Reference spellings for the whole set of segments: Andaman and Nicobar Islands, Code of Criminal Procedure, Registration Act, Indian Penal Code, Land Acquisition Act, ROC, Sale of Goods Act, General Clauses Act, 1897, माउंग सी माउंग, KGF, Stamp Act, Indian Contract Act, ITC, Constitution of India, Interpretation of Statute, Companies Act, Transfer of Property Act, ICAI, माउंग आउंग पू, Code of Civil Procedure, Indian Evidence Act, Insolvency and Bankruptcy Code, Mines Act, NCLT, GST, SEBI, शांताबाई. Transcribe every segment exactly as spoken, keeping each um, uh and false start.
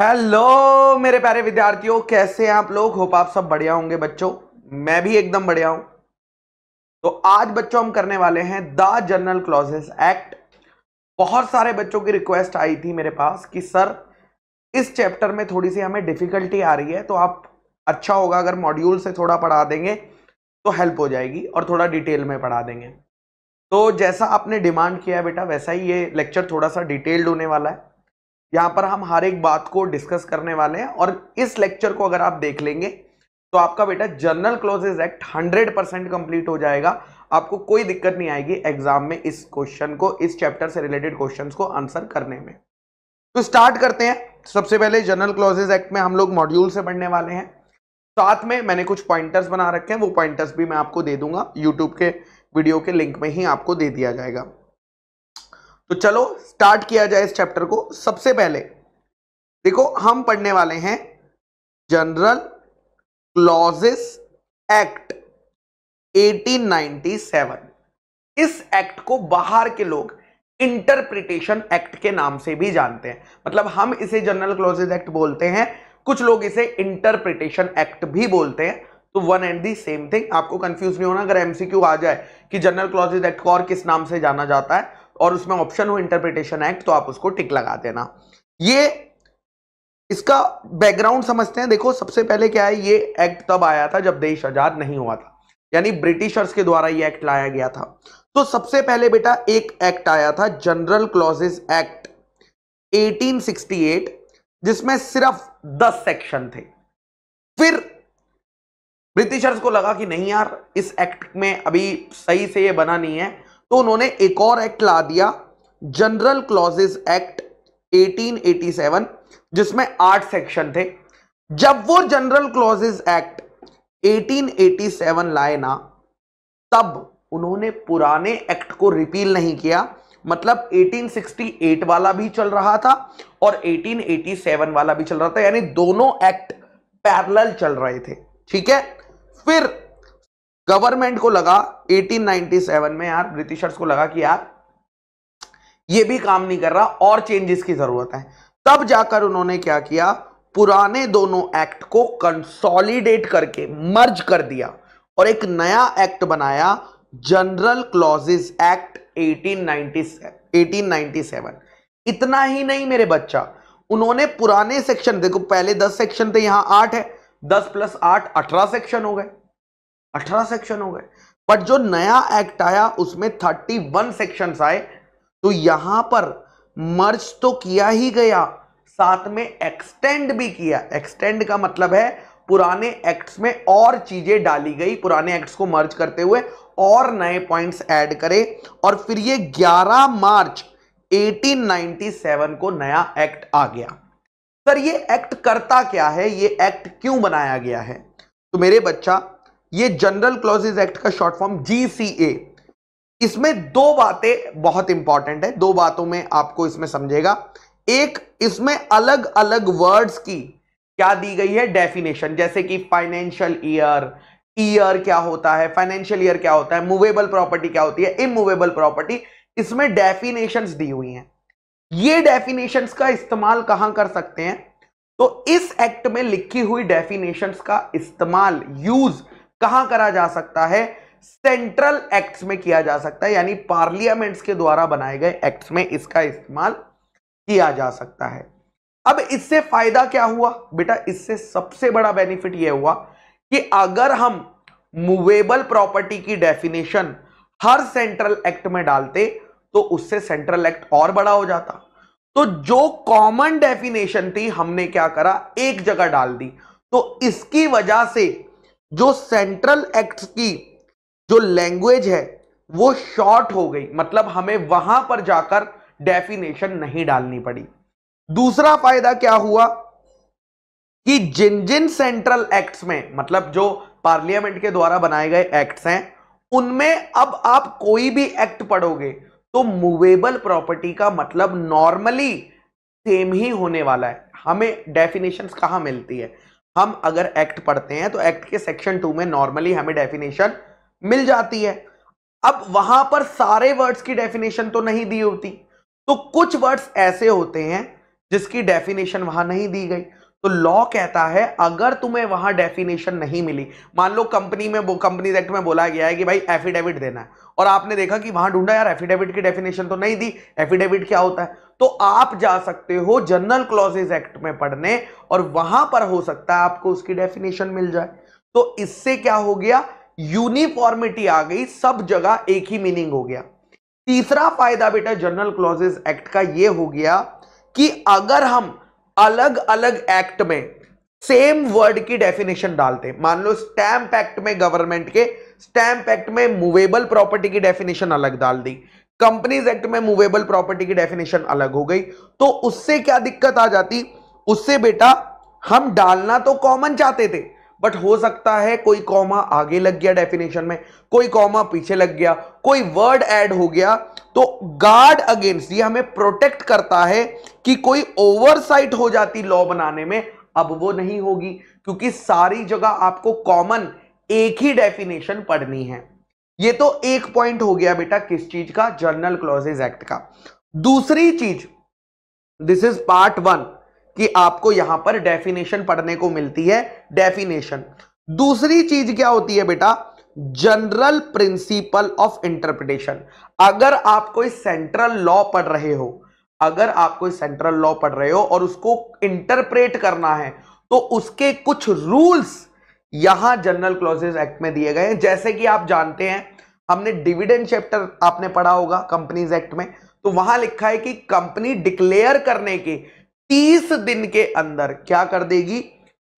Hello मेरे प्यारे विद्यार्थियों, कैसे हैं आप लोग। होप आप सब बढ़िया होंगे बच्चों। मैं भी एकदम बढ़िया हूं। तो आज बच्चों हम करने वाले हैं द जनरल क्लॉजेस एक्ट। बहुत सारे बच्चों की रिक्वेस्ट आई थी मेरे पास कि सर इस चैप्टर में थोड़ी सी हमें डिफिकल्टी आ रही है, तो आप अच्छा होगा अगर मॉड्यूल से थोड़ा पढ़ा देंगे तो हेल्प हो जाएगी और थोड़ा डिटेल में पढ़ा देंगे। तो जैसा आपने डिमांड किया बेटा वैसा ही ये लेक्चर थोड़ा सा डिटेल्ड होने वाला है। यहाँ पर हम हर एक बात को डिस्कस करने वाले हैं और इस लेक्चर को अगर आप देख लेंगे तो आपका बेटा general clauses act hundred percent complete हो जाएगा। आपको कोई दिक्कत नहीं आएगी एग्जाम में इस क्वेश्चन को, इस चैप्टर से रिलेटेड क्वेश्चंस को आंसर करने में। तो स्टार्ट करते हैं। सबसे पहले जनरल क्लॉजेस एक्ट में हम लोग मॉड्यूल से पढ़ने वाले हैं। साथ में मैंने कुछ पॉइंटर्स बना रखे हैं, वो पॉइंटर्स भी मैं आपको दे दूंगा। यूट्यूब के वीडियो के लिंक में ही आपको दे दिया जाएगा। तो चलो स्टार्ट किया जाए इस चैप्टर को। सबसे पहले देखो हम पढ़ने वाले हैं जनरल क्लॉजेस एक्ट अठारह सौ सत्तानवे। इस एक्ट को बाहर के लोग इंटरप्रिटेशन एक्ट के नाम से भी जानते हैं, मतलब हम इसे जनरल क्लॉजेस एक्ट बोलते हैं, कुछ लोग इसे इंटरप्रिटेशन एक्ट भी बोलते हैं। तो one and the same thing, आपको कंफ्यूज नहीं होना। अगर एमसीक्यू आ जाए कि जनरल क्लॉजेस एक्ट को और किस नाम से जाना जाता है और उसमें ऑप्शन हो इंटरप्रिटेशन एक्ट, तो आप उसको टिक लगा देना। ये इसका बैकग्राउंड समझते हैं। देखो सबसे पहले क्या है, ये एक्ट तब आया था जब देश आजाद नहीं हुआ था, यानी ब्रिटिशर्स के द्वारा ये एक्ट लाया गया था। तो सबसे पहले बेटा एक एक्ट आया था जनरल क्लॉजेस एक्ट अठारह सौ अड़सठ, जिसमें सिर्फ दस सेक्शन थे। फिर ब्रिटिशर्स को लगा कि नहीं यार इस एक्ट में अभी सही से ये बना नहीं है, तो उन्होंने एक और एक्ट ला दिया जनरल क्लॉजेस एक्ट अठारह सौ सत्तासी, जिसमें आठ सेक्शन थे। जब वो जनरल क्लॉजेस एक्ट अठारह सौ सत्तासी लाए ना, तब उन्होंने पुराने एक्ट को रिपील नहीं किया, मतलब अठारह सौ अड़सठ वाला भी चल रहा था और अठारह सौ सत्तासी वाला भी चल रहा था, यानी दोनों एक्ट पैरेलल चल रहे थे। ठीक है। फिर गवर्नमेंट को लगा अठारह सौ सत्तानवे में, यार ब्रिटिशर्स को लगा कि यार ये भी काम नहीं कर रहा और चेंजेस की जरूरत है, तब जाकर उन्होंने क्या किया, पुराने दोनों एक्ट को कंसोलिडेट करके मर्ज कर दिया और एक नया एक्ट बनाया जनरल क्लॉजेस एक्ट अठारह सौ सत्तानवे। इतना ही नहीं मेरे बच्चा, उन्होंने पुराने सेक्शन, देखो पहले दस सेक्शन थे, यहां आठ है, दस प्लस आठ अठारह सेक्शन हो गए, अठारह सेक्शन हो गए। बट जो नया एक्ट आया उसमें इकतीस सेक्शंस आए, तो यहां पर मर्ज तो किया ही गया, साथ में एक्सटेंड भी किया। एक्सटेंड का मतलब है पुराने एक्ट्स में और चीजें डाली गई, पुराने एक्ट्स को मर्ज करते हुए और नए पॉइंट्स ऐड करे। और फिर ये ग्यारह मार्च अठारह सौ सत्तानवे को नया एक्ट आ गया। सर ये एक्ट करता क्या है, ये एक्ट क्यों बनाया गया है? तो मेरे बच्चा ये जनरल क्लॉजेस एक्ट का short form G C A, इसमें दो बातें बहुत इंपॉर्टेंट है, दो बातों में आपको इसमें समझेगा। एक, इसमें अलग अलग वर्ड्स की क्या दी गई है डेफिनेशन, जैसे कि फाइनेंशियल ईयर, ईयर क्या होता है, फाइनेंशियल ईयर क्या होता है, मूवेबल प्रॉपर्टी क्या होती है, इमूवेबल प्रॉपर्टी, इसमें डेफिनेशंस दी हुई हैं। ये डेफिनेशंस का इस्तेमाल कहां कर सकते हैं, तो इस एक्ट में लिखी हुई डेफिनेशंस का इस्तेमाल, यूज कहां करा जा सकता है, सेंट्रल एक्ट्स में किया जा सकता है, यानी पार्लियामेंट्स के द्वारा बनाए गए एक्ट्स में इसका इस्तेमाल किया जा सकता है। अब इससे फायदा क्या हुआ बेटा, इससे सबसे बड़ा बेनिफिट यह हुआ कि अगर हम मूवेबल प्रॉपर्टी की डेफिनेशन हर सेंट्रल एक्ट में डालते तो उससे सेंट्रल एक्ट और बड़ा हो जाता। तो जो कॉमन डेफिनेशन थी हमने क्या करा, एक जगह डाल दी, तो इसकी वजह से जो सेंट्रल एक्ट की जो लैंग्वेज है वो शॉर्ट हो गई, मतलब हमें वहां पर जाकर डेफिनेशन नहीं डालनी पड़ी। दूसरा फायदा क्या हुआ कि जिन जिन सेंट्रल एक्ट्स में, मतलब जो पार्लियामेंट के द्वारा बनाए गए एक्ट्स हैं, उनमें अब आप कोई भी एक्ट पढ़ोगे तो मूवेबल प्रॉपर्टी का मतलब नॉर्मली सेम ही होने वाला है। हमें डेफिनेशंस कहाँ मिलती है, हम अगर एक्ट पढ़ते हैं तो एक्ट के सेक्शन टू में नॉर्मली हमें डेफिनेशन मिल जाती है। अब वहां पर सारे वर्ड्स की डेफिनेशन तो नहीं दी होती, तो कुछ वर्ड्स ऐसे होते हैं जिसकी डेफिनेशन वहां नहीं दी गई। तो लॉ कहता है अगर तुम्हें वहां डेफिनेशन नहीं मिली, मान लो कंपनी में वो कंपनीज एक्ट में बोला गया है कि भाई एफिडेविट देना है और आपने देखा कि वहां ढूंढा यार एफिडेविट की डेफिनेशन तो नहीं दी, एफिडेविट क्या होता है, तो आप जा सकते हो जनरल क्लॉजेज एक्ट में पढ़ने और वहां पर हो सकता है आपको उसकी डेफिनेशन मिल जाए। तो इससे क्या हो गया, यूनिफॉर्मिटी आ गई, सब जगह एक ही मीनिंग हो गया। तीसरा फायदा बेटा जनरल क्लॉजेज एक्ट का ये हो गया कि अगर हम अलग अलग एक्ट में सेम वर्ड की डेफिनेशन डालते हैं, मान लो स्टैंप एक्ट में गवर्नमेंट के, स्टैंप एक्ट में मूवेबल प्रॉपर्टी की डेफिनेशन अलग डाल दी, कंपनीज एक्ट में मूवेबल प्रॉपर्टी की डेफिनेशन अलग हो गई, तो उससे क्या दिक्कत आ जाती, उससे बेटा हम डालना तो कॉमन चाहते थे बट हो सकता है कोई कॉमा आगे लग गया डेफिनेशन में, कोई कॉमा पीछे लग गया, कोई वर्ड ऐड हो गया, तो गार्ड अगेंस्ट, ये हमें प्रोटेक्ट करता है कि कोई ओवरसाइट हो जाती लॉ बनाने में, अब वो नहीं होगी क्योंकि सारी जगह आपको कॉमन एक ही डेफिनेशन पढ़नी है। ये तो एक पॉइंट हो गया बेटा किस चीज का, जनरल क्लॉजेज एक्ट का। दूसरी चीज, दिस इज पार्ट वन कि आपको यहां पर डेफिनेशन पढ़ने को मिलती है, डेफिनेशन। दूसरी चीज क्या होती है बेटा, जनरल प्रिंसिपल ऑफ इंटरप्रिटेशन। अगर आप कोई सेंट्रल लॉ पढ़ रहे हो, अगर आप कोई सेंट्रल लॉ पढ़ रहे हो और उसको इंटरप्रेट करना है तो उसके कुछ रूल्स यहां जनरल क्लॉजेज एक्ट में दिए गए हैं। जैसे कि आप जानते हैं हमने डिविडेंड चैप्टर आपने पढ़ा होगा कंपनीज एक्ट में, तो वहां लिखा है कि कंपनी डिक्लेयर करने के तीस दिन के अंदर क्या कर देगी,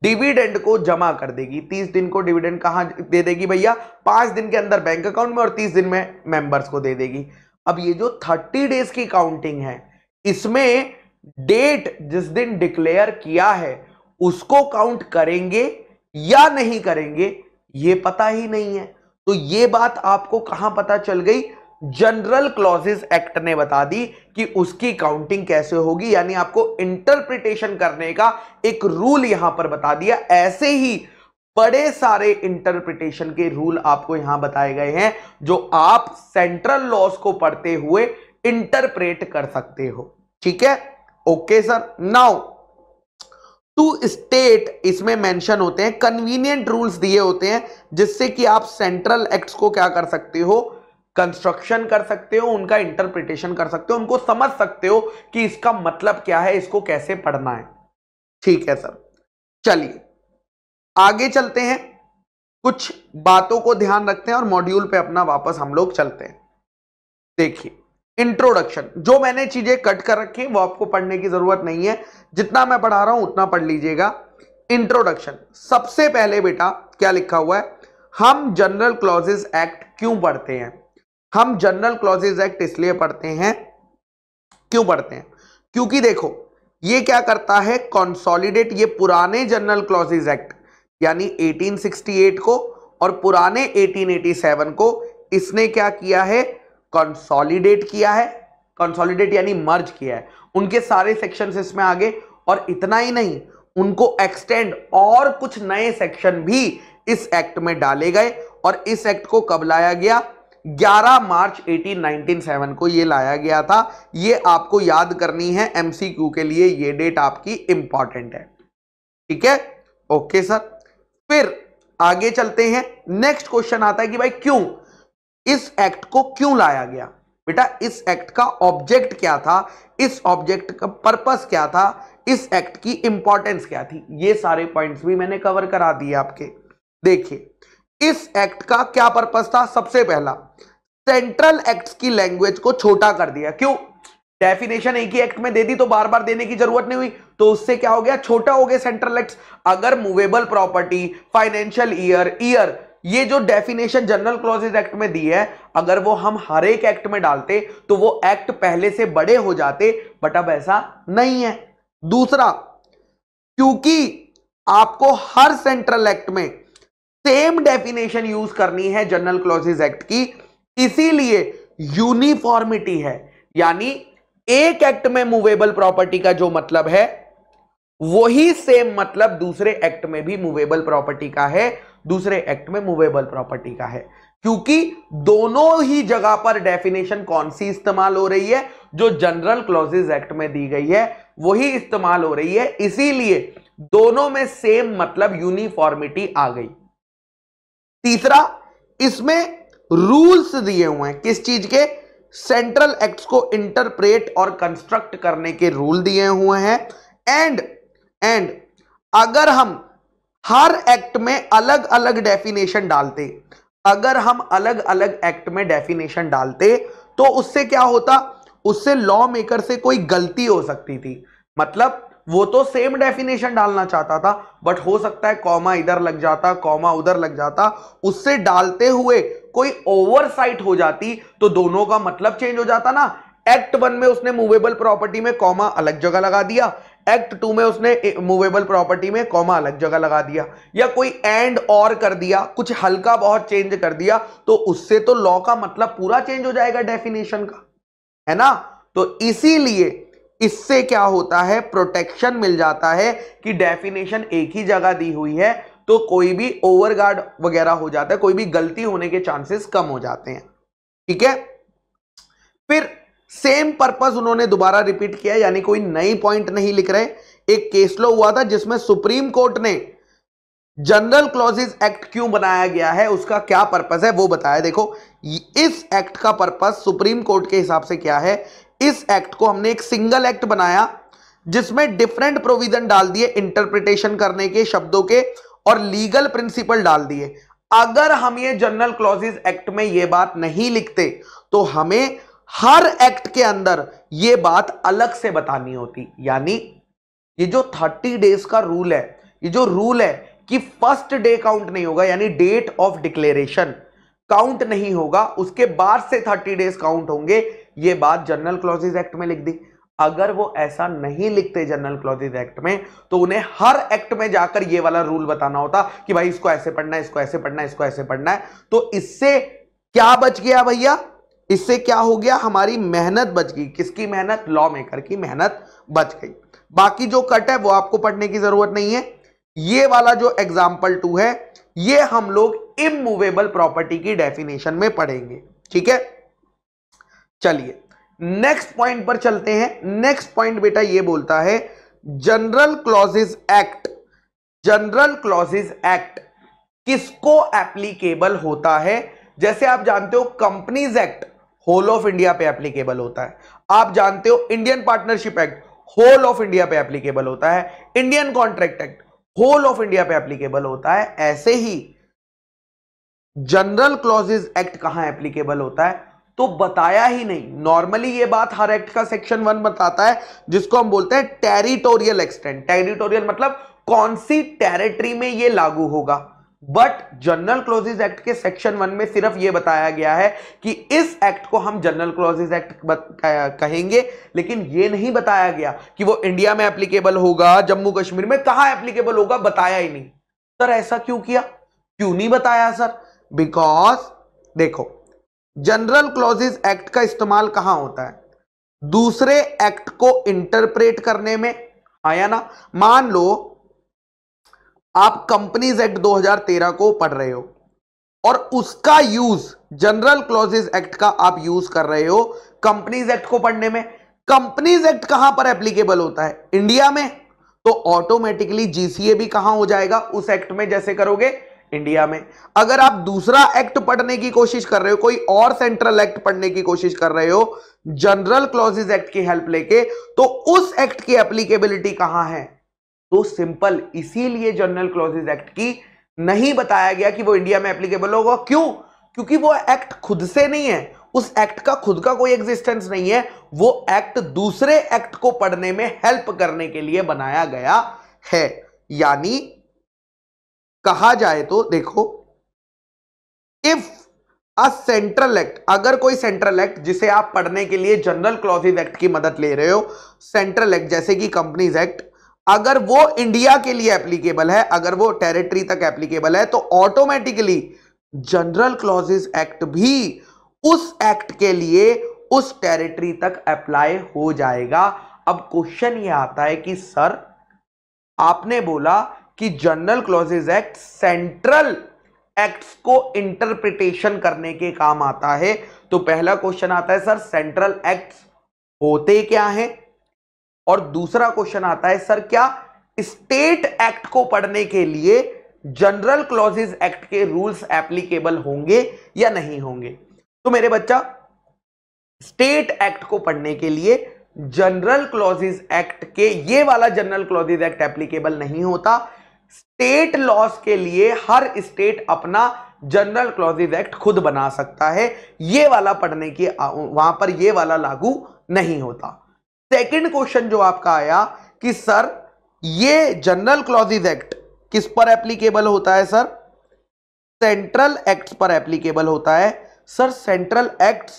डिविडेंड को जमा कर देगी। तीस दिन को डिविडेंड कहां दे देगी भैया, पांच दिन के अंदर बैंक अकाउंट में और तीस दिन में मेंबर्स को दे देगी। अब ये जो थर्टी डेज की काउंटिंग है, इसमें डेट जिस दिन डिक्लेयर किया है उसको काउंट करेंगे या नहीं करेंगे ये पता ही नहीं है। तो ये बात आपको कहां पता चल गई, जनरल क्लॉजेज एक्ट ने बता दी कि उसकी काउंटिंग कैसे होगी, यानी आपको इंटरप्रिटेशन करने का एक रूल यहां पर बता दिया। ऐसे ही बड़े सारे इंटरप्रिटेशन के रूल आपको यहां बताए गए हैं जो आप सेंट्रल लॉज को पढ़ते हुए इंटरप्रेट कर सकते हो। ठीक है, okay sir. Now to state, इसमें मेंशन होते हैं कन्वीनियंट रूल्स दिए होते हैं जिससे कि आप सेंट्रल एक्ट्स को क्या कर सकते हो, कंस्ट्रक्शन कर सकते हो, उनका इंटरप्रिटेशन कर सकते हो, उनको समझ सकते हो कि इसका मतलब क्या है, इसको कैसे पढ़ना है। ठीक है सर, चलिए आगे चलते हैं, कुछ बातों को ध्यान रखते हैं और मॉड्यूल पे अपना वापस हम लोग चलते हैं। देखिए इंट्रोडक्शन, जो मैंने चीजें कट कर रखी है वो आपको पढ़ने की जरूरत नहीं है, जितना मैं पढ़ा रहा हूं उतना पढ़ लीजिएगा। इंट्रोडक्शन, सबसे पहले बेटा क्या लिखा हुआ है, हम जनरल क्लॉजेज एक्ट क्यों पढ़ते हैं, हम जनरल क्लॉजेज एक्ट इसलिए पढ़ते हैं, क्यों पढ़ते हैं, क्योंकि देखो ये क्या करता है, कंसोलिडेट, ये पुराने जनरल क्लॉजेज एक्ट यानी अठारह सौ अड़सठ को और पुराने अठारह सौ सत्तासी को इसने क्या किया है, कंसोलिडेट किया है, कंसोलिडेट यानी मर्ज किया है, उनके सारे सेक्शंस इसमें आ गए। और इतना ही नहीं, उनको एक्सटेंड और कुछ नए सेक्शन भी इस एक्ट में डाले गए और इस एक्ट को कब लाया गया, ग्यारह मार्च अठारह सौ सत्तानवे को ये लाया गया था। ये आपको याद करनी है, एमसीक्यू के लिए ये डेट आपकी इंपॉर्टेंट है। ठीक है, ओके सर। फिर आगे चलते हैं, नेक्स्ट क्वेश्चन आता है कि भाई क्यों इस एक्ट को क्यों लाया गया, बेटा इस एक्ट का ऑब्जेक्ट क्या था, इस ऑब्जेक्ट का पर्पस क्या था, इस एक्ट की इंपॉर्टेंस क्या थी, ये सारे पॉइंट्स भी मैंने कवर करा दिए आपके। देखिए इस एक्ट का क्या पर्पस था, सबसे पहला सेंट्रल एक्ट्स की लैंग्वेज को छोटा कर दिया। क्यों, डेफिनेशन एक ही एक्ट में दे दी तो बार बार देने की जरूरत नहीं हुई, तो उससे क्या हो गया, छोटा हो गया सेंट्रल एक्ट्स। अगर movable property, financial year, year ये जो डेफिनेशन जनरल क्लॉजेज एक्ट में दी है अगर वो हम हर एक एक्ट में डालते तो वो एक्ट पहले से बड़े हो जाते, बट अब ऐसा नहीं है। दूसरा, क्योंकि आपको हर सेंट्रल एक्ट में सेम डेफिनेशन यूज करनी है जनरल क्लॉजेज एक्ट की, इसीलिए यूनिफॉर्मिटी है, यानी एक एक्ट में मूवेबल प्रॉपर्टी का जो मतलब है वही सेम मतलब दूसरे एक्ट में भी मूवेबल प्रॉपर्टी का है, दूसरे एक्ट में मूवेबल प्रॉपर्टी का है, क्योंकि दोनों ही जगह पर डेफिनेशन कौन सी इस्तेमाल हो रही है, जो जनरल क्लॉजेज एक्ट में दी गई है। वही इस्तेमाल हो रही है, इसीलिए दोनों में सेम मतलब यूनिफॉर्मिटी आ गई। तीसरा, इसमें रूल्स दिए हुए हैं, किस चीज के? सेंट्रल एक्ट्स को इंटरप्रेट और कंस्ट्रक्ट करने के रूल दिए हुए हैं। एंड एंड अगर हम हर एक्ट में अलग अलग डेफिनेशन डालते, अगर हम अलग अलग एक्ट में डेफिनेशन डालते तो उससे क्या होता, उससे लॉ मेकर से कोई गलती हो सकती थी। मतलब वो तो सेम डेफिनेशन डालना चाहता था, बट हो सकता है कॉमा इधर लग जाता, कॉमा उधर लग जाता, उससे डालते हुए कोई ओवरसाइट हो जाती तो दोनों का मतलब चेंज हो जाता ना। एक्ट वन में उसने मूवेबल प्रॉपर्टी में कॉमा अलग जगह लगा दिया, एक्ट टू में उसने मूवेबल प्रॉपर्टी में कॉमा अलग जगह लगा दिया, या कोई एंड और कर दिया, कुछ हल्का बहुत चेंज कर दिया, तो उससे तो लॉ का मतलब पूरा चेंज हो जाएगा डेफिनेशन का, है ना। तो इसीलिए इससे क्या होता है, प्रोटेक्शन मिल जाता है कि डेफिनेशन एक ही जगह दी हुई है तो कोई भी ओवरगार्ड वगैरह हो जाता है, कोई भी गलती होने के चांसेस कम हो जाते हैं, ठीक है। फिर सेम पर्पस उन्होंने दोबारा रिपीट किया, यानी कोई नई पॉइंट नहीं लिख रहे। एक केस लॉ हुआ था जिसमें सुप्रीम कोर्ट ने जनरल क्लॉजेस एक्ट क्यों बनाया गया है, उसका क्या पर्पस है वो बताया। देखो, इस एक्ट का पर्पस सुप्रीम कोर्ट के हिसाब से क्या है, इस एक्ट को हमने एक सिंगल एक्ट बनाया जिसमें डिफरेंट प्रोविजन डाल दिए इंटरप्रिटेशन करने के, शब्दों के, और लीगल प्रिंसिपल डाल दिए। अगर हम ये जनरल क्लॉजेस एक्ट में ये बात नहीं लिखते तो हमें हर एक्ट के अंदर यह बात अलग से बतानी होती। यानी ये जो थर्टी डेज का रूल है, ये जो रूल है कि फर्स्ट डे काउंट नहीं होगा, यानी डेट ऑफ डिक्लेरेशन काउंट नहीं होगा, उसके बाद से थर्टी डेज काउंट होंगे, ये बात जनरल क्लॉजेस एक्ट में लिख दी। अगर वो ऐसा नहीं लिखते जनरल क्लॉजेस एक्ट में तो उन्हें हर एक्ट में जाकर ये वाला रूल बताना होता कि भाई इसको ऐसे पढ़ना है, इसको ऐसे पढ़ना है, इसको ऐसे पढ़ना है। तो इससे क्या बच गया भैया, इससे क्या हो गया, हमारी मेहनत बच गई। किसकी मेहनत? लॉ मेकर की मेहनत बच गई। बाकी जो कट है वो आपको पढ़ने की जरूरत नहीं है। ये वाला जो एग्जाम्पल टू है ये हम लोग इमूवेबल प्रॉपर्टी की डेफिनेशन में पढ़ेंगे, ठीक है। चलिए नेक्स्ट पॉइंट पर चलते हैं। नेक्स्ट पॉइंट बेटा ये बोलता है general clauses act, general clauses act किसको एप्लीकेबल होता है? जैसे आप जानते हो companies act whole of India पे एप्लीकेबल होता है, आप जानते हो Indian partnership act whole of India पे एप्लीकेबल होता है, Indian contract act whole of India पे एप्लीकेबल होता है, ऐसे ही जनरल क्लॉजेस एक्ट कहां एप्लीकेबल होता है तो बताया ही नहीं। नॉर्मली ये बात हर एक्ट का सेक्शन वन बताता है जिसको हम बोलते हैं टेरिटोरियल एक्सटेंट। टेरिटोरियल मतलब कौन सी टेरिटरी में ये लागू होगा, बट जनरल क्लॉजेस एक्ट के सेक्शन वन में सिर्फ यह बताया गया है कि इस एक्ट को हम जनरल क्लॉजेस एक्ट कहेंगे, लेकिन यह नहीं बताया गया कि वो इंडिया में एप्लीकेबल होगा, जम्मू कश्मीर में कहां एप्लीकेबल होगा, बताया ही नहीं। सर ऐसा क्यों किया, क्यों नहीं बताया सर? बिकॉज देखो जनरल क्लॉजेस एक्ट का इस्तेमाल कहां होता है, दूसरे एक्ट को इंटरप्रेट करने में, आया ना। मान लो आप कंपनीज एक्ट दो हज़ार तेरह को पढ़ रहे हो और उसका यूज जनरल क्लॉजेस एक्ट का आप यूज कर रहे हो कंपनीज एक्ट को पढ़ने में। कंपनीज एक्ट कहां पर एप्लीकेबल होता है, इंडिया में, तो ऑटोमेटिकली जीसीए भी कहां हो जाएगा उस एक्ट में, जैसे करोगे इंडिया में। अगर आप दूसरा एक्ट पढ़ने की कोशिश कर रहे हो, कोई और सेंट्रल एक्ट पढ़ने की कोशिश कर रहे हो जनरल क्लॉजेस एक्ट की हेल्प लेके, तो उस एक्ट की एप्लीकेबिलिटी कहां है, तो सिंपल। इसीलिए जनरल क्लॉजेस एक्ट की नहीं बताया गया कि वो इंडिया में एप्लीकेबल होगा। क्यों? क्योंकि वो एक्ट खुद से नहीं है, उस एक्ट का खुद का कोई एग्जिस्टेंस नहीं है, वो एक्ट दूसरे एक्ट को पढ़ने में हेल्प करने के लिए बनाया गया है। यानी कहा जाए तो देखो, इफ अ सेंट्रल एक्ट, अगर कोई सेंट्रल एक्ट जिसे आप पढ़ने के लिए जनरल क्लॉजेस एक्ट की मदद ले रहे हो, सेंट्रल एक्ट जैसे कि कंपनीज एक्ट, अगर वो इंडिया के लिए एप्लीकेबल है, अगर वो टेरिटरी तक एप्लीकेबल है, तो ऑटोमेटिकली जनरल क्लॉजेस एक्ट भी उस एक्ट के लिए उस टेरिटरी तक अप्लाई हो जाएगा। अब क्वेश्चन ये आता है कि सर आपने बोला कि general clauses act central acts को इंटरप्रिटेशन करने के काम आता है, तो पहला क्वेश्चन आता है सर सेंट्रल एक्ट्स होते क्या हैं, और दूसरा क्वेश्चन आता है सर क्या स्टेट एक्ट को पढ़ने के लिए जनरल क्लॉजेज एक्ट के रूल्स एप्लीकेबल होंगे या नहीं होंगे। तो मेरे बच्चा स्टेट एक्ट को पढ़ने के लिए जनरल क्लॉजेज एक्ट के ये वाला जनरल क्लॉजेज एक्ट एप्लीकेबल नहीं होता। स्टेट लॉस के लिए हर स्टेट अपना जनरल क्लॉजेज एक्ट खुद बना सकता है, ये वाला पढ़ने की वहां पर ये वाला लागू नहीं होता। सेकेंड क्वेश्चन जो आपका आया कि सर ये जनरल क्लॉजेज एक्ट किस पर एप्लीकेबल होता है, सर सेंट्रल एक्ट पर एप्लीकेबल होता है। सर सेंट्रल एक्ट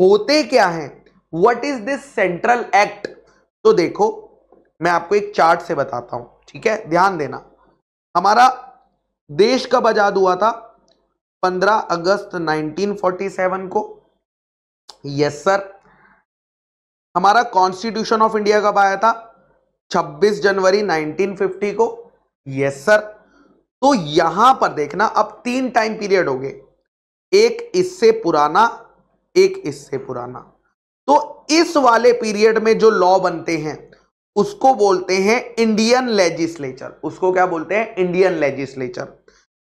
होते क्या हैं, what is this central act. तो देखो मैं आपको एक चार्ट से बताता हूं, ठीक है ध्यान देना। हमारा देश कब आजाद हुआ था, पंद्रह अगस्त उन्नीस सौ सैंतालीस को, यस सर। हमारा कॉन्स्टिट्यूशन ऑफ इंडिया कब आया था, छब्बीस जनवरी उन्नीस सौ पचास को, यस सर। तो यहां पर देखना अब तीन टाइम पीरियड हो गए, एक इससे पुराना एक इससे पुराना। तो इस वाले पीरियड में जो लॉ बनते हैं उसको बोलते हैं इंडियन लेजिस्लेचर, उसको क्या बोलते हैं इंडियन लेजिस्लेचर।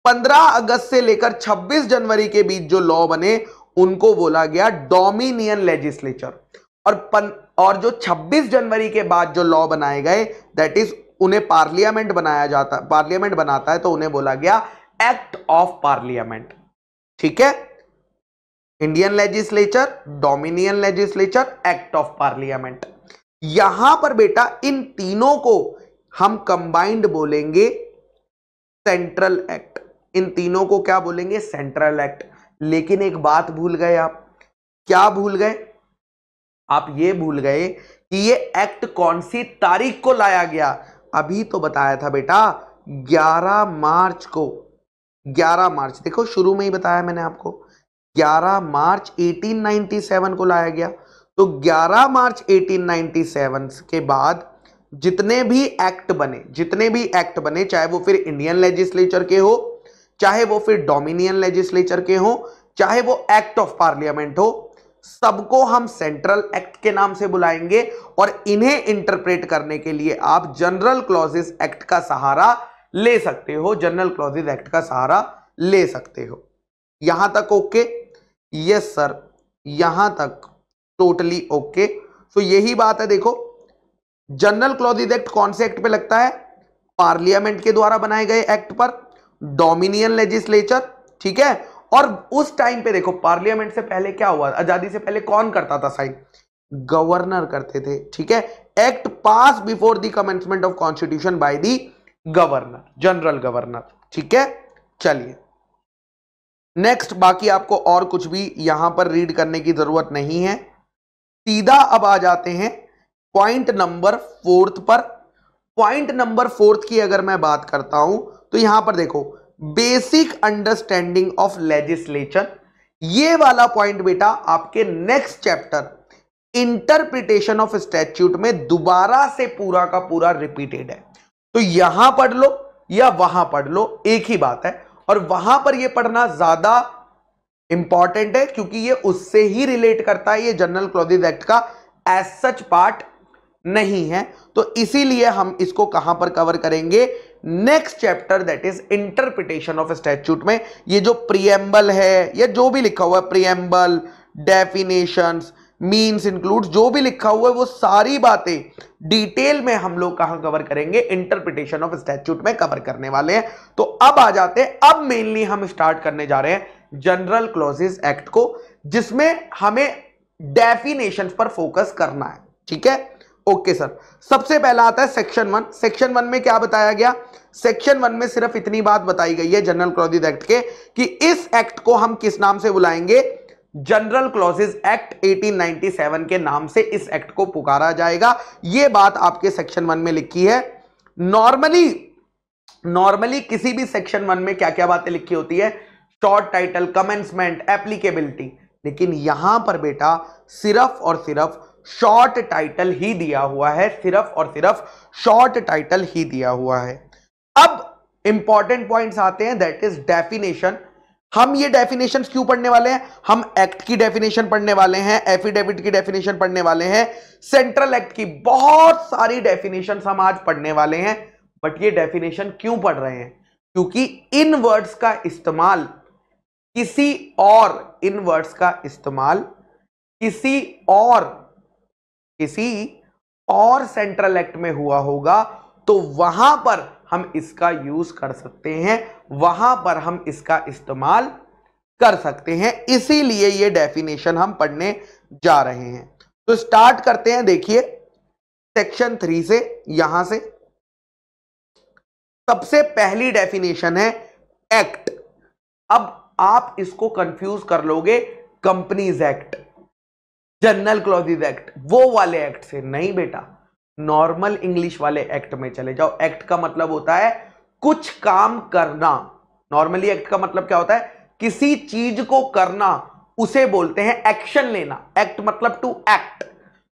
पंद्रह अगस्त से लेकर छब्बीस जनवरी के बीच जो लॉ बने उनको बोला गया डोमिनियन लेजिस्लेचर, और पन, और जो छब्बीस जनवरी के बाद जो लॉ बनाए गए दैट इज उन्हें पार्लियामेंट बनाया जाता है, पार्लियामेंट बनाता है तो उन्हें बोला गया एक्ट ऑफ पार्लियामेंट। ठीक है, Indian legislature, dominion legislature, act of parliament. यहां पर बेटा इन तीनों को हम कंबाइंड बोलेंगे सेंट्रल एक्ट, इन तीनों को क्या बोलेंगे सेंट्रल एक्ट। लेकिन एक बात भूल गए आप, क्या भूल गए आप, ये भूल गए कि ये एक्ट कौन सी तारीख को लाया गया। अभी तो बताया था बेटा ग्यारह मार्च को, ग्यारह मार्च, देखो शुरू में ही बताया मैंने आपको ग्यारह मार्च अठारह सौ सत्तानवे को लाया गया। तो ग्यारह मार्च अठारह सौ सत्तानवे के बाद जितने भी एक्ट बने, जितने भी एक्ट बने चाहे वो फिर इंडियन लेजिस्लेचर के हो, चाहे वो फिर डोमिनियन लेजिस्लेचर के हो, चाहे वो एक्ट ऑफ पार्लियामेंट हो, सबको हम सेंट्रल एक्ट के नाम से बुलाएंगे। और इन्हें इंटरप्रेट करने के लिए आप जनरल क्लॉजेस एक्ट का सहारा ले सकते हो, जनरल क्लॉजेस एक्ट का सहारा ले सकते हो। यहां तक ओके, यस सर, यहां तक टोटली ओके। सो यही बात है, देखो जनरल क्लॉजेस एक्ट कौन से एक्ट पे लगता है, पार्लियामेंट के द्वारा बनाए गए एक्ट पर, डोमिनियन लेजिस्लेचर, ठीक है। और उस टाइम पे देखो पार्लियामेंट से पहले क्या हुआ, आजादी से पहले कौन करता था साइन, गवर्नर करते थे, ठीक है। Act pass before the commencement of constitution by the governor, general governor, ठीक है। चलिए नेक्स्ट, बाकी आपको और कुछ भी यहां पर रीड करने की जरूरत नहीं है। सीधा अब आ जाते हैं पॉइंट नंबर फोर्थ पर। पॉइंट नंबर फोर्थ की अगर मैं बात करता हूं तो यहां पर देखो बेसिक अंडरस्टैंडिंग ऑफ लेजिस्लेचर, ये वाला पॉइंट बेटा आपके next chapter interpretation of statute में दोबारा से पूरा का पूरा रिपीटेड है। तो यहां पढ़ लो या वहां पढ़ लो, एक ही बात है। और वहां पर ये पढ़ना ज्यादा इंपॉर्टेंट है क्योंकि ये उससे ही रिलेट करता है, ये जनरल क्लॉजेस एक्ट का एज सच पार्ट नहीं है। तो इसीलिए हम इसको कहां पर कवर करेंगे, next chapter that is interpretation of statute में। ये जो प्रीएम्बल है या जो भी लिखा हुआ है, प्रीएम्बल, डेफिनेशंस, मीन्स, इंक्लूड, जो भी लिखा हुआ है वो सारी बातें डिटेल में हम लोग कहां कवर करेंगे, इंटरप्रिटेशन ऑफ स्टैट्यूट में कवर करने वाले हैं। तो अब आ जाते हैं, अब मेनली हम स्टार्ट करने जा रहे हैं जनरल क्लॉजेस एक्ट को, जिसमें हमें डेफिनेशन पर फोकस करना है, ठीक है ओके सर। सबसे पहला आता है सेक्शन वन। सेक्शन वन में क्या बताया गया, सेक्शन वन में सिर्फ इतनी बात बताई गई है जनरल क्लॉजेस एक्ट के कि इस एक्ट को हम किस नाम से बुलाएंगे, जनरल क्लॉजेस एक्ट अठारह सौ सत्तानवे के नाम से इस एक्ट को पुकारा जाएगा। यह बात आपके सेक्शन वन में लिखी है। नॉर्मली नॉर्मली किसी भी सेक्शन वन में क्या क्या बातें लिखी होती है, शॉर्ट टाइटल, कमेंसमेंट, एप्लीकेबिलिटी, लेकिन यहां पर बेटा सिर्फ और सिर्फ शॉर्ट टाइटल ही दिया हुआ है, सिर्फ और सिर्फ शॉर्ट टाइटल ही दिया हुआ है। अब इंपॉर्टेंट पॉइंट्स आते हैं दैट इज डेफिनेशन। हम ये डेफिनेशंस क्यों पढ़ने वाले हैं? हम एक्ट की डेफिनेशन पढ़ने वाले हैं, एफिडेविट की डेफिनेशन पढ़ने वाले हैं, सेंट्रल एक्ट की बहुत सारी डेफिनेशंस हम आज पढ़ने वाले हैं। बट ये डेफिनेशन क्यों पढ़ रहे हैं? क्योंकि इन वर्ड्स का इस्तेमाल किसी और इन वर्ड्स का इस्तेमाल किसी और किसी और सेंट्रल एक्ट में हुआ होगा तो वहां पर हम इसका यूज कर सकते हैं, वहां पर हम इसका इस्तेमाल कर सकते हैं। इसीलिए ये डेफिनेशन हम पढ़ने जा रहे हैं। तो स्टार्ट करते हैं, देखिए सेक्शन थ्री से, यहां से सबसे पहली डेफिनेशन है एक्ट। अब आप इसको कंफ्यूज कर लोगे companies act, general clauses act, वो वाले एक्ट से नहीं बेटा, नॉर्मल इंग्लिश वाले एक्ट में चले जाओ। एक्ट का मतलब होता है कुछ काम करना। नॉर्मली एक्ट का मतलब क्या होता है? किसी चीज को करना, उसे बोलते हैं एक्शन लेना। एक्ट मतलब टू एक्ट।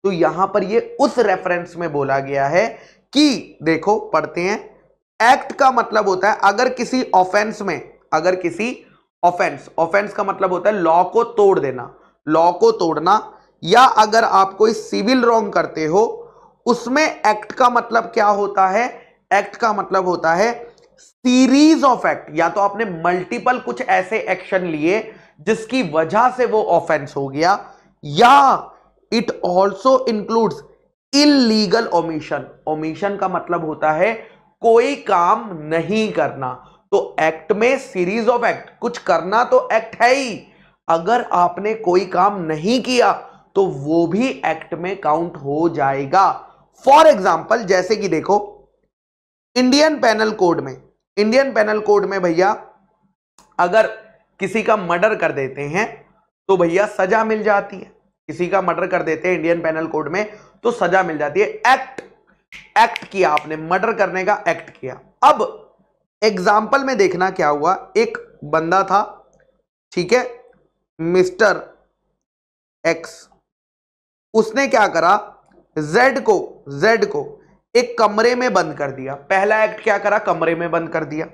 तो यहां पर ये उस रेफरेंस में बोला गया है कि देखो पढ़ते हैं, एक्ट का मतलब होता है अगर किसी ऑफेंस में, अगर किसी ऑफेंस, ऑफेंस का मतलब होता है लॉ को तोड़ देना, लॉ को तोड़ना, या अगर आप कोई सिविल रॉन्ग करते हो उसमें एक्ट का मतलब क्या होता है? एक्ट का मतलब होता है सीरीज ऑफ एक्ट, या तो आपने मल्टीपल कुछ ऐसे एक्शन लिए जिसकी वजह से वो ऑफेंस हो गया, या it also includes illegal omission. Omission का मतलब होता है कोई काम नहीं करना। तो एक्ट में सीरीज ऑफ एक्ट, कुछ करना तो एक्ट है ही, अगर आपने कोई काम नहीं किया तो वो भी एक्ट में काउंट हो जाएगा। फॉर एग्जाम्पल जैसे कि देखो इंडियन पेनल कोड में, इंडियन पेनल कोड में भैया अगर किसी का मर्डर कर देते हैं तो भैया सजा मिल जाती है। किसी का मर्डर कर देते हैं इंडियन पेनल कोड में तो सजा मिल जाती है। एक्ट, एक्ट किया आपने, मर्डर करने का एक्ट किया। अब एग्जाम्पल में देखना क्या हुआ, एक बंदा था, ठीक है, मिस्टर एक्स, उसने क्या करा, Z को Z को एक कमरे में बंद कर दिया। पहला एक्ट क्या करा, कमरे में बंद कर दिया।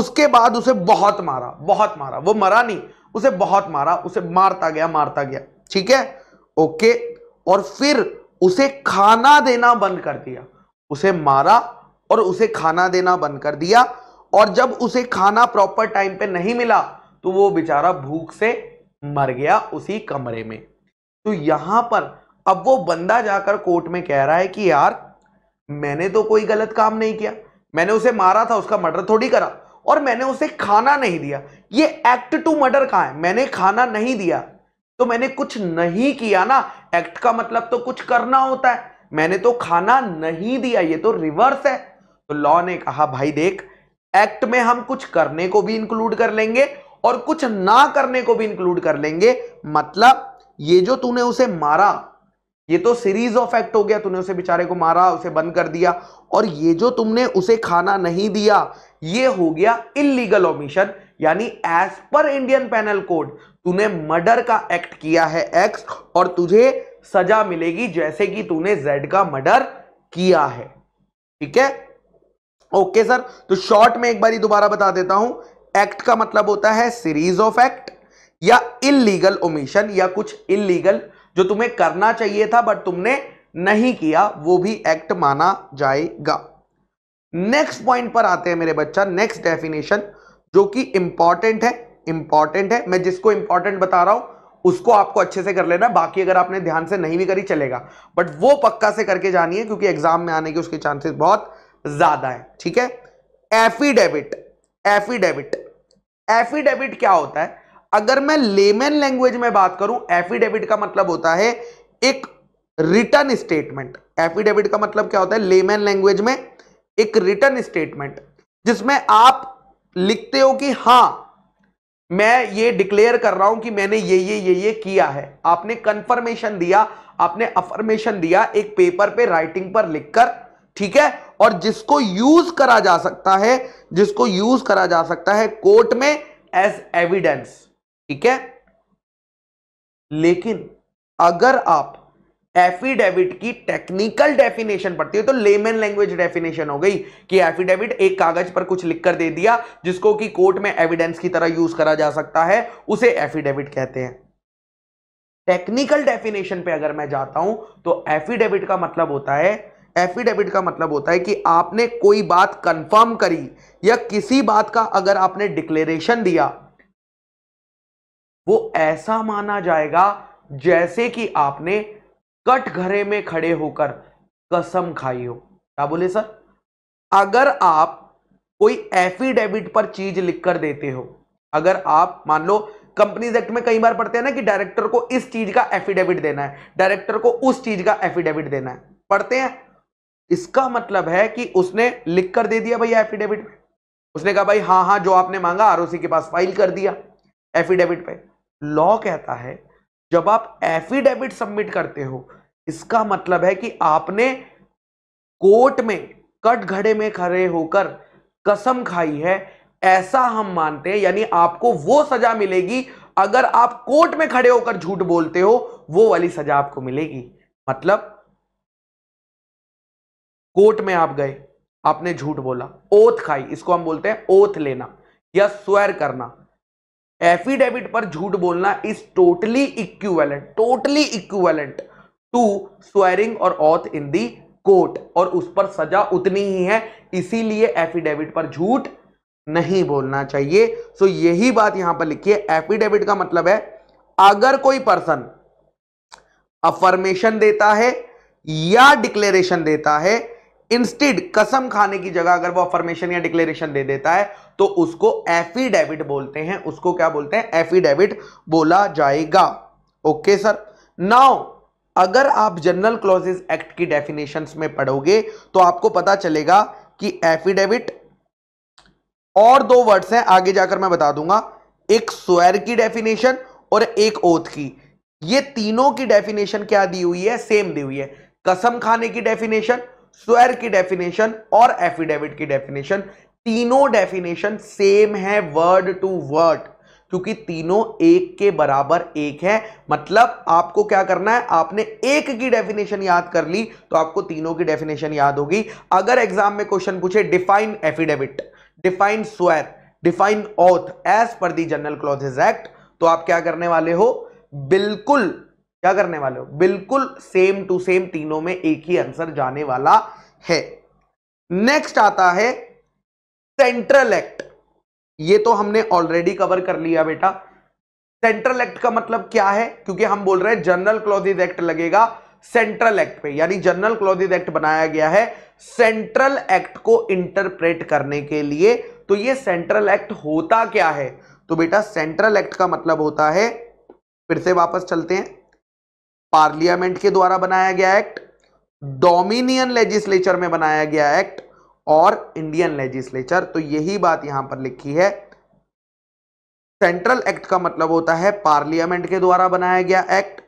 उसके बाद उसे बहुत मारा, बहुत मारा, वो मरा नहीं, उसे बहुत मारा, उसे मारता गया, मारता गया, ठीक है, ओके। और फिर उसे खाना देना बंद कर दिया, उसे मारा और उसे खाना देना बंद कर दिया। और जब उसे खाना प्रॉपर टाइम पे नहीं मिला तो वो बेचारा भूख से मर गया उसी कमरे में। तो यहां पर अब वो बंदा जाकर कोर्ट में कह रहा है कि यार मैंने तो कोई गलत काम नहीं किया, मैंने उसे मारा था, उसका मर्डर थोड़ी करा, और मैंने उसे खाना नहीं दिया। ये एक्ट टू मर्डर कहां है? मैंने खाना नहीं दिया तो मैंने कुछ नहीं किया ना। एक्ट का मतलब तो कुछ करना होता है, मैंने तो खाना नहीं दिया, ये तो रिवर्स है। तो लॉ ने कहा भाई देख, एक्ट में हम कुछ करने को भी इंक्लूड कर लेंगे और कुछ ना करने को भी इंक्लूड कर लेंगे। मतलब ये जो तूने उसे मारा ये तो सीरीज ऑफ एक्ट हो गया, तूने उसे बेचारे को मारा, उसे बंद कर दिया, और ये जो तुमने उसे खाना नहीं दिया ये हो गया इल्लीगल ओमिशन। यानी एज पर इंडियन पेनल कोड तूने मर्डर का एक्ट किया है एक्स, और तुझे सजा मिलेगी जैसे कि तूने जेड का मर्डर किया है, ठीक है, ओके सर। तो शॉर्ट में एक बार दोबारा बता देता हूं, एक्ट का मतलब होता है सीरीज ऑफ एक्ट या इल्लीगल ओमिशन, या कुछ इल्लीगल जो तुम्हें करना चाहिए था बट तुमने नहीं किया, वो भी एक्ट माना जाएगा। नेक्स्ट पॉइंट पर आते हैं मेरे बच्चा, नेक्स्ट डेफिनेशन जो कि इंपॉर्टेंट है, इंपॉर्टेंट है, मैं जिसको इंपॉर्टेंट बता रहा हूं उसको आपको अच्छे से कर लेना, बाकी अगर आपने ध्यान से नहीं भी करी चलेगा, बट वो पक्का से करके जानी है क्योंकि एग्जाम में आने के उसके चांसेस बहुत ज्यादा है, ठीक है। एफिडेविट, एफिडेविट, एफिडेविट क्या होता है? अगर मैं लेमन लैंग्वेज में बात करूं, एफिडेविट का मतलब होता है एक रिटन स्टेटमेंट। एफिडेविट का मतलब क्या होता है लेमन लैंग्वेज में? एक रिटन स्टेटमेंट जिसमें आप लिखते हो कि हां मैं ये डिक्लेयर कर रहा हूं कि मैंने ये ये ये ये किया है। आपने कंफर्मेशन दिया, आपने अफर्मेशन दिया एक पेपर पे, राइटिंग पर लिखकर, ठीक है, और जिसको यूज करा जा सकता है, जिसको यूज करा जा सकता है कोर्ट में एज एविडेंस, ठीक है। लेकिन अगर आप एफिडेविट की टेक्निकल डेफिनेशन पढ़ती है तो लेमन लैंग्वेज डेफिनेशन हो गई कि एफिडेविट एक कागज पर कुछ लिखकर दे दिया जिसको कि कोर्ट में एविडेंस की तरह यूज करा जा सकता है, उसे एफिडेविट कहते हैं। टेक्निकल डेफिनेशन पे अगर मैं जाता हूं तो एफिडेविट का मतलब होता है, एफिडेविट का मतलब होता है कि आपने कोई बात कंफर्म करी या किसी बात का अगर आपने डिक्लेरेशन दिया वो ऐसा माना जाएगा जैसे कि आपने कटघरे में खड़े होकर कसम खाई हो। क्या बोले सर? अगर आप कोई एफिडेविट पर चीज लिखकर देते हो, अगर आप मान लो कंपनीज एक्ट में कई बार पढ़ते हैं ना कि डायरेक्टर को इस चीज का एफिडेविट देना है, डायरेक्टर को उस चीज का एफिडेविट देना है, पढ़ते हैं। इसका मतलब है कि उसने लिख कर दे दिया भैया एफिडेविट पे, उसने कहा भाई हाँ हाँ जो आपने मांगा आरओसी के पास फाइल कर दिया एफिडेविट पे। लॉ कहता है जब आप एफिडेविट सबमिट करते हो इसका मतलब है कि आपने कोर्ट में कटघरे में खड़े होकर कसम खाई है, ऐसा हम मानते हैं। यानी आपको वो सजा मिलेगी अगर आप कोर्ट में खड़े होकर झूठ बोलते हो, वो वाली सजा आपको मिलेगी। मतलब कोर्ट में आप गए, आपने झूठ बोला, ओथ खाई, इसको हम बोलते हैं ओथ लेना या स्वेर करना। एफिडेविट पर झूठ बोलना is totally equivalent, totally equivalent to swearing और ओथ इन दी कोर्ट, और उस पर सजा उतनी ही है। इसीलिए एफिडेविट पर झूठ नहीं बोलना चाहिए। सो यही बात यहां पर लिखिए, एफिडेविट का मतलब है अगर कोई पर्सन अफर्मेशन देता है या डिक्लेरेशन देता है, इंस्टेड कसम खाने की जगह अगर वो अफर्मेशन या डिक्लेरेशन दे देता है तो उसको एफिडेविट बोलते हैं, उसको क्या बोलते हैं? एफिडेविट बोला जाएगा। Okay sir. नाउ अगर आप जनरल क्लॉजेस एक्ट की डेफिनेशंस में पढ़ोगे तो आपको पता चलेगा कि एफिडेविट और दो वर्ड्स हैं, आगे जाकर मैं बता दूंगा, एक स्वेयर की डेफिनेशन और एक ओथ की। ये तीनों की डेफिनेशन क्या दी हुई है? सेम दी हुई है। कसम खाने की डेफिनेशन, स्वेयर की डेफिनेशन और एफिडेविट की डेफिनेशन, तीनों डेफिनेशन सेम है वर्ड टू वर्ड, क्योंकि तीनों एक के बराबर एक है। मतलब आपको क्या करना है, आपने एक की डेफिनेशन याद कर ली तो आपको तीनों की डेफिनेशन याद होगी। अगर एग्जाम में क्वेश्चन पूछे define affidavit, define swear, define oath as per the general clauses act, तो आप क्या करने वाले हो? बिल्कुल क्या करने वाले हो? बिल्कुल सेम टू सेम तीनों में एक ही आंसर जाने वाला है। नेक्स्ट आता है सेंट्रल एक्ट। ये तो हमने ऑलरेडी कवर कर लिया बेटा। सेंट्रल एक्ट का मतलब क्या है? क्योंकि हम बोल रहे हैं जनरल क्लॉजेस एक्ट लगेगा सेंट्रल एक्ट पे, यानी जनरल क्लॉजेस एक्ट बनाया गया है सेंट्रल एक्ट को इंटरप्रेट करने के लिए। तो ये सेंट्रल एक्ट होता क्या है? तो बेटा सेंट्रल एक्ट का मतलब होता है, फिर से वापस चलते हैं, पार्लियामेंट के द्वारा बनाया गया एक्ट, डोमिनियन लेजिस्लेचर में बनाया गया एक्ट और इंडियन लेजिस्लेचर। तो यही बात यहां पर लिखी है, सेंट्रल एक्ट का मतलब होता है पार्लियामेंट के द्वारा बनाया गया एक्ट,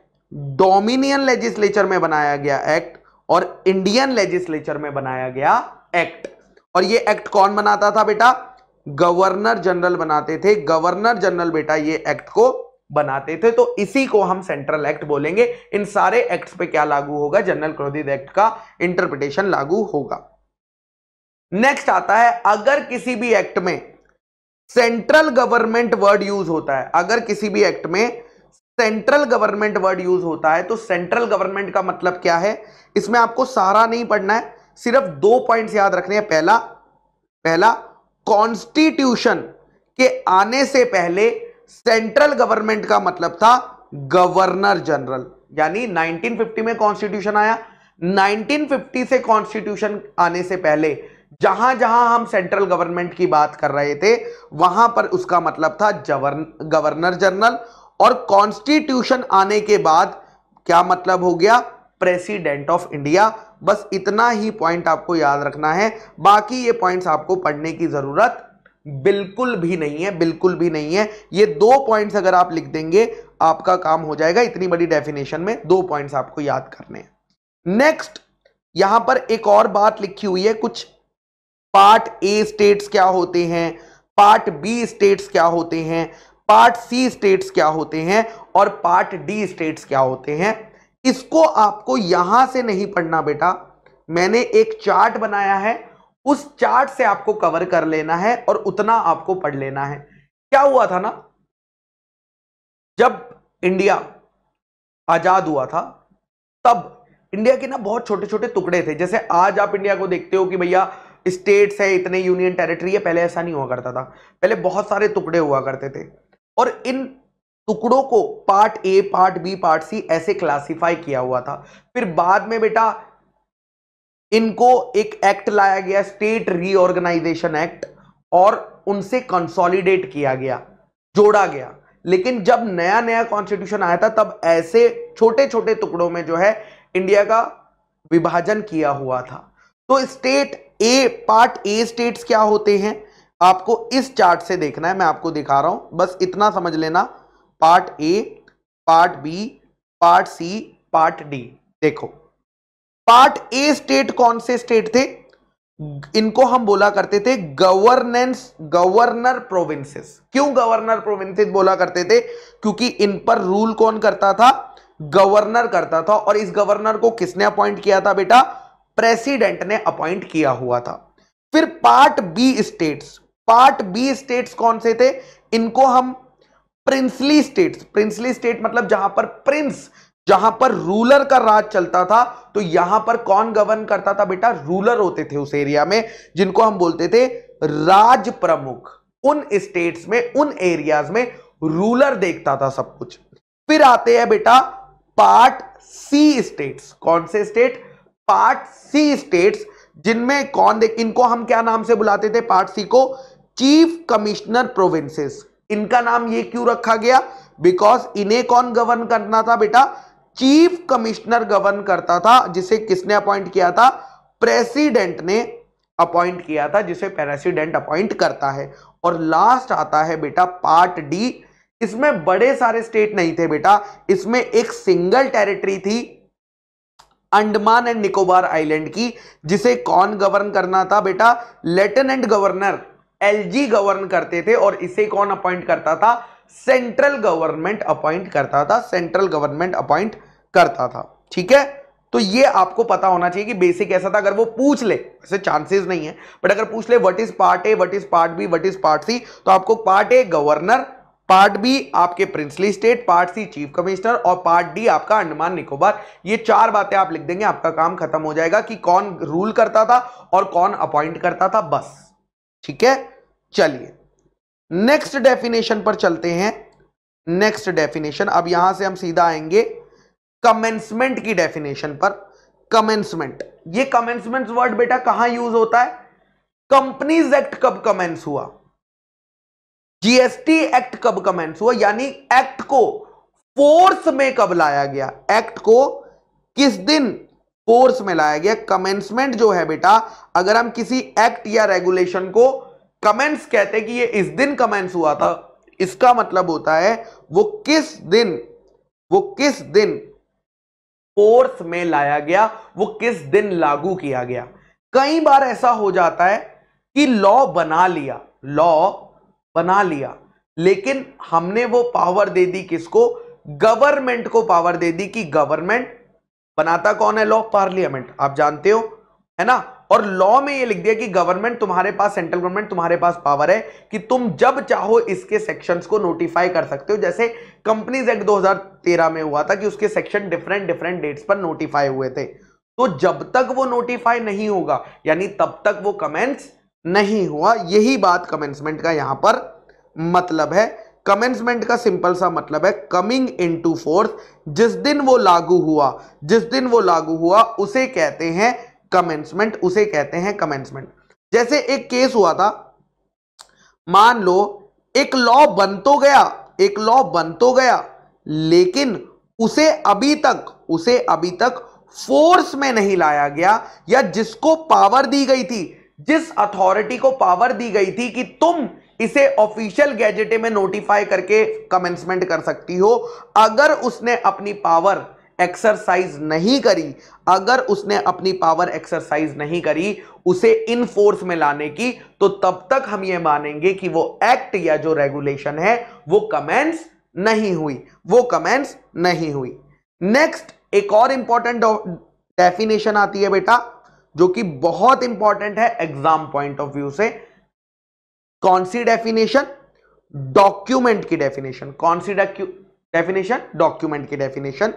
डोमिनियन लेजिस्लेचर में बनाया गया एक्ट और इंडियन लेजिस्लेचर में बनाया गया एक्ट। और ये एक्ट कौन बनाता था बेटा? गवर्नर जनरल बनाते थे, गवर्नर जनरल बेटा ये एक्ट को बनाते थे, तो इसी को हम सेंट्रल एक्ट बोलेंगे। इन सारे एक्ट्स पे क्या लागू होगा? जनरल क्लॉजेस एक्ट का इंटरप्रिटेशन लागू होगा। नेक्स्ट आता है, अगर किसी भी एक्ट में सेंट्रल गवर्नमेंट वर्ड यूज होता है, अगर किसी भी एक्ट में सेंट्रल गवर्नमेंट वर्ड यूज होता है तो सेंट्रल गवर्नमेंट का मतलब क्या है? इसमें आपको सारा नहीं पढ़ना है, सिर्फ दो पॉइंट्स याद रखने हैं। पहला पहला कॉन्स्टिट्यूशन के आने से पहले सेंट्रल गवर्नमेंट का मतलब था गवर्नर जनरल, यानी नाइनटीन फिफ्टी में कॉन्स्टिट्यूशन आया। नाइनटीन फिफ्टी से कॉन्स्टिट्यूशन आने से पहले जहां जहां हम सेंट्रल गवर्नमेंट की बात कर रहे थे वहां पर उसका मतलब था गवर्नर जनरल, और कॉन्स्टिट्यूशन आने के बाद क्या मतलब हो गया? President of India. बस इतना ही पॉइंट आपको याद रखना है, बाकी ये पॉइंट्स आपको पढ़ने की जरूरत बिल्कुल भी नहीं है, बिल्कुल भी नहीं है। ये दो पॉइंट्स अगर आप लिख देंगे आपका काम हो जाएगा। इतनी बड़ी डेफिनेशन में दो पॉइंट्स आपको याद करने हैं। नेक्स्ट यहां पर एक और बात लिखी हुई है, कुछ पार्ट ए स्टेट्स क्या होते हैं, पार्ट बी स्टेट्स क्या होते हैं, पार्ट सी स्टेट्स क्या होते हैं और पार्ट डी स्टेट्स क्या होते हैं। इसको आपको यहां से नहीं पढ़ना बेटा, मैंने एक चार्ट बनाया है, उस चार्ट से आपको कवर कर लेना है और उतना आपको पढ़ लेना है। क्या हुआ था ना, जब इंडिया आजाद हुआ था तब इंडिया के ना बहुत छोटे छोटे टुकड़े थे। जैसे आज आप इंडिया को देखते हो कि भैया स्टेट्स है, इतने यूनियन टेरिटरी है, पहले ऐसा नहीं हुआ करता था, पहले बहुत सारे टुकड़े हुआ करते थे और इन टुकड़ों को part A, part B, part C ऐसे क्लासिफाई किया हुआ था। फिर बाद में बेटा इनको एक एक्ट लाया गया, स्टेट रीऑर्गेनाइजेशन एक्ट, और उनसे कंसोलिडेट किया गया, जोड़ा गया। लेकिन जब नया नया कॉन्स्टिट्यूशन आया था तब ऐसे छोटे छोटे टुकड़ों में जो है इंडिया का विभाजन किया हुआ था। तो state A, part A states क्या होते हैं आपको इस चार्ट से देखना है, मैं आपको दिखा रहा हूं, बस इतना समझ लेना, part A, part B, part C, part D. देखो पार्ट ए स्टेट कौन से स्टेट थे, इनको हम बोला करते थे गवर्नेंस गवर्नर प्रोविंसेस। क्यों गवर्नर प्रोविंसेस बोला करते थे, क्योंकि इन पर रूल कौन करता था, गवर्नर करता था। और इस गवर्नर को किसने अपॉइंट किया था बेटा, प्रेसिडेंट ने अपॉइंट किया हुआ था। फिर part B states, part B states कौन से थे, इनको हम प्रिंसली स्टेट्स, प्रिंसली स्टेट मतलब जहां पर प्रिंस, जहां पर रूलर का राज चलता था, तो यहां पर कौन गवर्न करता था बेटा, रूलर होते थे उस एरिया में, जिनको हम बोलते थे राज प्रमुख। उन स्टेट्स में, उन एरियाज में रूलर देखता था सब कुछ। फिर आते हैं बेटा पार्ट सी स्टेट्स, कौन से स्टेट, पार्ट सी स्टेट्स, जिनमें कौन देख, इनको हम क्या नाम से बुलाते थे पार्ट सी को, चीफ कमिश्नर प्रोविंसेस। इनका नाम ये क्यों रखा गया, बिकॉज इन्हें कौन गवर्न करना था बेटा, चीफ कमिश्नर गवर्न करता था, जिसे किसने अपॉइंट किया था, प्रेसिडेंट ने अपॉइंट किया था, जिसे प्रेसिडेंट अपॉइंट करता है। और लास्ट आता है बेटा पार्ट डी, इसमें बड़े सारे स्टेट नहीं थे बेटा, इसमें एक सिंगल टेरिटरी थी अंडमान एंड निकोबार आइलैंड की, जिसे कौन गवर्न करना था बेटा, लेफ्टिनेंट गवर्नर एलजी गवर्न करते थे। और इसे कौन अपॉइंट करता था, सेंट्रल गवर्नमेंट अपॉइंट करता था, सेंट्रल गवर्नमेंट अपॉइंट करता था। ठीक है, तो ये आपको पता होना चाहिए कि बेसिक ऐसा था। अगर वो पूछ ले, वैसे चांसेस नहीं है, बट अगर पूछ ले what is part A, what is part B, what is part C, तो आपको part A governor, part B आपके princely state, part C chief commissioner और पार्ट डी आपका अंडमान निकोबार, ये चार बातें आप लिख देंगे, आपका काम खत्म हो जाएगा कि कौन रूल करता था और कौन अपॉइंट करता था, बस। ठीक है, चलिए नेक्स्ट डेफिनेशन पर चलते हैं। नेक्स्ट डेफिनेशन, अब यहां से हम सीधा आएंगे कमेंसमेंट की डेफिनेशन पर। कमेंसमेंट, ये कमेंसमेंट वर्ड बेटा कहां यूज होता है, कंपनीज एक्ट कब कमेंस हुआ, जीएसटी एक्ट कब कमेंस हुआ, यानी एक्ट को फोर्स में कब लाया गया, एक्ट को किस दिन फोर्स में लाया गया। कमेंसमेंट जो है बेटा, अगर हम किसी एक्ट या रेगुलेशन को कमेंस कहते हैं कि ये इस दिन कमेंस हुआ था, इसका मतलब होता है वो किस दिन, वो किस दिन फोर्स में लाया गया, वो किस दिन लागू किया गया। कई बार ऐसा हो जाता है कि लॉ बना लिया, लॉ बना लिया, लेकिन हमने वो पावर दे दी किसको, गवर्नमेंट को पावर दे दी कि गवर्नमेंट, बनाता कौन है लॉ, पार्लियामेंट, आप जानते हो, है ना। और लॉ में ये लिख दिया कि गवर्नमेंट तुम्हारे पास, सेंट्रल गवर्नमेंट तुम्हारे पास पावर है कि तुम जब चाहो इसके सेक्शंस को नोटिफाई कर सकते हो, जैसे कंपनीज एक्ट दो हज़ार तेरह में हुआ था कि उसके सेक्शन डिफरेंट डिफरेंट डेट्स पर नोटिफाई हुए थे। तो जब तक वो नोटिफाई नहीं होगा, यानी तब तक वो कमेंस नहीं हुआ। यही बात कमेंसमेंट का यहां पर मतलब है। कमेंसमेंट का सिंपल सा मतलब है कमिंग इनटू फोर्स, जिस दिन वो लागू हुआ, जिस दिन वो लागू हुआ उसे कहते हैं कमेंसमेंट, उसे कहते हैं कमेंसमेंट। जैसे एक केस हुआ था, मान लो एक लॉ बन तो गया, एक लॉ बन तो गया, लेकिन उसे अभी तक, उसे अभी तक फोर्स में नहीं लाया गया, या जिसको पावर दी गई थी, जिस अथॉरिटी को पावर दी गई थी कि तुम इसे ऑफिशियल गैजेटे में नोटिफाई करके कमेंसमेंट कर सकती हो, अगर उसने अपनी पावर एक्सरसाइज नहीं करी, अगर उसने अपनी पावर एक्सरसाइज नहीं करी उसे इन फोर्स में लाने की, तो तब तक हम ये मानेंगे कि वो एक्ट या जो रेगुलेशन है वो कमेंस नहीं हुई, वो कमेंस नहीं हुई। नेक्स्ट एक और इंपॉर्टेंट डेफिनेशन आती है बेटा, जो कि बहुत इंपॉर्टेंट है एग्जाम पॉइंट ऑफ व्यू से। कौन सी डेफिनेशन? डॉक्यूमेंट की डेफिनेशन। कौन सी डेफिनेशन? डॉक्यूमेंट की डेफिनेशन।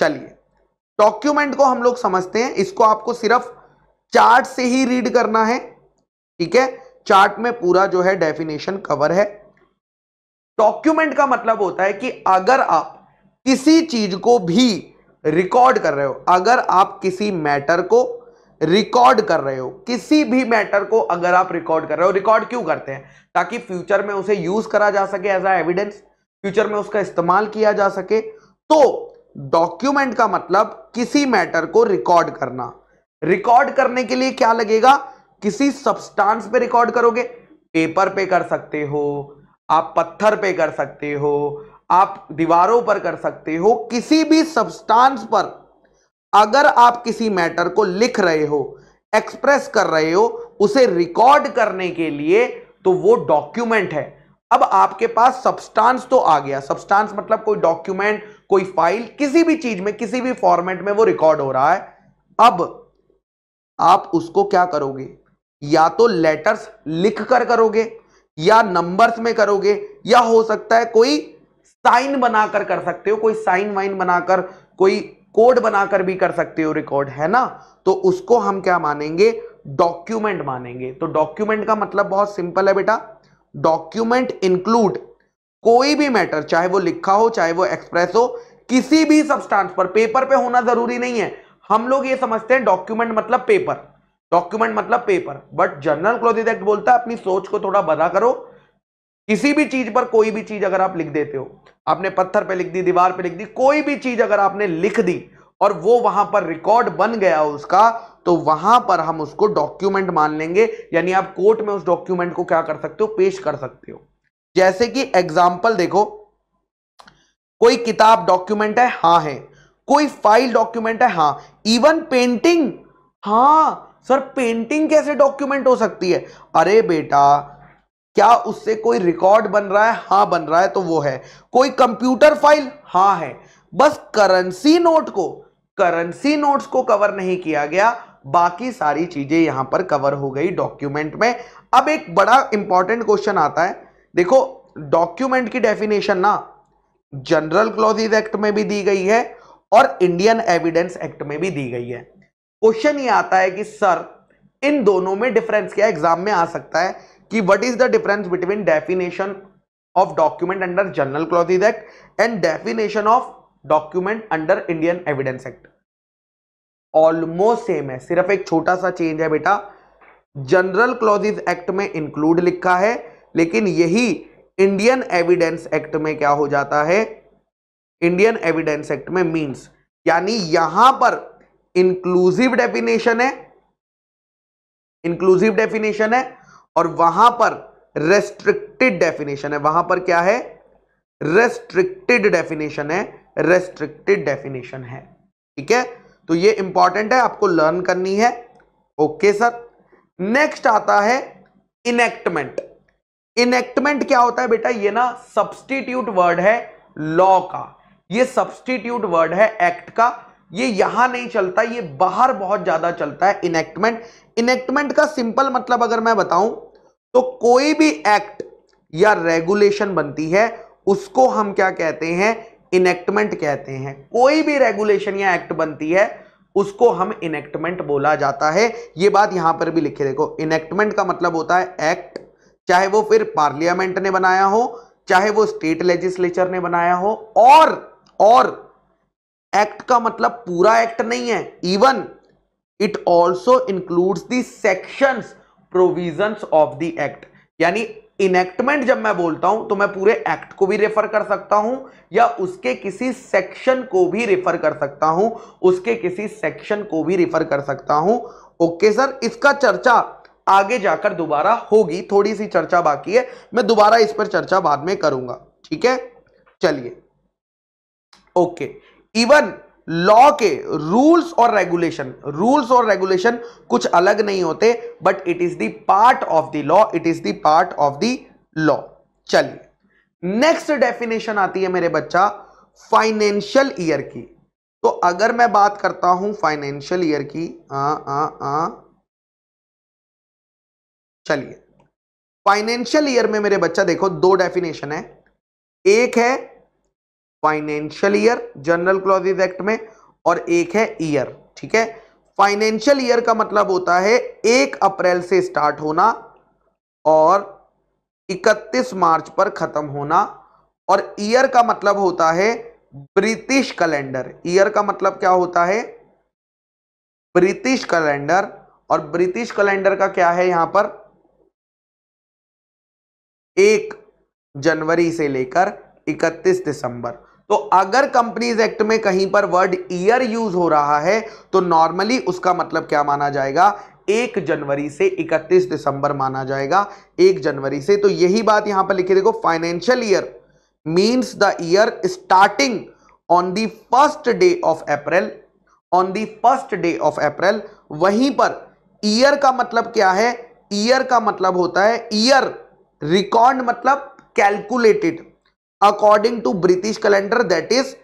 चलिए, डॉक्यूमेंट को हम लोग समझते हैं। इसको आपको सिर्फ चार्ट से ही रीड करना है, ठीक है। चार्ट में पूरा जो है डेफिनेशन कवर है। डॉक्यूमेंट का मतलब होता है कि अगर आप किसी चीज को भी रिकॉर्ड कर रहे हो, अगर आप किसी मैटर को रिकॉर्ड कर रहे हो, किसी भी मैटर को अगर आप रिकॉर्ड कर रहे हो। रिकॉर्ड क्यों करते हैं? ताकि फ्यूचर में उसे यूज करा जा सके एज अ एविडेंस, फ्यूचर में उसका इस्तेमाल किया जा सके। तो डॉक्यूमेंट का मतलब किसी मैटर को रिकॉर्ड करना। रिकॉर्ड करने के लिए क्या लगेगा? किसी सब्सटेंस पे रिकॉर्ड करोगे, पेपर पे कर सकते हो आप, पत्थर पे कर सकते हो आप, दीवारों पर कर सकते हो। किसी भी सब्सटेंस पर अगर आप किसी मैटर को लिख रहे हो, एक्सप्रेस कर रहे हो, उसे रिकॉर्ड करने के लिए, तो वो डॉक्यूमेंट है। अब आपके पास सब्सटेंस तो आ गया। सब्सटेंस मतलब कोई डॉक्यूमेंट, कोई फाइल, किसी भी चीज में, किसी भी फॉर्मेट में वो रिकॉर्ड हो रहा है। अब आप उसको क्या करोगे? या तो लेटर्स लिख कर करोगे, या नंबर्स में करोगे, या हो सकता है कोई साइन बनाकर कर सकते हो, कोई साइन वाइन बनाकर, कोई कोड बनाकर भी कर सकते हो रिकॉर्ड, है ना। तो उसको हम क्या मानेंगे? डॉक्यूमेंट मानेंगे। तो डॉक्यूमेंट का मतलब बहुत सिंपल है बेटा। डॉक्यूमेंट इंक्लूड कोई भी मैटर, चाहे वो लिखा हो, चाहे वो एक्सप्रेस हो, किसी भी सब्सटेंस पर। पेपर पे होना जरूरी नहीं है। हम लोग ये समझते हैं डॉक्यूमेंट मतलब पेपर, डॉक्यूमेंट मतलब paper, but general clauses act बोलता है अपनी सोच को थोड़ा बड़ा करो। किसी भी चीज पर कोई भी चीज अगर आप लिख देते हो, आपने पत्थर पे लिख दी, दीवार पे लिख दी, कोई भी चीज अगर आपने लिख दी और वो वहां पर रिकॉर्ड बन गया उसका, तो वहां पर हम उसको डॉक्यूमेंट मान लेंगे। यानी आप कोर्ट में उस डॉक्यूमेंट को क्या कर सकते हो? पेश कर सकते हो। जैसे कि एग्जाम्पल देखो, कोई किताब डॉक्यूमेंट है, हाँ है। कोई फाइल डॉक्यूमेंट है, हाँ। इवन पेंटिंग, हाँ सर पेंटिंग कैसे डॉक्यूमेंट हो सकती है? अरे बेटा, क्या उससे कोई रिकॉर्ड बन रहा है? हाँ बन रहा है, तो वो है। कोई कंप्यूटर फाइल, हाँ है। बस करेंसी नोट को, करेंसी नोट्स को कवर नहीं किया गया, बाकी सारी चीजें यहां पर कवर हो गई डॉक्यूमेंट में। अब एक बड़ा इंपॉर्टेंट क्वेश्चन आता है। देखो, डॉक्यूमेंट की डेफिनेशन ना जनरल क्लॉजेज एक्ट में भी दी गई है और इंडियन एविडेंस एक्ट में भी दी गई है। क्वेश्चन ये आता है कि सर इन दोनों में डिफरेंस क्या? एग्जाम में आ सकता है कि what is the difference between definition of document under general clauses act and definition of document under Indian evidence act. Almost same है, सिर्फ एक छोटा सा चेंज है बेटा। जनरल क्लॉजेज एक्ट में इंक्लूड लिखा है, लेकिन यही इंडियन एविडेंस एक्ट में क्या हो जाता है? इंडियन एविडेंस एक्ट में मींस, यानी यहां पर इंक्लूसिव डेफिनेशन है, इंक्लूसिव डेफिनेशन है, और वहां पर रेस्ट्रिक्टेड डेफिनेशन है। वहां पर क्या है? रेस्ट्रिक्टेड डेफिनेशन है, रेस्ट्रिक्टेड डेफिनेशन है, ठीक है। तो ये इंपॉर्टेंट है, आपको लर्न करनी है। ओके सर, नेक्स्ट आता है इनेक्टमेंट। इनेक्टमेंट क्या होता है बेटा? ये ना सब्स्टिट्यूट वर्ड है लॉ का, ये सब्स्टिट्यूट वर्ड है एक्ट का। ये यहां नहीं चलता, ये बाहर बहुत ज्यादा चलता है इनेक्टमेंट। इनेक्टमेंट का सिंपल मतलब अगर मैं बताऊं तो कोई भी एक्ट या रेगुलेशन बनती है, उसको हम क्या कहते हैं? इनेक्टमेंट कहते हैं। कोई भी रेगुलेशन या एक्ट बनती है, उसको हम इनेक्टमेंट बोला जाता है। ये बात यहां पर भी लिखे, देखो। इनेक्टमेंट का मतलब होता है एक्ट, चाहे वो फिर पार्लियामेंट ने बनाया हो, चाहे वो स्टेट लेजिस्लेचर ने बनाया हो। और और एक्ट का मतलब पूरा एक्ट नहीं है, even it also includes the sections, provisions of the act. यानी इनेक्टमेंट जब मैं बोलता हूं तो मैं पूरे एक्ट को भी रेफर कर सकता हूं, या उसके किसी सेक्शन को भी रेफर कर सकता हूं, उसके किसी सेक्शन को भी रेफर कर सकता हूं। ओके सर, इसका चर्चा आगे जाकर दोबारा होगी, थोड़ी सी चर्चा बाकी है, मैं दोबारा इस पर चर्चा बाद में करूंगा, ठीक है। चलिए, ओके। इवन लॉ के रूल्स और रेगुलेशन, रूल्स और रेगुलेशन कुछ अलग नहीं होते, but it is the part of the law, it is the part of the law. चलिए, नेक्स्ट डेफिनेशन आती है मेरे बच्चा फाइनेंशियल ईयर की। तो अगर मैं बात करता हूं फाइनेंशियल ईयर की, चलिए फाइनेंशियल ईयर में मेरे बच्चा देखो दो डेफिनेशन है, एक है financial year general clauses act में और एक है ईयर। ठीक है, फाइनेंशियल ईयर का मतलब होता है एक अप्रैल से स्टार्ट होना और इकतीस मार्च पर खत्म होना, और ईयर का मतलब होता है ब्रिटिश कैलेंडर। ईयर का मतलब क्या होता है? ब्रिटिश कैलेंडर, और ब्रिटिश कैलेंडर का क्या है यहां पर? एक जनवरी से लेकर इकतीस दिसंबर। तो अगर कंपनीज एक्ट में कहीं पर वर्ड ईयर यूज हो रहा है तो नॉर्मली उसका मतलब क्या माना जाएगा? एक जनवरी से इकतीस दिसंबर माना जाएगा, एक जनवरी से। तो यही बात यहां पर लिखी देखो, financial year means the year starting on the first day of April, on the first day of April। वहीं पर year का मतलब क्या है? year का मतलब होता है year reckoned मतलब calculated according to British calendar, that is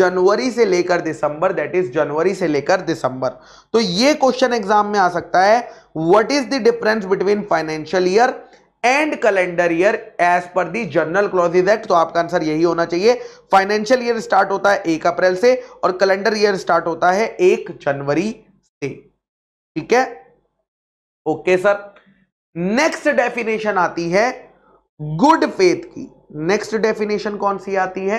जनवरी से लेकर दिसंबर, that is जनवरी से लेकर दिसंबर। तो ये क्वेश्चन एग्जाम में आ सकता है, what is the difference between financial year and calendar year as per the general clauses act. तो आपका आंसर यही होना चाहिए, फाइनेंशियल ईयर स्टार्ट होता है एक अप्रैल से और कैलेंडर ईयर स्टार्ट होता है एक जनवरी से। ठीक है, ओके सर। नेक्स्ट डेफिनेशन आती है गुड फेथ की। नेक्स्ट डेफिनेशन कौन सी आती है?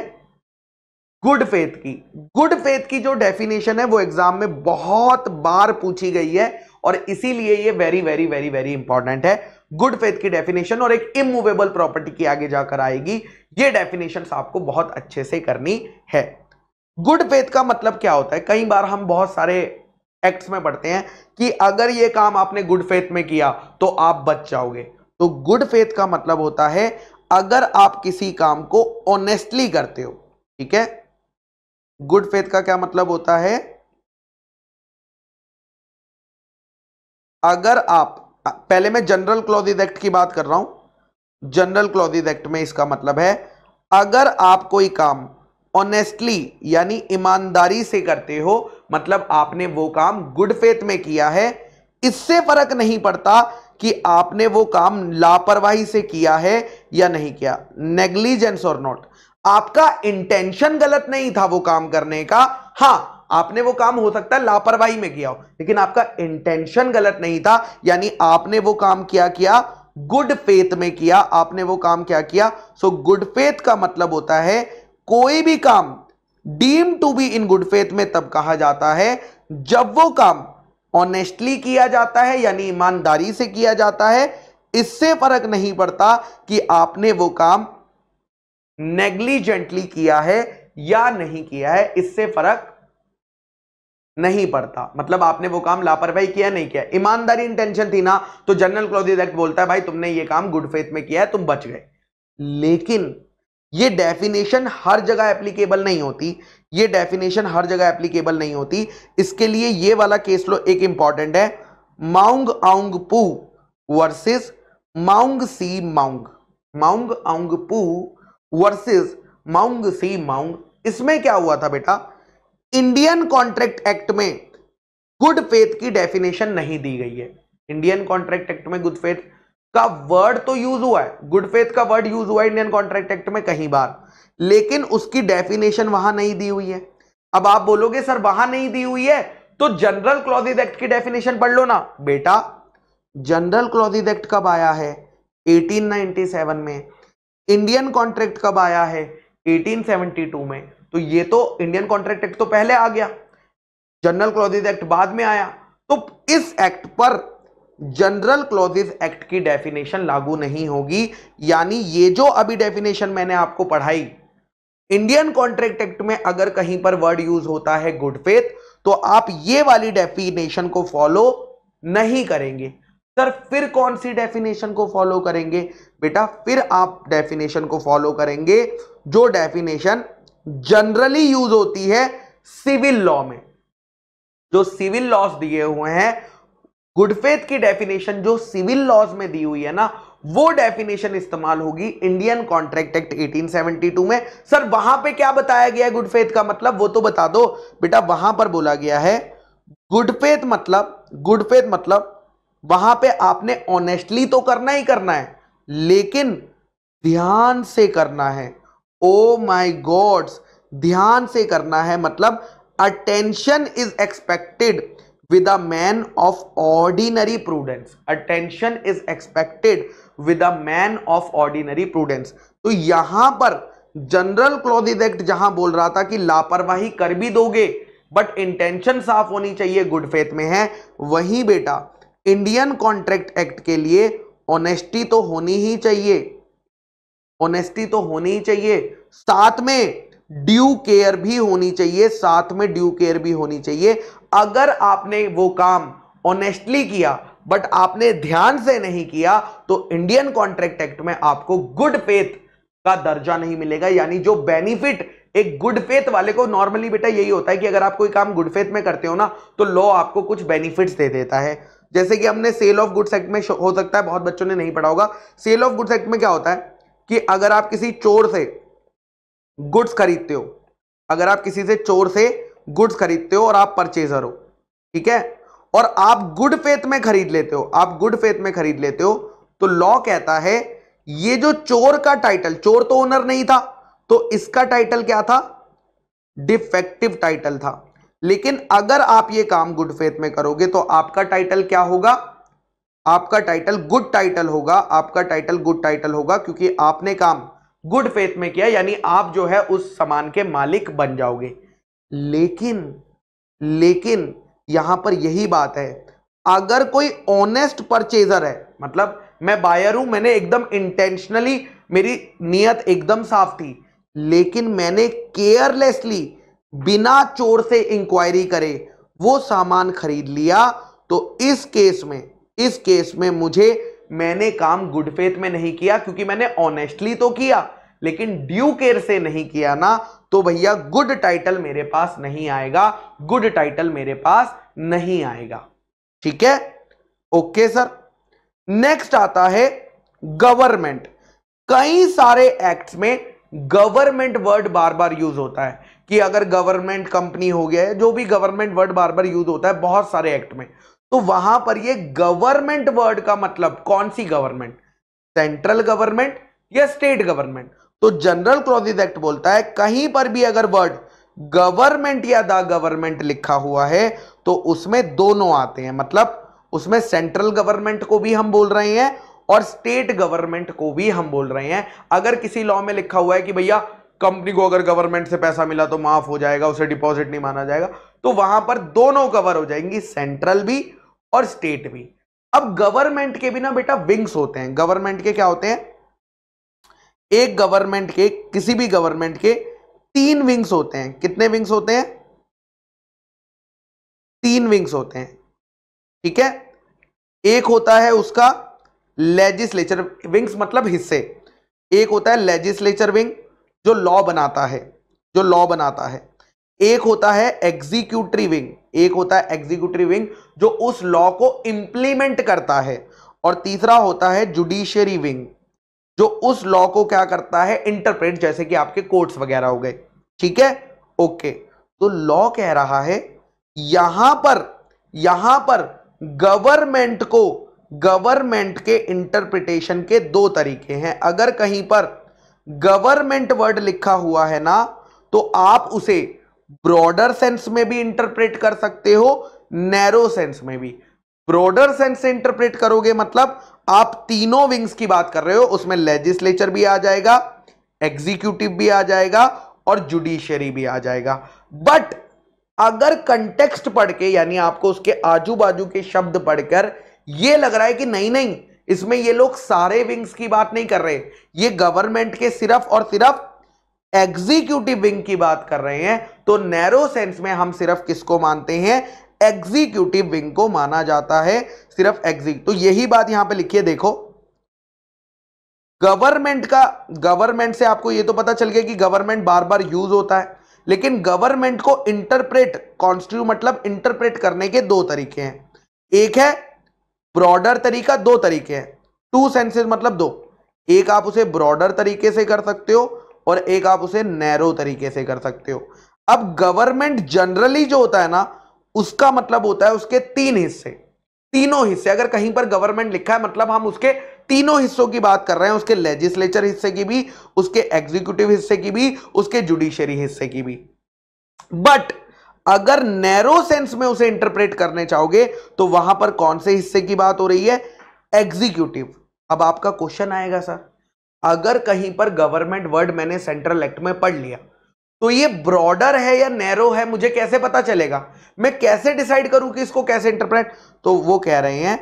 गुड फेथ की। गुड फेथ की जो डेफिनेशन है वो एग्जाम में बहुत बार पूछी गई है और इसीलिए ये very very very very important है। गुड फेथ की डेफिनेशन और एक इमूवेबल प्रॉपर्टी की आगे जाकर आएगी, ये डेफिनेशंस आपको बहुत अच्छे से करनी है। गुड फेथ का मतलब क्या होता है? कई बार हम बहुत सारे एक्ट्स में पढ़ते हैं कि अगर ये काम आपने गुड फेथ में किया तो आप बच जाओगे। तो गुड फेथ का मतलब होता है अगर आप किसी काम को ऑनेस्टली करते हो। ठीक है, गुड फेथ का क्या मतलब होता है? अगर आप, पहले मैं जनरल क्लॉजेज एक्ट की बात कर रहा हूं, जनरल क्लॉजेज एक्ट में इसका मतलब है अगर आप कोई काम ऑनेस्टली यानी ईमानदारी से करते हो, मतलब आपने वो काम गुड फेथ में किया है, इससे फर्क नहीं पड़ता कि आपने वो काम लापरवाही से किया है या नहीं किया, नेग्लिजेंस और नॉट। आपका इंटेंशन गलत नहीं था वो काम करने का, हाँ आपने वो काम हो सकता है लापरवाही में किया हो, लेकिन आपका इंटेंशन गलत नहीं था, यानी आपने वो काम क्या किया? गुड फेथ में किया, आपने वो काम क्या किया? सो गुड फेथ का मतलब होता है कोई भी काम deem to be in good faith में तब कहा जाता है जब वो काम ऑनेस्टली किया जाता है यानी ईमानदारी से किया जाता है, इससे फर्क नहीं पड़ता कि आपने वो काम नेग्लिजेंटली किया है या नहीं किया है, इससे फर्क नहीं पड़ता। मतलब आपने वो काम लापरवाही किया नहीं किया, ईमानदारी इंटेंशन थी ना, तो जनरल क्लॉजेज एक्ट बोलता है भाई तुमने ये काम गुड फेथ में किया है तुम बच गए। लेकिन ये डेफिनेशन हर जगह एप्लीकेबल नहीं होती, ये डेफिनेशन हर जगह एप्लीकेबल नहीं होती। इसके लिए ये वाला केस लो एक इंपॉर्टेंट है, माउंग आउंग पू versus माउंग सी माउंग। माउंग आउंग पू versus माउंग सी माउंग। इसमें क्या हुआ था बेटा? इंडियन कॉन्ट्रैक्ट एक्ट में गुड फेथ की डेफिनेशन नहीं दी गई है। इंडियन कॉन्ट्रैक्ट एक्ट में गुड फेथ का वर्ड तो यूज हुआ है, गुड फेथ का वर्ड यूज हुआ है इंडियन कॉन्ट्रैक्ट एक्ट में कई बार, लेकिन उसकी डेफिनेशन वहां नहीं दी हुई है। अब आप बोलोगे सर वहां नहीं दी हुई है तो जनरल क्लॉजेज एक्ट की डेफिनेशन पढ़ लो ना। बेटा जनरल क्लॉजेज एक्ट कब आया है? अठारह सौ सत्तानवे में। इंडियन कॉन्ट्रैक्ट कब आया है? अठारह सौ बहत्तर में। तो ये तो इंडियन कॉन्ट्रैक्ट एक्ट तो पहले आ गया, जनरल क्लॉजेज एक्ट बाद में आया, तो इस एक्ट पर जनरल क्लॉजेज एक्ट की डेफिनेशन लागू नहीं होगी। यानी ये जो अभी डेफिनेशन मैंने आपको पढ़ाई, इंडियन कॉन्ट्रैक्ट एक्ट में अगर कहीं पर वर्ड यूज होता है गुड फेथ तो आप ये वाली डेफिनेशन को फॉलो नहीं करेंगे। सर फिर कौन सी डेफिनेशन को फॉलो करेंगे? बेटा फिर आप डेफिनेशन को फॉलो करेंगे जो डेफिनेशन जनरली यूज होती है सिविल लॉ में। जो सिविल लॉज दिए हुए हैं, गुड फेथ की डेफिनेशन जो सिविल लॉज में दी हुई है ना, वो डेफिनेशन इस्तेमाल होगी इंडियन कॉन्ट्रैक्ट एक्ट अठारह सौ बहत्तर में। सर वहां पे क्या बताया गया है गुड फेथ का मतलब, वो तो बता दो बेटा। वहां पर बोला गया है गुड फेथ मतलब, गुड फेथ मतलब वहां पे आपने ऑनेस्टली तो करना ही करना है, लेकिन ध्यान से करना है। ओ माय गॉड्स, ध्यान से करना है मतलब attention is expected with a man of ordinary prudence, attention is expected with a man of ordinary prudence। तो यहां पर जनरल क्लॉजेज एक्ट जहां बोल रहा था कि लापरवाही कर भी दोगे बट इंटेंशन साफ होनी चाहिए, गुड फेथ में है, वहीं बेटा इंडियन कॉन्ट्रैक्ट एक्ट के लिए ऑनेस्टी तो होनी ही चाहिए, ऑनेस्टी तो होनी ही चाहिए, साथ में ड्यू केयर भी होनी चाहिए, साथ में ड्यू केयर भी होनी चाहिए। अगर आपने वो काम ऑनेस्टली किया बट आपने ध्यान से नहीं किया तो इंडियन कॉन्ट्रैक्ट एक्ट में आपको गुड फेथ का दर्जा नहीं मिलेगा। यानी जो बेनिफिट एक गुड फेथ वाले को, नॉर्मली बेटा यही होता है कि अगर आप कोई काम गुड फेथ में करते हो ना तो लॉ आपको कुछ बेनिफिट्स दे देता है। जैसे कि हमने सेल ऑफ गुड्स एक्ट में, हो सकता है बहुत बच्चों ने नहीं पढ़ा होगा, सेल ऑफ गुड्स एक्ट में क्या होता है कि अगर आप किसी चोर से गुड्स खरीदते हो, अगर आप किसी से चोर से गुड्स खरीदते हो और आप परचेजर हो, ठीक है, और आप गुड फेथ में खरीद लेते हो, आप गुड फेथ में खरीद लेते हो, तो लॉ कहता है ये जो चोर का टाइटल, चोर तो ओनर नहीं था तो इसका टाइटल क्या था, डिफेक्टिव टाइटल था, लेकिन अगर आप ये काम गुड फेथ में करोगे तो आपका टाइटल क्या होगा, आपका टाइटल गुड टाइटल होगा, आपका टाइटल गुड टाइटल होगा क्योंकि आपने काम गुड फेथ में किया, यानी आप जो है उस सामान के मालिक बन जाओगे। लेकिन लेकिन यहां पर यही बात है, अगर कोई ऑनेस्ट परचेजर है, मतलब मैं बायर हूं, मैंने एकदम इंटेंशनली, मेरी नियत एकदम साफ थी, लेकिन मैंने केयरलेसली बिना चोर से इंक्वायरी करे वो सामान खरीद लिया, तो इस केस में, इस केस में मुझे, मैंने काम गुड फेथ में नहीं किया क्योंकि मैंने ऑनेस्टली तो किया लेकिन ड्यू केयर से नहीं किया ना, तो भैया गुड टाइटल मेरे पास नहीं आएगा, गुड टाइटल मेरे पास नहीं आएगा। ठीक है, ओके सर। नेक्स्ट आता है गवर्नमेंट। कई सारे एक्ट्स में गवर्नमेंट वर्ड बार बार यूज होता है कि अगर गवर्नमेंट कंपनी हो गया है, जो भी गवर्नमेंट वर्ड बार बार यूज होता है बहुत सारे एक्ट में, तो वहां पर ये गवर्नमेंट वर्ड का मतलब कौन सी गवर्नमेंट, सेंट्रल गवर्नमेंट या स्टेट गवर्नमेंट। तो जनरल क्लॉजेज एक्ट बोलता है कहीं पर भी अगर वर्ड गवर्नमेंट या द गवर्नमेंट लिखा हुआ है तो उसमें दोनों आते हैं, मतलब उसमें सेंट्रल गवर्नमेंट को भी हम बोल रहे हैं और स्टेट गवर्नमेंट को भी हम बोल रहे हैं। अगर किसी लॉ में लिखा हुआ है कि भैया कंपनी को अगर गवर्नमेंट से पैसा मिला तो माफ हो जाएगा, उसे डिपॉजिट नहीं माना जाएगा, तो वहां पर दोनों कवर हो जाएंगी, सेंट्रल भी और स्टेट भी। अब गवर्नमेंट के भी ना बेटा विंग्स होते हैं, गवर्नमेंट के क्या होते हैं, एक गवर्नमेंट के, किसी भी गवर्नमेंट के तीन विंग्स होते हैं। कितने विंग्स होते हैं, तीन विंग्स होते हैं, ठीक है। एक होता है उसका लेजिस्लेचर विंग्स मतलब हिस्से, एक होता है लेजिस्लेचर विंग जो लॉ बनाता है, जो लॉ बनाता है, एक होता है एग्जीक्यूटरी विंग, एक होता है एग्जीक्यूटरी विंग जो उस लॉ को इंप्लीमेंट करता है, और तीसरा होता है जुडिशियरी विंग जो उस लॉ को क्या करता है, इंटरप्रेट, जैसे कि आपके कोर्ट्स वगैरह हो गए। ठीक है, ओके। तो लॉ कह रहा है यहां पर, यहां पर गवर्नमेंट को, गवर्नमेंट के इंटरप्रिटेशन के दो तरीके हैं। अगर कहीं पर गवर्नमेंट वर्ड लिखा हुआ है ना तो आप उसे ब्रॉडर सेंस में भी इंटरप्रेट कर सकते हो, नैरो सेंस में भी। ब्रॉडर सेंस से इंटरप्रेट करोगे मतलब आप तीनों विंग्स की बात कर रहे हो, उसमें लेजिस्लेचर भी आ जाएगा, एग्जीक्यूटिव भी आ जाएगा और जुडिशियरी भी आ जाएगा। बट अगर कंटेक्स्ट पढ़ के, यानी आपको उसके आजू बाजू के शब्द पढ़कर ये लग रहा है कि नहीं नहीं, इसमें ये लोग सारे विंग्स की बात नहीं कर रहे, ये गवर्नमेंट के सिर्फ और सिर्फ एग्जीक्यूटिव विंग की बात कर रहे हैं, तो नैरो सेंस में हम सिर्फ किसको मानते हैं, एग्जीक्यूटिव विंग को माना जाता है, सिर्फ एग्जीक्यूटिव। तो यही बात यहां पे लिखिए, देखो गवर्नमेंट का, गवर्नमेंट से आपको ये तो पता चल गया कि गवर्नमेंट बार बार यूज होता है, लेकिन गवर्नमेंट को इंटरप्रेट, कॉन्स्टिट्यूट मतलब इंटरप्रेट करने के दो तरीके हैं, एक है ब्रॉडर तरीका, दो तरीके हैं, टू सेंसेस मतलब दो, एक आप उसे ब्रॉडर तरीके से कर सकते हो और एक आप उसे नैरो तरीके से कर सकते हो। अब गवर्नमेंट जनरली जो होता है ना उसका मतलब होता है उसके तीन हिस्से, तीनों हिस्से। अगर कहीं पर गवर्नमेंट लिखा है मतलब हम उसके तीनों हिस्सों की बात कर रहे हैं, उसके लेजिस्लेचर हिस्से की भी, उसके एग्जीक्यूटिव हिस्से की भी, उसके जुडिशरी हिस्से की भी। बट अगर नैरो सेंस में उसे इंटरप्रेट करने चाहोगे तो वहां पर कौन से हिस्से की बात हो रही है? एग्जीक्यूटिव। अब आपका क्वेश्चन आएगा सर अगर कहीं पर गवर्नमेंट वर्ड मैंने सेंट्रल एक्ट में पढ़ लिया तो ये ब्रॉडर है या नैरो है, मुझे कैसे पता चलेगा, मैं कैसे डिसाइड करूं कि इसको कैसे इंटरप्रेट? तो वो कह रहे हैं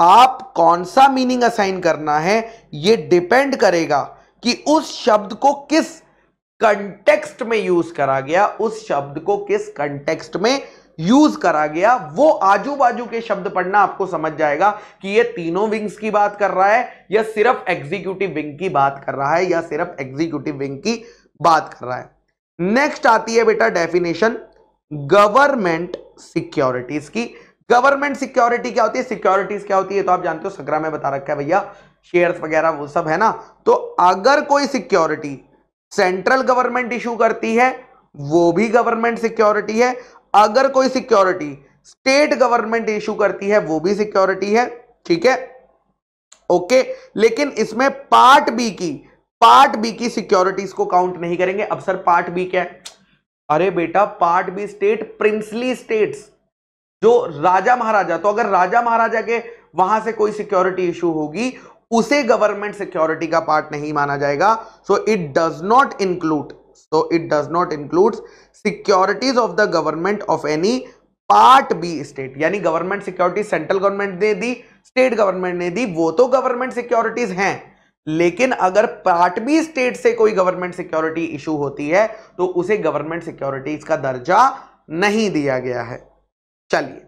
आप कौन सा मीनिंग असाइन करना है ये डिपेंड करेगा कि उस शब्द को किस कंटेक्स्ट में यूज करा गया, उस शब्द को किस कंटेक्स्ट में यूज करा गया। वो आजू बाजू के शब्द पढ़ना आपको समझ जाएगा कि ये तीनों विंग्स की बात कर रहा है या सिर्फ एग्जीक्यूटिव विंग की बात कर रहा है या सिर्फ एग्जीक्यूटिव विंग की बात कर रहा है। नेक्स्ट आती है बेटा डेफिनेशन गवर्नमेंट सिक्योरिटीज की। गवर्नमेंट सिक्योरिटी क्या होती है, सिक्योरिटीज क्या होती है तो आप जानते हो, सकरा में बता रखा है भैया, शेयर्स वगैरह वो सब है ना। तो अगर कोई सिक्योरिटी सेंट्रल गवर्नमेंट इशू करती है वो भी गवर्नमेंट सिक्योरिटी है, अगर कोई सिक्योरिटी स्टेट गवर्नमेंट इशू करती है वो भी सिक्योरिटी है, ठीक है ओके। लेकिन इसमें पार्ट बी की पार्ट बी की सिक्योरिटीज को काउंट नहीं करेंगे। अब सर पार्ट बी क्या है? अरे बेटा part B state princely states, जो राजा महाराजा, तो अगर राजा महाराजा के वहां से कोई सिक्योरिटी इशू होगी उसे गवर्नमेंट सिक्योरिटी का पार्ट नहीं माना जाएगा। So it does not include so it does not includes securities of the government of any part B state। यानी गवर्नमेंट सिक्योरिटी सेंट्रल गवर्नमेंट ने दी, स्टेट गवर्नमेंट ने दी, वो तो गवर्नमेंट सिक्योरिटीज हैं, लेकिन अगर पार्ट बी स्टेट से कोई गवर्नमेंट सिक्योरिटी इशू होती है तो उसे गवर्नमेंट सिक्योरिटीज का दर्जा नहीं दिया गया है। चलिए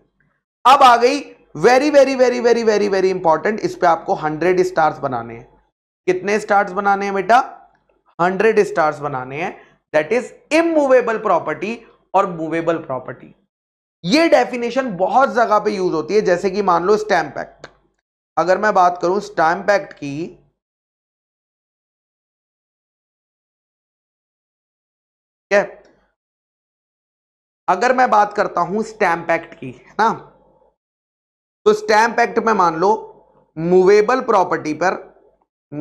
अब आ गई very very very very very very important, इस पे आपको हंड्रेड स्टार्स बनाने हैं। कितने स्टार्स बनाने हैं बेटा? हंड्रेड स्टार्स बनाने हैं। दैट इज इमूवेबल प्रॉपर्टी और मूवेबल प्रॉपर्टी। ये डेफिनेशन बहुत जगह पे यूज होती है, जैसे कि मान लो स्टैंप एक्ट। अगर मैं बात करूं स्टैंप एक्ट की, क्या अगर मैं बात करता हूं स्टैंप एक्ट की है ना, तो स्टैंप एक्ट में मान लो मूवेबल प्रॉपर्टी पर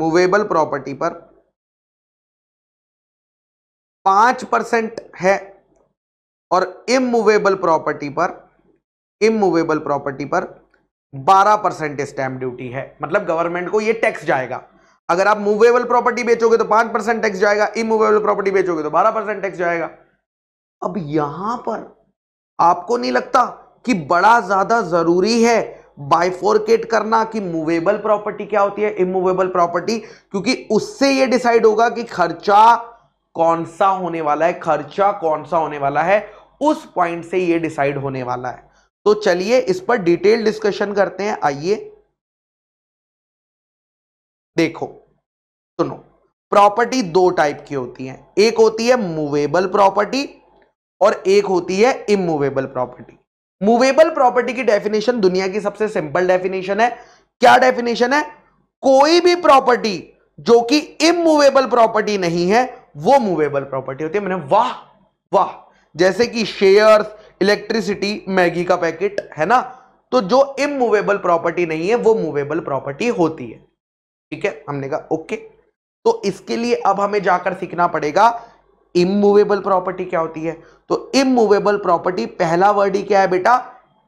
मूवेबल प्रॉपर्टी पर पांच परसेंट है और इमूवेबल प्रॉपर्टी पर इमूवेबल प्रॉपर्टी पर बारह परसेंट स्टैंप ड्यूटी है। मतलब गवर्नमेंट को ये टैक्स जाएगा। अगर आप मूवेबल प्रॉपर्टी बेचोगे तो पांच परसेंट टैक्स जाएगा, इमूवेबल प्रॉपर्टी बेचोगे तो बारह परसेंट टैक्स जाएगा। अब यहां पर आपको नहीं लगता कि बड़ा ज्यादा जरूरी है बाइफोरकेट करना कि मूवेबल प्रॉपर्टी क्या होती है, इमूवेबल प्रॉपर्टी, क्योंकि उससे यह डिसाइड होगा कि खर्चा कौन सा होने वाला है, खर्चा कौन सा होने वाला है, उस पॉइंट से ये डिसाइड होने वाला है। तो चलिए इस पर डिटेल डिस्कशन करते हैं। आइए देखो सुनो, प्रॉपर्टी दो टाइप की होती है, एक होती है मूवेबल प्रॉपर्टी और एक होती है इमूवेबल प्रॉपर्टी। मूवेबल प्रॉपर्टी की डेफिनेशन दुनिया की सबसे सिंपल डेफिनेशन है। क्या डेफिनेशन है? कोई भी प्रॉपर्टी जो कि इमूवेबल प्रॉपर्टी नहीं है वो मूवेबल प्रॉपर्टी होती है। मैंने वाह वाह, जैसे कि शेयर्स, इलेक्ट्रिसिटी, मैगी का पैकेट है ना, तो जो इमूवेबल प्रॉपर्टी नहीं है वो मूवेबल प्रॉपर्टी होती है। ठीक है, हमने कहा ओके। तो इसके लिए अब हमें जाकर सीखना पड़ेगा इमूवेबल प्रॉपर्टी क्या होती है। तो इमूवेबल प्रॉपर्टी पहला वर्ड ही क्या है बेटा?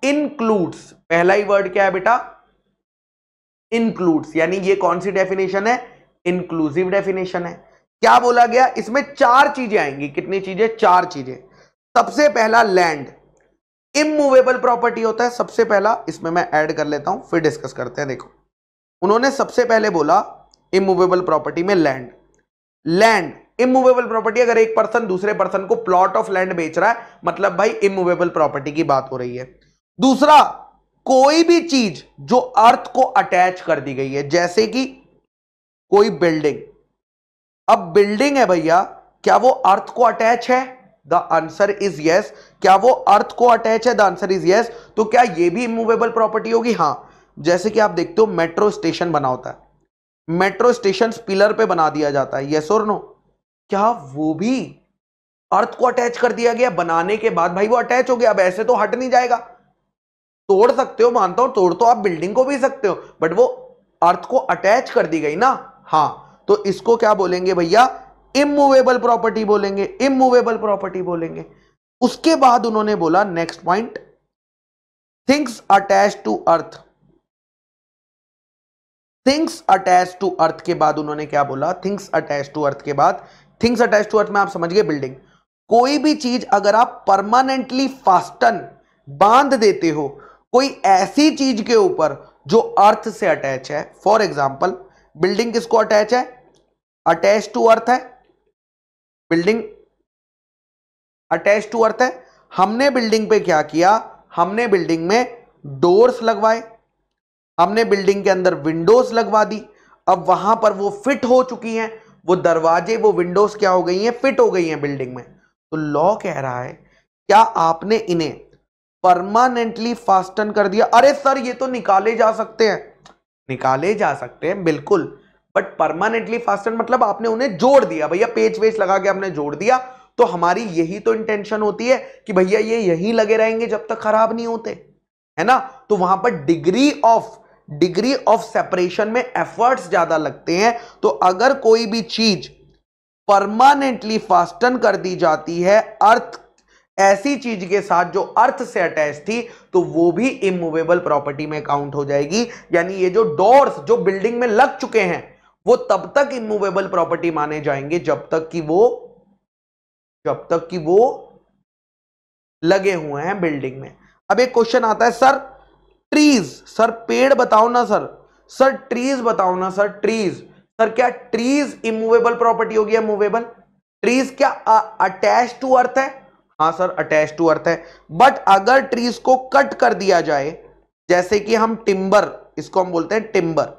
इंक्लूड्स। पहला ही वर्ड क्या है बेटा? इंक्लूड्स। यानी ये कौन सी डेफिनेशन है? इंक्लूसिव डेफिनेशन है। क्या बोला गया? इसमें चार चीजें आएंगी। कितनी चीजें? चार चीजें। सबसे पहला लैंड इमूवेबल प्रॉपर्टी होता है। सबसे पहला इसमें मैं ऐड कर लेता हूं, फिर डिस्कस करते हैं। देखो उन्होंने सबसे पहले बोला इमूवेबल प्रॉपर्टी में लैंड। लैंड इमूवेबल प्रॉपर्टी, अगर एक पर्सन दूसरे पर्सन को प्लॉट ऑफ लैंड बेच रहा है मतलब भाई इमूवेबल प्रॉपर्टी की बात हो रही है। दूसरा, कोई भी चीज जो अर्थ को अटैच कर दी गई है, जैसे कि कोई बिल्डिंग। अब बिल्डिंग है भैया, क्या वो अर्थ को अटैच है? The answer is yes. क्या वो अर्थ को अटैच है? The answer is yes. तो क्या ये भी इमूवेबल प्रॉपर्टी होगी? हाँ। जैसे कि आप देखते हो मेट्रो स्टेशन बना होता है, मेट्रो स्टेशन पिलर पे बना दिया जाता है, येस और नो, क्या वो भी अर्थ को अटैच कर दिया गया? बनाने के बाद भाई वो अटैच हो गया, अब ऐसे तो हट नहीं जाएगा, तोड़ सकते हो, मानता हूं तोड़ तो आप बिल्डिंग को भी सकते हो, बट वो अर्थ को अटैच कर दी गई ना। हाँ, तो इसको क्या बोलेंगे भैया? इमूवेबल प्रॉपर्टी बोलेंगे, इमूवेबल प्रॉपर्टी बोलेंगे। उसके बाद उन्होंने बोला next point, things attach to earth. Things attach to earth के बाद उन्होंने क्या बोला? थिंग्स अटैच टू अर्थ के बाद, थिंग्स अटैच टू अर्थ में आप समझ गए बिल्डिंग। कोई भी चीज अगर आप परमानेंटली फास्टन बांध देते हो कोई ऐसी चीज के ऊपर जो अर्थ से अटैच है, फॉर एग्जाम्पल बिल्डिंग किसको अटैच है? अटैच टू अर्थ है, बिल्डिंग अटैच टू अर्थ है। हमने बिल्डिंग पे क्या किया? हमने बिल्डिंग में डोर्स लगवाए, हमने बिल्डिंग के अंदर विंडोज लगवा दी, अब वहां पर वो फिट हो चुकी हैं, वो दरवाजे वो विंडोज क्या हो गई हैं? फिट हो गई हैं बिल्डिंग में। तो लॉ कह रहा है क्या आपने इन्हें परमानेंटली फास्टन कर दिया? अरे सर ये तो निकाले जा सकते हैं, निकाले जा सकते हैं बिल्कुल, बट परमानेंटली फास्टन मतलब आपने उन्हें जोड़ दिया भैया, पेच वेच लगा के आपने जोड़ दिया। तो हमारी यही तो इंटेंशन होती है कि भैया ये यहीं लगे रहेंगे जब तक खराब नहीं होते, है ना। तो वहां पर degree of degree of separation में एफर्ट्स ज्यादा लगते हैं। तो अगर कोई भी चीज परमानेंटली फास्टन कर दी जाती है अर्थ ऐसी चीज के साथ जो अर्थ से अटैच थी, तो वो भी इमूवेबल प्रॉपर्टी में काउंट हो जाएगी। यानी ये जो डोर्स जो बिल्डिंग में लग चुके हैं वो तब तक इमूवेबल प्रॉपर्टी माने जाएंगे जब तक कि वो जब तक कि वो लगे हुए हैं बिल्डिंग में। अब एक क्वेश्चन आता है, सर ट्रीज, सर पेड़ बताओ ना सर, सर ट्रीज बताओ ना सर, ट्रीज, सर क्या ट्रीज इमूवेबल प्रॉपर्टी होगी? इमूवेबल ट्रीज क्या अटैच टू अर्थ है? हाँ सर अटैच टू अर्थ है, बट अगर ट्रीज को कट कर दिया जाए, जैसे कि हम टिम्बर, इसको हम बोलते हैं टिम्बर,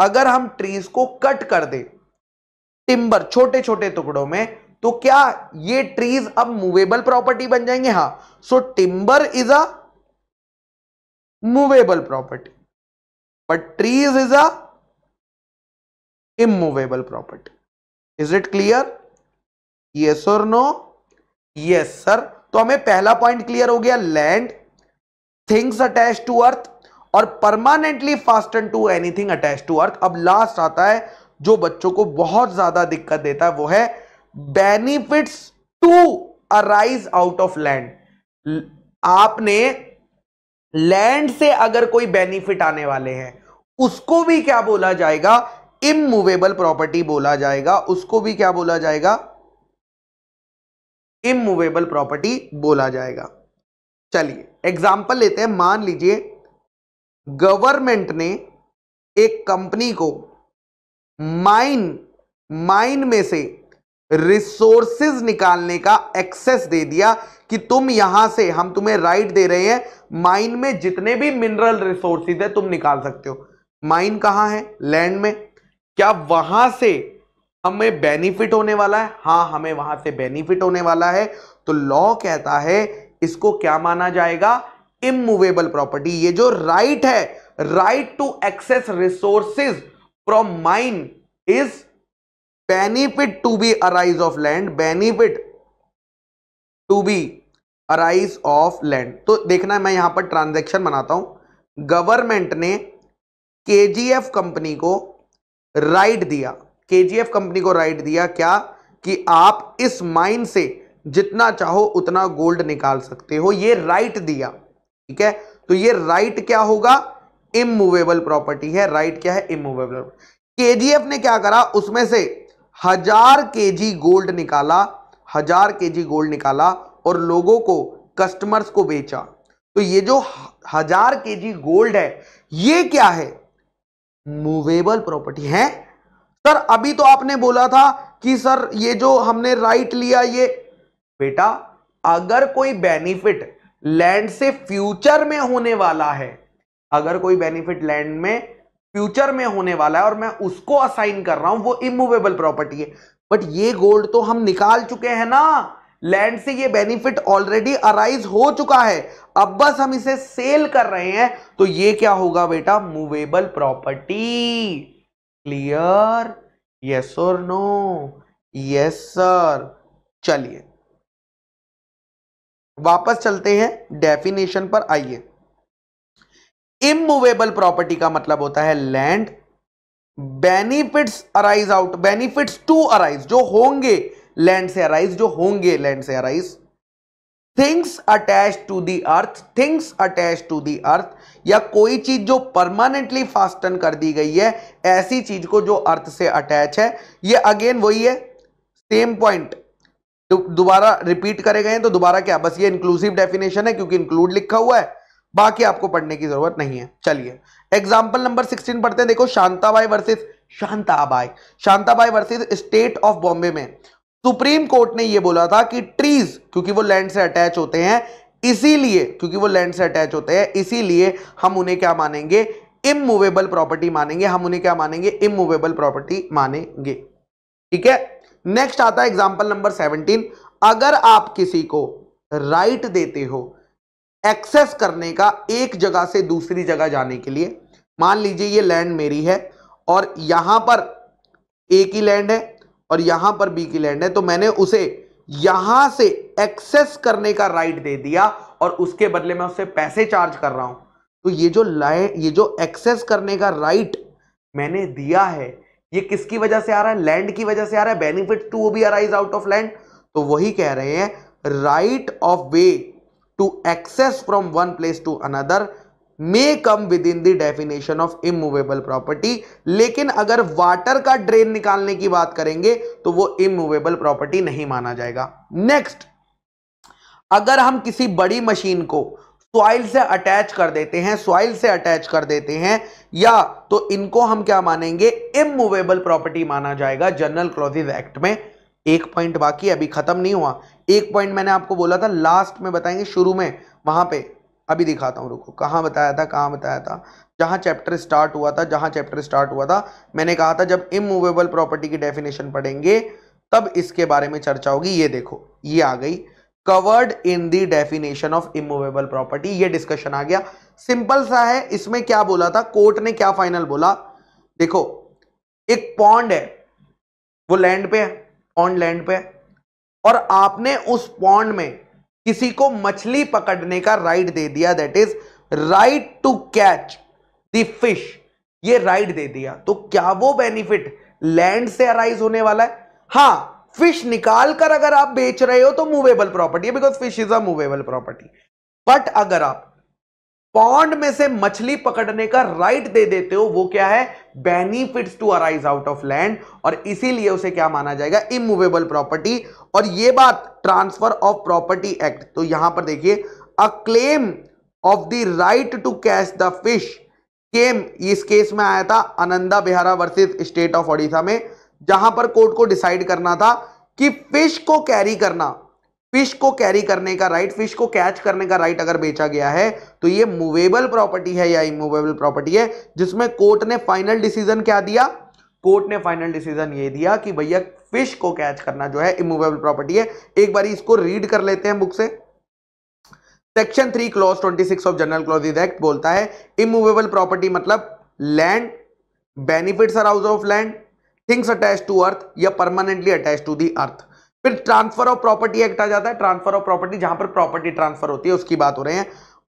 अगर हम ट्रीज को कट कर दे टिम्बर छोटे छोटे टुकड़ों में, तो क्या ये ट्रीज अब मूवेबल प्रॉपर्टी बन जाएंगे? हाँ, so timber is a movable property but trees is a immovable property. Is it clear? Yes और नो? Yes yes, sir. तो हमें पहला पॉइंट क्लियर हो गया, land, things attach to earth और permanently fasten to anything attach to earth. अब last आता है जो बच्चों को बहुत ज्यादा दिक्कत देता है, वो है benefits to arise out of land. आपने लैंड से अगर कोई बेनिफिट आने वाले हैं उसको भी क्या बोला जाएगा? इमूवेबल प्रॉपर्टी बोला जाएगा, उसको भी क्या बोला जाएगा? इमूवेबल प्रॉपर्टी बोला जाएगा। चलिए एग्जाम्पल लेते हैं, मान लीजिए गवर्नमेंट ने एक कंपनी को माइन माइन में से रिसोर्सेज निकालने का एक्सेस दे दिया कि तुम यहां से, हम तुम्हें राइट दे रहे हैं माइन में जितने भी मिनरल रिसोर्सेज है तुम निकाल सकते हो। माइन कहां है? लैंड में। क्या वहां से हमें बेनिफिट होने वाला है? हाँ, हमें वहां से बेनिफिट होने वाला है। तो लॉ कहता है इसको क्या माना जाएगा? Immovable property. ये जो राइट है, right to access resources from mine is benefit to be arise of land, benefit to be arise of land. तो देखना मैं यहां पर ट्रांजैक्शन बनाता हूं, गवर्नमेंट ने केजीएफ कंपनी को राइट दिया, केजीएफ कंपनी को राइट दिया क्या कि आप इस माइन से जितना चाहो उतना गोल्ड निकाल सकते हो, ये राइट दिया, ठीक है। तो ये राइट क्या होगा? इमूवेबल प्रॉपर्टी है। राइट क्या है? इमूवेबल। केजीएफ ने क्या करा? उसमें से हजार केजी गोल्ड निकाला, हजार केजी गोल्ड निकाला और लोगों को, कस्टमर्स को बेचा। तो ये जो हजार केजी गोल्ड है ये क्या है? मूवेबल प्रॉपर्टी है। सर अभी तो आपने बोला था कि सर ये जो हमने राइट लिया ये, बेटा अगर कोई बेनिफिट लैंड से फ्यूचर में होने वाला है, अगर कोई बेनिफिट लैंड में फ्यूचर में होने वाला है और मैं उसको असाइन कर रहा हूं, वो इमूवेबल प्रॉपर्टी है। बट ये गोल्ड तो हम निकाल चुके हैं ना, लैंड से ये बेनिफिट ऑलरेडी अराइज हो चुका है, अब बस हम इसे सेल कर रहे हैं, तो ये क्या होगा बेटा? Movable property. क्लियर? यस और नो? Yes sir. चलिए वापस चलते हैं डेफिनेशन पर। आइए, इमूवेबल प्रॉपर्टी का मतलब होता है land, benefits arise out, benefits to arise जो होंगे लैंड से अराइज, जो होंगे लैंड से arise, things attach to the earth, things attach to the earth, या कोई चीज जो परमानेंटली फास्टन कर दी गई है, ऐसी चीज को जो अर्थ से अटैच है। ये अगेन वही है, सेम पॉइंट दोबारा रिपीट करे गए हैं, तो दोबारा क्या, बस ये इंक्लूसिव डेफिनेशन है क्योंकि इंक्लूड लिखा हुआ है, बाकी आपको पढ़ने की जरूरत नहीं है। चलिए एग्जाम्पल नंबर सोलह पढ़ते हैं। देखो, शांताबाई versus शांताबाई शांताबाई versus state of Bombay में सुप्रीम कोर्ट ने यह बोला था कि ट्रीज, क्योंकि वो लैंड से अटैच होते हैं, इसीलिए क्योंकि वो लैंड से अटैच होते हैं इसीलिए हम उन्हें क्या मानेंगे? इमूवेबल प्रॉपर्टी मानेंगे। हम उन्हें क्या मानेंगे? इमूवेबल प्रॉपर्टी मानेंगे। ठीक है, नेक्स्ट आता है एग्जाम्पल नंबर सत्रह। अगर आप किसी को राइट देते हो एक्सेस करने का एक जगह से दूसरी जगह जाने के लिए, मान लीजिए ये लैंड मेरी है और यहां पर ए की लैंड है और यहां पर बी की लैंड है, तो मैंने उसे यहां से एक्सेस करने का राइट दे दिया और उसके बदले में उससे पैसे चार्ज कर रहा हूं, तो ये जो लैंड, ये जो एक्सेस करने का राइट मैंने दिया है, ये किसकी वजह से आ रहा है? लैंड की वजह से आ रहा है। Benefit to be arise out of land, तो वही कह रहे हैं right of way to access from one place to another may come with in the definition of immovable property, लेकिन अगर वाटर का ड्रेन निकालने की बात करेंगे तो वो इमूवेबल प्रॉपर्टी नहीं माना जाएगा। नेक्स्ट, अगर हम किसी बड़ी मशीन को सॉइल से अटैच कर देते हैं, सॉइल से अटैच कर देते हैं या, तो इनको हम क्या मानेंगे? इमूवेबल प्रॉपर्टी माना जाएगा जनरल क्लॉजेज एक्ट में। एक पॉइंट बाकी, अभी खत्म नहीं हुआ। एक पॉइंट मैंने आपको बोला था लास्ट में बताएंगे, शुरू में वहां पे अभी दिखाता हूं, रुको, कहां बताया था, कहां बताया था, जहां चैप्टर स्टार्ट हुआ था, जहां चैप्टर स्टार्ट हुआ था मैंने कहा था जब इमूवेबल प्रॉपर्टी की डेफिनेशन पढ़ेंगे तब इसके बारे में चर्चा होगी। ये देखो, ये आ गई covered in the definition of immovable property, ये डिस्कशन आ गया। सिंपल सा है, इसमें क्या बोला था, कोर्ट ने क्या फाइनल बोला? देखो, एक पॉन्ड है, वो लैंड पे है, पॉन्ड लैंड पे है, और आपने उस पॉन्ड में किसी को मछली पकड़ने का राइट दे दिया, that is right to catch the fish, ये राइट दे दिया, तो क्या वो बेनिफिट लैंड से अराइज होने वाला है? हाँ, फिश निकाल कर अगर आप बेच रहे हो तो मूवेबल प्रॉपर्टी है, because fish is a movable property. But अगर आप पॉन्ड में से मछली पकड़ने का राइट दे देते हो, वो क्या है? Benefits to arise out of land, और इसीलिए उसे क्या माना जाएगा? Immovable property. और ये बात ट्रांसफर ऑफ प्रॉपर्टी एक्ट, तो यहां पर देखिए, a claim of the right to catch the fish came, इस केस में आया था Ananda Vihara versus state of Odisha में, जहां पर कोर्ट को डिसाइड करना था कि फिश को कैरी करना, फिश को कैरी करने का राइट, फिश को कैच करने का राइट अगर बेचा गया है तो ये मूवेबल प्रॉपर्टी है या इमूवेबल प्रॉपर्टी है, जिसमें कोर्ट ने फाइनल डिसीजन क्या दिया? कोर्ट ने फाइनल डिसीजन ये दिया कि भैया फिश को कैच करना जो है इमूवेबल प्रॉपर्टी है। एक बार इसको रीड कर लेते हैं बुक से। Section three clause twenty six of general clauses act बोलता है इमूवेबल प्रॉपर्टी मतलब land, benefits arouse of land, things attach to earth या permanently attach to the earth. फिर ट्रांसफर ऑफ प्रॉपर्टी एक्ट आ जाता है, ट्रांसफर ऑफ प्रॉपर्टी जहां पर प्रॉपर्टी ट्रांसफर होती है उसकी बात हो रहे हैं,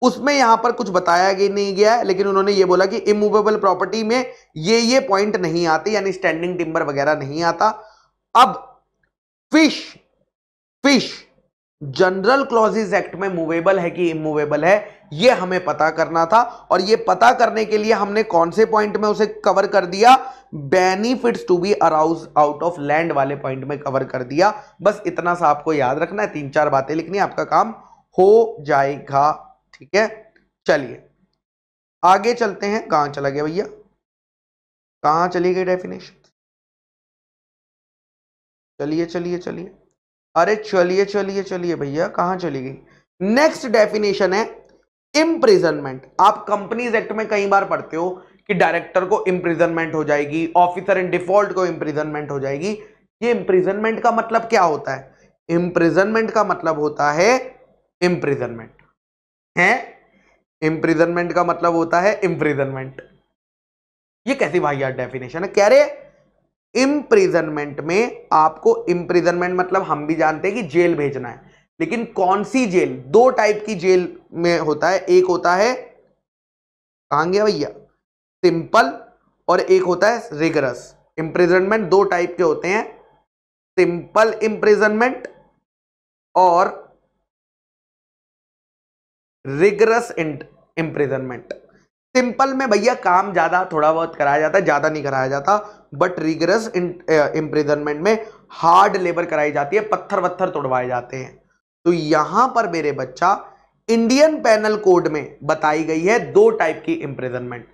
उसमें यहां पर कुछ बताया गया नहीं गया है, लेकिन उन्होंने ये बोला कि इमूवेबल प्रॉपर्टी में ये ये पॉइंट नहीं आते, यानी स्टैंडिंग टिम्बर वगैरह नहीं आता। अब fish fish general clauses act में मूवेबल है कि इमूवेबल है, ये हमें पता करना था, और ये पता करने के लिए हमने कौन से पॉइंट में उसे कवर कर दिया? Benefits to be arouse out of land वाले पॉइंट में कवर कर दिया। बस इतना सा आपको याद रखना है, तीन चार बातें लिखनी, आपका काम हो जाएगा। ठीक है, चलिए आगे चलते हैं। कहां चला गया भैया, कहां चली गई डेफिनेशन? चलिए चलिए चलिए, अरे चलिए चलिए चलिए भैया, कहां चली गई? नेक्स्ट डेफिनेशन है इम्प्रिजनमेंट। आप कंपनीज एक्ट में कई बार पढ़ते हो कि डायरेक्टर को इम्प्रिजनमेंट हो जाएगी, ऑफिसर इन डिफॉल्ट को इम्प्रिजनमेंट हो जाएगी। ये इम्प्रिजनमेंट का मतलब क्या होता है? इम्प्रिजनमेंट का मतलब होता है इम्प्रिजनमेंट है इम्प्रिजनमेंट का मतलब होता है इम्प्रिजनमेंट। ये कैसी भाई यार डेफिनेशन है? क्या रे, इम्प्रिजनमेंट में आपको इम्प्रिजनमेंट मतलब हम भी जानते हैं कि जेल भेजना है, लेकिन कौन सी जेल? दो टाइप की जेल में होता है, एक होता है कहाँ गया भैया सिंपल और एक होता है रिगरस। इम्प्रिजनमेंट दो टाइप के होते हैं, सिंपल इम्प्रिजनमेंट और रिगरस इम्प्रिजनमेंट। सिंपल में भैया काम ज्यादा थोड़ा बहुत कराया जाता है, ज्यादा नहीं कराया जाता, बट रिगरस इम्प्रिजनमेंट में हार्ड लेबर कराई जाती है, पत्थर वत्थर तोड़वाए जाते हैं। तो यहां पर मेरे बच्चा इंडियन पेनल कोड में बताई गई है दो टाइप की इम्प्रिजनमेंट,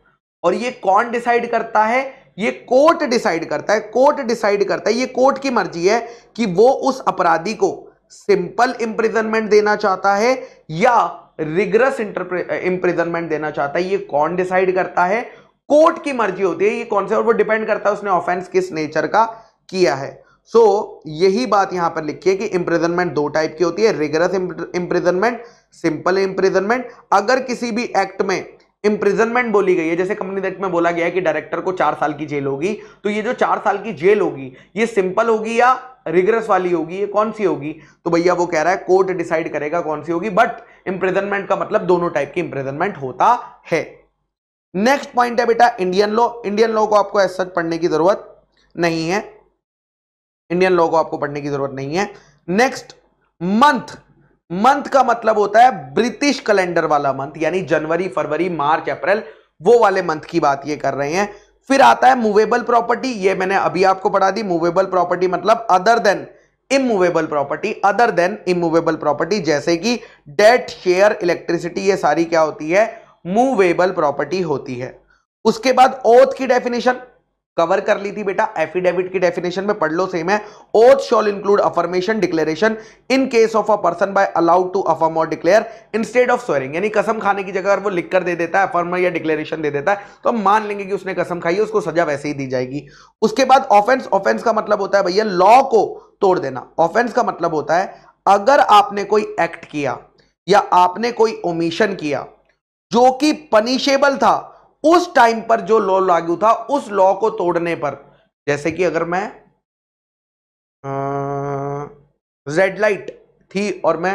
और ये कौन डिसाइड करता है? ये कोर्ट डिसाइड करता है, कोर्ट डिसाइड करता है। ये कोर्ट की मर्जी है कि वो उस अपराधी को सिंपल इम्प्रिजनमेंट देना चाहता है या रिगरस इम्प्रिजनमेंट देना चाहता है, ये कौन डिसाइड करता है? कोर्ट की मर्जी होती है ये कौन से, और वो डिपेंड करता है उसने ऑफेंस किस नेचर का किया है। सो so, यही बात यहां पर लिखी है कि इम्प्रिजनमेंट दो टाइप की होती है, रिगरस इम्प्रिजनमेंट, सिंपल इम्प्रिजनमेंट। अगर किसी भी एक्ट में इम्प्रिजनमेंट बोली गई है, जैसे कंपनी एक्ट में बोला गया है कि डायरेक्टर को चार साल की जेल होगी, तो ये जो चार साल की जेल होगी ये सिंपल होगी या रिगरस वाली होगी, ये कौन सी होगी? तो भैया वो कह रहा है कोर्ट डिसाइड करेगा कौन सी होगी, बट इम्प्रिजनमेंट का मतलब दोनों टाइप की इम्प्रिजनमेंट होता है। नेक्स्ट पॉइंट है बेटा इंडियन लॉ। इंडियन लॉ को आपको ऐसा पढ़ने की जरूरत नहीं है, इंडियन लॉ को आपको पढ़ने की जरूरत नहीं है। नेक्स्ट मंथ, मंथ का मतलब होता है ब्रिटिश कैलेंडर वाला मंथ, यानी जनवरी फरवरी मार्च अप्रैल वो वाले मंथ की बात ये कर रहे हैं। फिर आता है मूवेबल प्रॉपर्टी, ये मैंने अभी आपको पढ़ा दी। मूवेबल प्रॉपर्टी मतलब other than immovable property, other than immovable property जैसे कि डेट, शेयर, इलेक्ट्रिसिटी, ये सारी क्या होती है? मूवेबल प्रॉपर्टी होती है। उसके बाद ओथ की डेफिनेशन कवर कर ली थी बेटा, एफिडेविट की डेफिनेशन में पढ़ लो, सेम है। Oath shall include affirmation, declaration in case of a person by allowed to affirm और डिक्लेयर इंस्टेड ऑफ स्वेरिंग, यानी कसम खाने की जगह अगर वो लिखकर दे देता है, अफर्म या डिक्लेरेशन दे देता है, तो हम मान लेंगे कि उसने कसम खाई है, उसको सजा वैसे ही दी जाएगी। उसके बाद ऑफेंस, ऑफेंस का मतलब होता है भैया लॉ को तोड़ देना। ऑफेंस का मतलब होता है अगर आपने कोई एक्ट किया या आपने कोई ओमिशन किया जो कि पनिशेबल था उस टाइम पर, जो लॉ लागू था उस लॉ को तोड़ने पर, जैसे कि अगर मैं रेड लाइट थी और मैं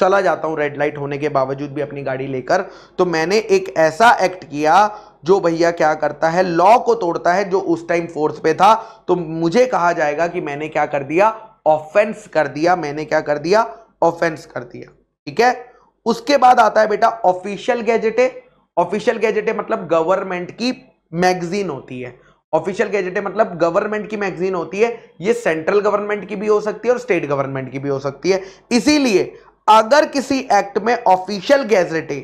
चला जाता हूं रेड लाइट होने के बावजूद भी अपनी गाड़ी लेकर, तो मैंने एक ऐसा एक्ट किया जो भैया क्या करता है? लॉ को तोड़ता है जो उस टाइम फोर्स पे था, तो मुझे कहा जाएगा कि मैंने क्या कर दिया? ऑफेंस कर दिया। मैंने क्या कर दिया? ऑफेंस कर दिया। ठीक है। उसके बाद आता है बेटा ऑफिशियल गैजेटे। ऑफिशियल गैजेटे मतलब गवर्नमेंट की मैगजीन होती है। ऑफिशियल गैजेटे मतलब गवर्नमेंट की मैगजीन होती है। ये सेंट्रल गवर्नमेंट की भी हो सकती है और स्टेट गवर्नमेंट की भी हो सकती है। इसीलिए अगर किसी एक्ट में ऑफिशियल गैजेटे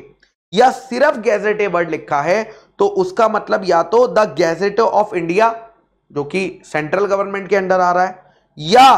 या सिर्फ गैजेटे वर्ड लिखा है तो उसका मतलब या तो द गैजेट ऑफ इंडिया जो कि सेंट्रल गवर्नमेंट के अंडर आ रहा है या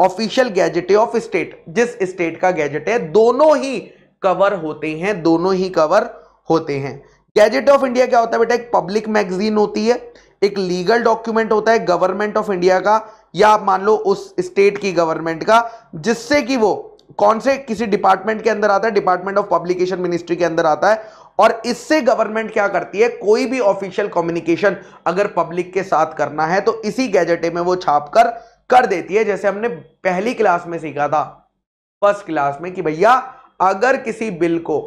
ऑफिशियल गैजेटे ऑफ स्टेट जिस स्टेट का गैजेट है, दोनों ही कवर होते हैं, दोनों ही कवर होते हैं। गैजेट ऑफ इंडिया क्या होता है बेटा? एक पब्लिक मैगजीन होती है, एक लीगल डॉक्यूमेंट होता है गवर्नमेंट ऑफ इंडिया का या आप मान लो उस स्टेट की गवर्नमेंट का, जिससे कि वो कौन से किसी डिपार्टमेंट के अंदर आता है, डिपार्टमेंट ऑफ पब्लिकेशन मिनिस्ट्री के अंदर आता है, और इससे गवर्नमेंट क्या करती है? कोई भी ऑफिशियल कम्युनिकेशन अगर पब्लिक के साथ करना है तो इसी गैजेटे में वो छाप कर कर देती है। जैसे हमने पहली क्लास में सीखा था, फर्स्ट क्लास में, कि भैया अगर किसी बिल को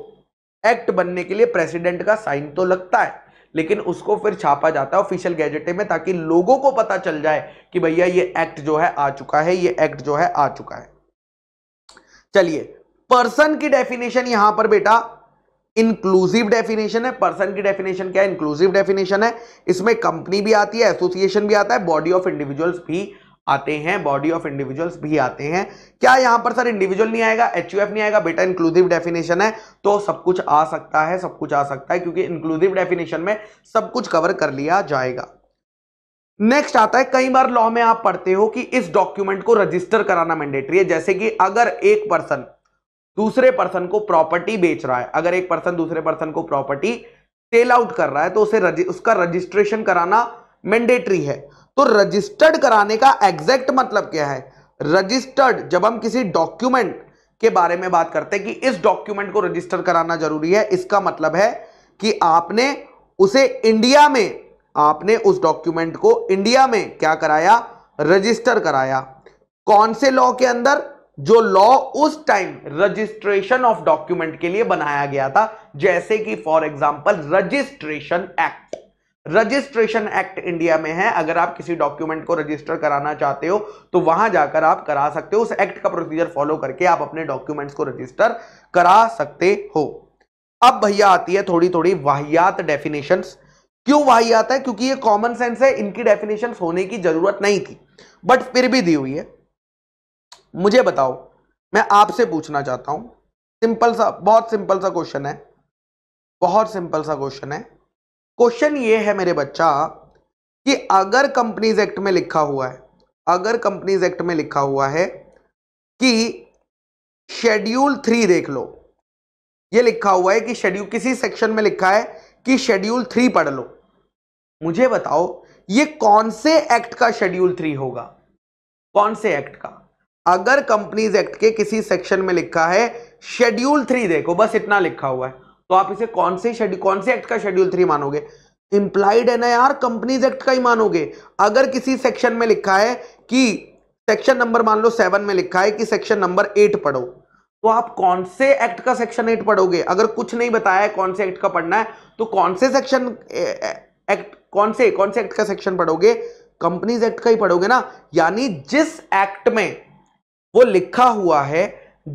एक्ट बनने के लिए प्रेसिडेंट का साइन तो लगता है, लेकिन उसको फिर छापा जाता है ऑफिशियल गैजेटे में ताकि लोगों को पता चल जाए कि भैया ये एक्ट जो है आ चुका है, ये एक्ट जो है आ चुका है। चलिए, पर्सन की डेफिनेशन यहां पर बेटा इंक्लूसिव डेफिनेशन है। पर्सन की डेफिनेशन क्या है? इंक्लूसिव डेफिनेशन है। इसमें कंपनी भी आती है, एसोसिएशन भी आता है, बॉडी ऑफ इंडिविजुअल्स भी आते हैं, बॉडी ऑफ इंडिविजुअल्स भी आते हैं। क्या यहां पर सर इंडिविजुअल नहीं आएगा, एचयूएफ नहीं आएगा? बेटा इंक्लूसिव डेफिनेशन है तो सब कुछ आ सकता है, सब कुछ आ सकता है, क्योंकि इंक्लूसिव डेफिनेशन में सब कुछ कवर कर लिया जाएगा। नेक्स्ट आता है, कई बार लॉ में आप पढ़ते हो कि इस डॉक्यूमेंट को रजिस्टर कराना मैंडेटरी है। जैसे कि अगर एक पर्सन दूसरे पर्सन को प्रॉपर्टी बेच रहा है, अगर एक पर्सन दूसरे पर्सन को प्रॉपर्टी सेल आउट कर रहा है तो उसे रजि, उसका रजिस्ट्रेशन कराना मैंडेटरी है। तो रजिस्टर्ड कराने का एग्जैक्ट मतलब क्या है? रजिस्टर्ड, जब हम किसी डॉक्यूमेंट के बारे में बात करते हैं कि इस डॉक्यूमेंट को रजिस्टर कराना जरूरी है, इसका मतलब है कि आपने उसे इंडिया में, आपने उस डॉक्यूमेंट को इंडिया में क्या कराया, रजिस्टर कराया। कौन से लॉ के अंदर? जो लॉ उस टाइम रजिस्ट्रेशन ऑफ डॉक्यूमेंट के लिए बनाया गया था, जैसे कि for example registration act. Registration act India में है, अगर आप किसी डॉक्यूमेंट को रजिस्टर कराना चाहते हो तो वहां जाकर आप करा सकते हो, उस एक्ट का प्रोसीजर फॉलो करके आप अपने डॉक्यूमेंट्स को रजिस्टर करा सकते हो। अब भैया आती है थोड़ी थोड़ी वाहियात डेफिनेशंस। क्यों वाहियात है? क्योंकि ये कॉमन सेंस है, इनकी डेफिनेशंस होने की जरूरत नहीं थी, बट फिर भी दी हुई है। मुझे बताओ, मैं आपसे पूछना चाहता हूं, सिंपल सा, बहुत सिंपल सा क्वेश्चन है, बहुत सिंपल सा क्वेश्चन है। क्वेश्चन ये है मेरे बच्चा कि अगर कंपनीज एक्ट में लिखा हुआ है, अगर कंपनीज एक्ट में लिखा हुआ है कि शेड्यूल थ्री, देख लो ये लिखा हुआ है कि शेड्यूल, किसी सेक्शन में लिखा है कि शेड्यूल थ्री पढ़ लो, मुझे बताओ ये कौन से एक्ट का शेड्यूल थ्री होगा, कौन से एक्ट का? अगर कंपनीज एक्ट के किसी सेक्शन में लिखा है शेड्यूल थ्री, देखो बस इतना लिखा हुआ है, तो आप इसे कौन से शेड्यूल, कौन से एक्ट का शेड्यूल थ्री मानोगे? इंप्लाइड है ना यार, कंपनीज एक्ट का ही मानोगे। अगर किसी सेक्शन में लिखा है कि सेक्शन नंबर, मान लो सेवन में लिखा है कि सेक्शन नंबर एट पढ़ो, तो आप कौन से एक्ट का सेक्शन एट पढ़ोगे? अगर कुछ नहीं बताया है कौन से एक्ट का पढ़ना है, तो कौन से सेक्शन एक्ट, कौन से कौन से एक्ट का सेक्शन पढ़ोगे? कंपनीज एक्ट का ही पढ़ोगे ना। यानी जिस एक्ट में वो लिखा हुआ है,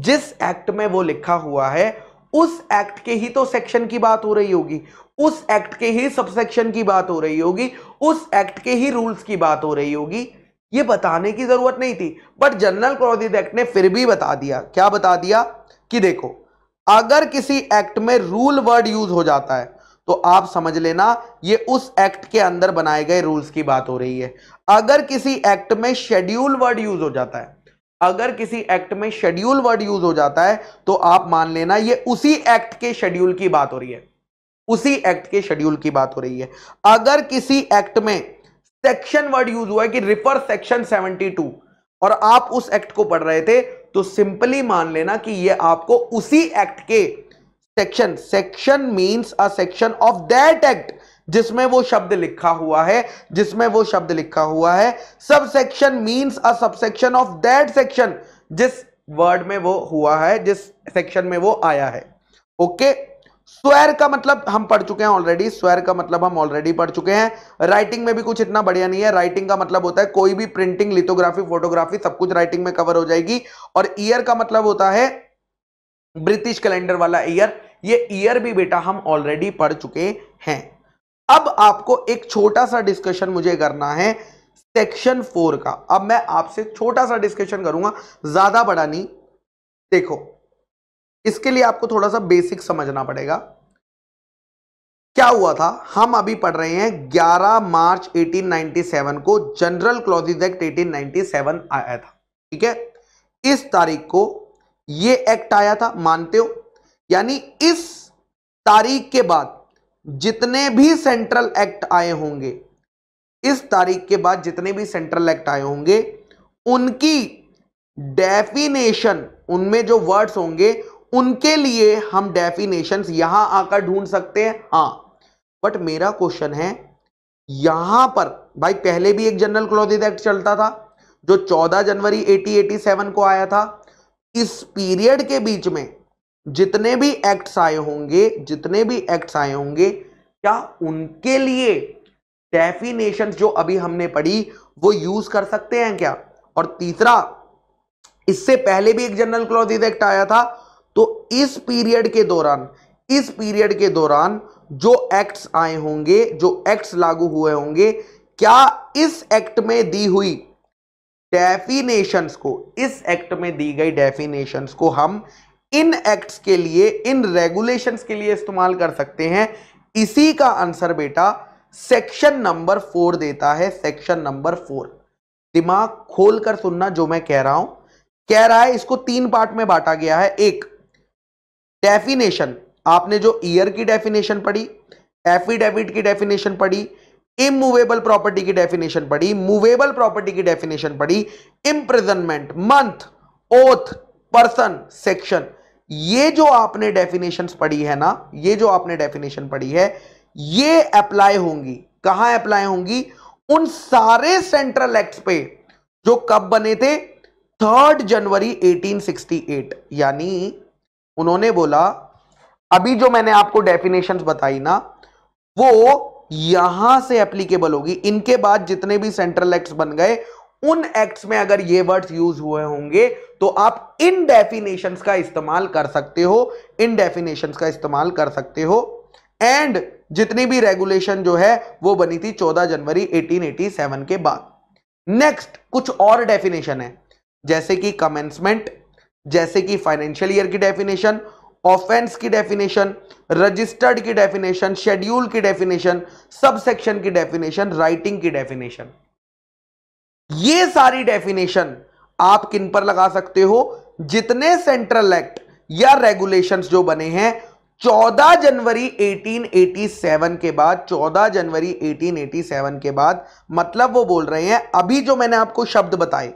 जिस एक्ट में वो लिखा हुआ है, उस एक्ट के ही तो सेक्शन की बात हो रही होगी, उस एक्ट के ही सबसेक्शन की बात हो रही होगी, उस एक्ट के ही रूल्स की बात हो रही होगी। ये बताने की जरूरत नहीं थी, बट जनरल क्लॉजेज एक्ट ने फिर भी बता दिया। क्या बता दिया? कि देखो अगर किसी एक्ट में रूल वर्ड यूज हो जाता है तो आप समझ लेना ये उस एक्ट के अंदर बनाए गए रूल्स की बात हो रही है। अगर किसी एक्ट में शेड्यूल वर्ड यूज हो जाता है, अगर किसी एक्ट में शेड्यूल वर्ड यूज हो जाता है तो आप मान लेना ये उसी एक्ट के शेड्यूल की बात हो रही है, उसी एक्ट के शेड्यूल की बात हो रही है। अगर किसी एक्ट में सेक्शन वर्ड यूज हुआ है कि रिफर सेक्शन सेवेंटी टू और आप उस एक्ट को पढ़ रहे थे, तो सिंपली मान लेना कि ये आपको उसी एक्ट के section, section means a section of that act जिसमें वो शब्द लिखा हुआ है, जिसमें वो शब्द लिखा हुआ है। Sub section means a subsection of that section जिस वर्ड में वो हुआ है, जिस सेक्शन में वो आया है। ओके, स्वेयर का मतलब हम पढ़ चुके हैं ऑलरेडी, स्वेयर का मतलब हम ऑलरेडी पढ़ चुके हैं। राइटिंग में भी कुछ इतना बढ़िया नहीं है। राइटिंग का मतलब होता है कोई भी प्रिंटिंग, लिथोग्राफी, फोटोग्राफी, सब कुछ राइटिंग में कवर हो जाएगी। और ईयर का मतलब होता है ब्रिटिश कैलेंडर वाला ईयर, ये ईयर भी बेटा हम ऑलरेडी पढ़ चुके हैं। अब आपको एक छोटा सा डिस्कशन मुझे करना है सेक्शन फोर का। अब मैं आपसे छोटा सा डिस्कशन करूंगा, ज्यादा बड़ा नहीं। देखो इसके लिए आपको थोड़ा सा बेसिक समझना पड़ेगा। क्या हुआ था, हम अभी पढ़ रहे हैं ग्यारह मार्च अठारह सौ सत्तानवे को जनरल क्लॉजेज एक्ट अठारह सौ सत्तानवे आया था, ठीक है? इस तारीख को ये एक्ट आया था, मानते हो? यानी इस तारीख के बाद जितने भी सेंट्रल एक्ट आए होंगे, इस तारीख के बाद जितने भी सेंट्रल एक्ट आए होंगे, उनकी डेफिनेशन, उनमें जो वर्ड्स होंगे उनके लिए हम डेफिनेशंस यहां आकर ढूंढ सकते हैं। हां, बट मेरा क्वेश्चन है यहां पर भाई, पहले भी एक जनरल क्लॉजेज एक्ट चलता था जो चौदह जनवरी अठारह सौ सत्तानवे को आया था। इस पीरियड के बीच में जितने भी एक्ट्स आए होंगे, जितने भी एक्ट्स आए होंगे, क्या उनके लिए डेफिनेशंस जो अभी हमने पढ़ी वो यूज कर सकते हैं क्या? और तीसरा, इससे पहले भी एक जनरल क्लॉजेज एक्ट आया था, तो इस पीरियड के दौरान, इस पीरियड के दौरान जो एक्ट्स आए होंगे, जो एक्ट्स लागू हुए होंगे, क्या इस एक्ट में दी हुई डेफिनेशंस को, इस एक्ट में दी गई डेफिनेशंस को हम इन एक्ट्स के लिए, इन रेगुलेशंस के लिए इस्तेमाल कर सकते हैं? इसी का आंसर बेटा सेक्शन नंबर फोर देता है, सेक्शन नंबर फोर। दिमाग खोल कर सुनना जो मैं कह रहा हूं, कह रहा है इसको तीन पार्ट में बांटा गया है। एक, डेफिनेशन, आपने जो ईयर की डेफिनेशन पढ़ी, एफिडेविट की डेफिनेशन पढ़ी, इमूवेबल प्रॉपर्टी की डेफिनेशन पढ़ी, मूवेबल प्रॉपर्टी की डेफिनेशन पढ़ी, imprisonment, month, oath, person, section, ये जो आपने डेफिनेशंस पढ़ी है ना, ये जो आपने डेफिनेशन पढ़ी है, ये अप्लाई होंगी। कहां अप्लाई होंगी? उन सारे सेंट्रल एक्ट पे जो कब बने थे, थर्ड जनवरी अठारह सौ अड़सठ। यानी उन्होंने बोला अभी जो मैंने आपको डेफिनेशंस बताई ना, वो यहां से एप्लीकेबल होगी। इनके बाद जितने भी सेंट्रल एक्ट्स बन गए, उन एक्ट्स में अगर ये वर्ड्स यूज हुए होंगे तो आप इन डेफिनेशंस का इस्तेमाल कर सकते हो, इन डेफिनेशंस का इस्तेमाल कर सकते हो। एंड जितनी भी रेगुलेशन जो है वो बनी थी चौदह जनवरी अठारह सौ सत्तासी के बाद। नेक्स्ट कुछ और डेफिनेशन है, जैसे कि कमेंसमेंट, जैसे कि फाइनेंशियल ईयर की डेफिनेशन, ऑफेंस की डेफिनेशन, रजिस्टर्ड की डेफिनेशन, शेड्यूल की डेफिनेशन, सबसेक्शन की डेफिनेशन, राइटिंग की डेफिनेशन। ये सारी डेफिनेशन आप किन पर लगा सकते हो? जितने सेंट्रल एक्ट या रेगुलेशंस जो बने हैं चौदह जनवरी अठारह सौ सत्तासी के बाद, चौदह जनवरी अठारह सौ सत्तासी के बाद। मतलब वो बोल रहे हैं अभी जो मैंने आपको शब्द बताए,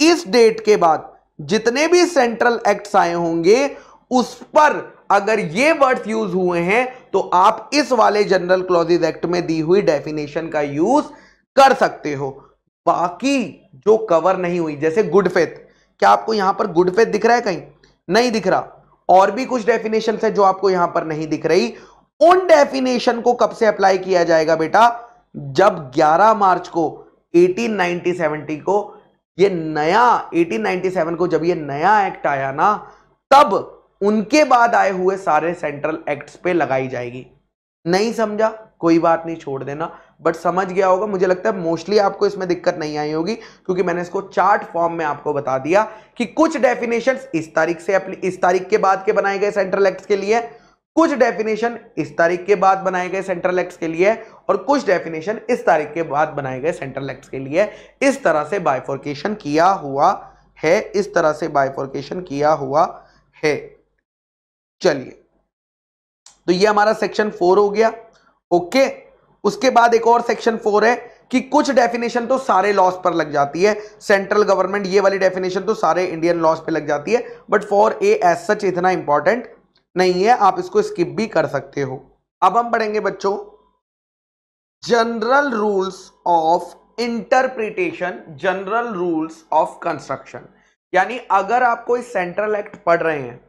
इस डेट के बाद जितने भी सेंट्रल एक्ट्स आए होंगे उस पर अगर ये वर्ड्स यूज हुए हैं तो आप इस वाले जनरल क्लॉजेज एक्ट में दी हुई डेफिनेशन का यूज कर सकते हो। बाकी जो कवर नहीं हुई, जैसे गुड फेथ, क्या आपको यहां पर गुड फेथ दिख रहा है? कहीं नहीं दिख रहा। और भी कुछ डेफिनेशन है जो आपको यहां पर नहीं दिख रही। उन डेफिनेशन को कब से अप्लाई किया जाएगा बेटा? जब ग्यारह मार्च को अठारह सौ सत्तासी को ये नया अठारह सौ सत्तासी को जब ये नया एक्ट आया ना, तब उनके बाद आए हुए सारे सेंट्रल एक्ट्स पे लगाई जाएगी। नहीं समझा कोई बात नहीं, छोड़ देना, बट समझ गया होगा। मुझे लगता है मोस्टली आपको इसमें दिक्कत नहीं आई होगी, क्योंकि मैंने इसको चार्ट फॉर्म में आपको बता दिया कि कुछ डेफिनेशंस इस तारीख से इस तारीख के बाद के बनाए गए सेंट्रल एक्ट्स के लिए, कुछ डेफिनेशन इस तारीख के बाद बनाए गए सेंट्रल एक्ट्स के लिए, और कुछ डेफिनेशन इस तारीख के बाद बनाए गए सेंट्रल एक्ट्स के लिए। इस तरह से बाइफोर्केशन किया हुआ है, इस तरह से बाइफोर्केशन किया हुआ है। चलिए, तो ये हमारा सेक्शन फोर हो गया। ओके, उसके बाद एक और सेक्शन फोर है कि कुछ डेफिनेशन तो सारे लॉस पर लग जाती है। सेंट्रल गवर्नमेंट ये वाली डेफिनेशन तो सारे इंडियन लॉस पे लग जाती है, but for a age such इतना इंपॉर्टेंट नहीं है, आप इसको स्किप भी कर सकते हो। अब हम पढ़ेंगे बच्चों general rules of interpretation, general rules of construction. यानी अगर आप कोई सेंट्रल एक्ट पढ़ रहे हैं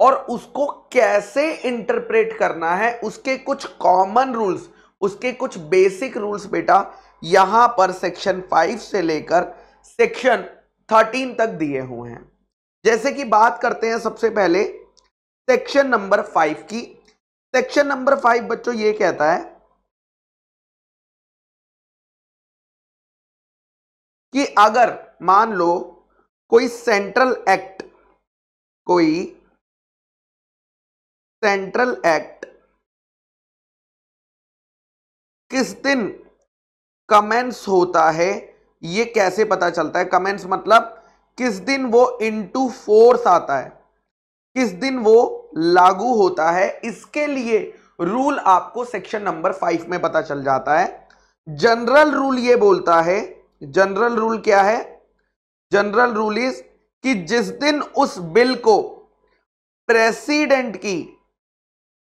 और उसको कैसे इंटरप्रेट करना है, उसके कुछ कॉमन रूल्स, उसके कुछ बेसिक रूल्स बेटा यहां पर सेक्शन फाइव से लेकर सेक्शन थर्टीन तक दिए हुए हैं। जैसे कि बात करते हैं सबसे पहले सेक्शन नंबर फाइव की। सेक्शन नंबर फाइव बच्चों ये कहता है कि अगर मान लो कोई सेंट्रल एक्ट, कोई सेंट्रल एक्ट किस दिन कमेंस होता है, ये कैसे पता चलता है? कमेंस मतलब किस दिन वो इनटू फोर्स आता है, किस दिन वो लागू होता है, इसके लिए रूल आपको सेक्शन नंबर फाइव में पता चल जाता है। जनरल रूल ये बोलता है, जनरल रूल क्या है? जनरल रूल इज कि जिस दिन उस बिल को प्रेसिडेंट की,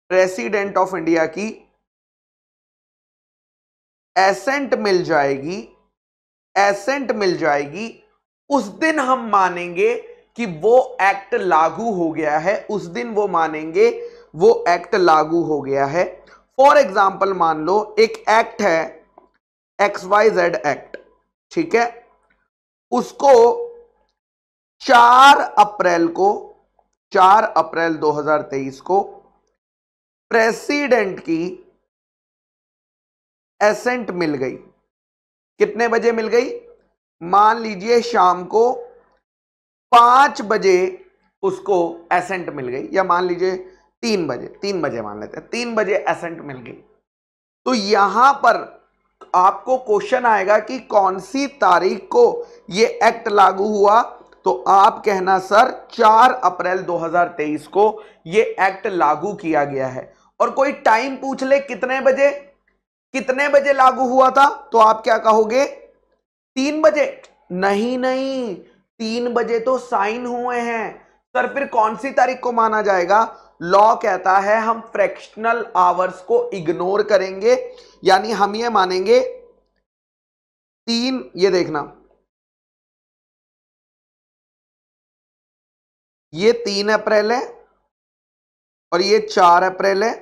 प्रेसिडेंट ऑफ इंडिया की एसेंट मिल जाएगी, एसेंट मिल जाएगी, उस दिन हम मानेंगे कि वो एक्ट लागू हो गया है, उस दिन वो मानेंगे वो एक्ट लागू हो गया है। फॉर एग्जाम्पल मान लो एक एक्ट है एक्स वाई जेड एक्ट, ठीक है, उसको चार अप्रैल को, चार अप्रैल दो हज़ार तेईस को प्रेसिडेंट की एसेंट मिल गई। कितने बजे मिल गई? मान लीजिए शाम को पांच बजे उसको एसेंट मिल गई, या मान लीजिए तीन बजे, तीन बजे मान लेते हैं, तीन बजे एसेंट मिल गई। तो यहां पर आपको क्वेश्चन आएगा कि कौन सी तारीख को ये एक्ट लागू हुआ, तो आप कहना सर चार अप्रैल दो हज़ार तेईस को ये एक्ट लागू किया गया है। और कोई टाइम पूछ ले कितने बजे, कितने बजे लागू हुआ था, तो आप क्या कहोगे तीन बजे। नहीं नहीं, तीन बजे तो साइन हुए हैं। सर फिर कौन सी तारीख को माना जाएगा? लॉ कहता है हम फ्रैक्शनल आवर्स को इग्नोर करेंगे, यानी हम ये मानेंगे तीन, ये देखना ये तीन अप्रैल है और ये चार अप्रैल है,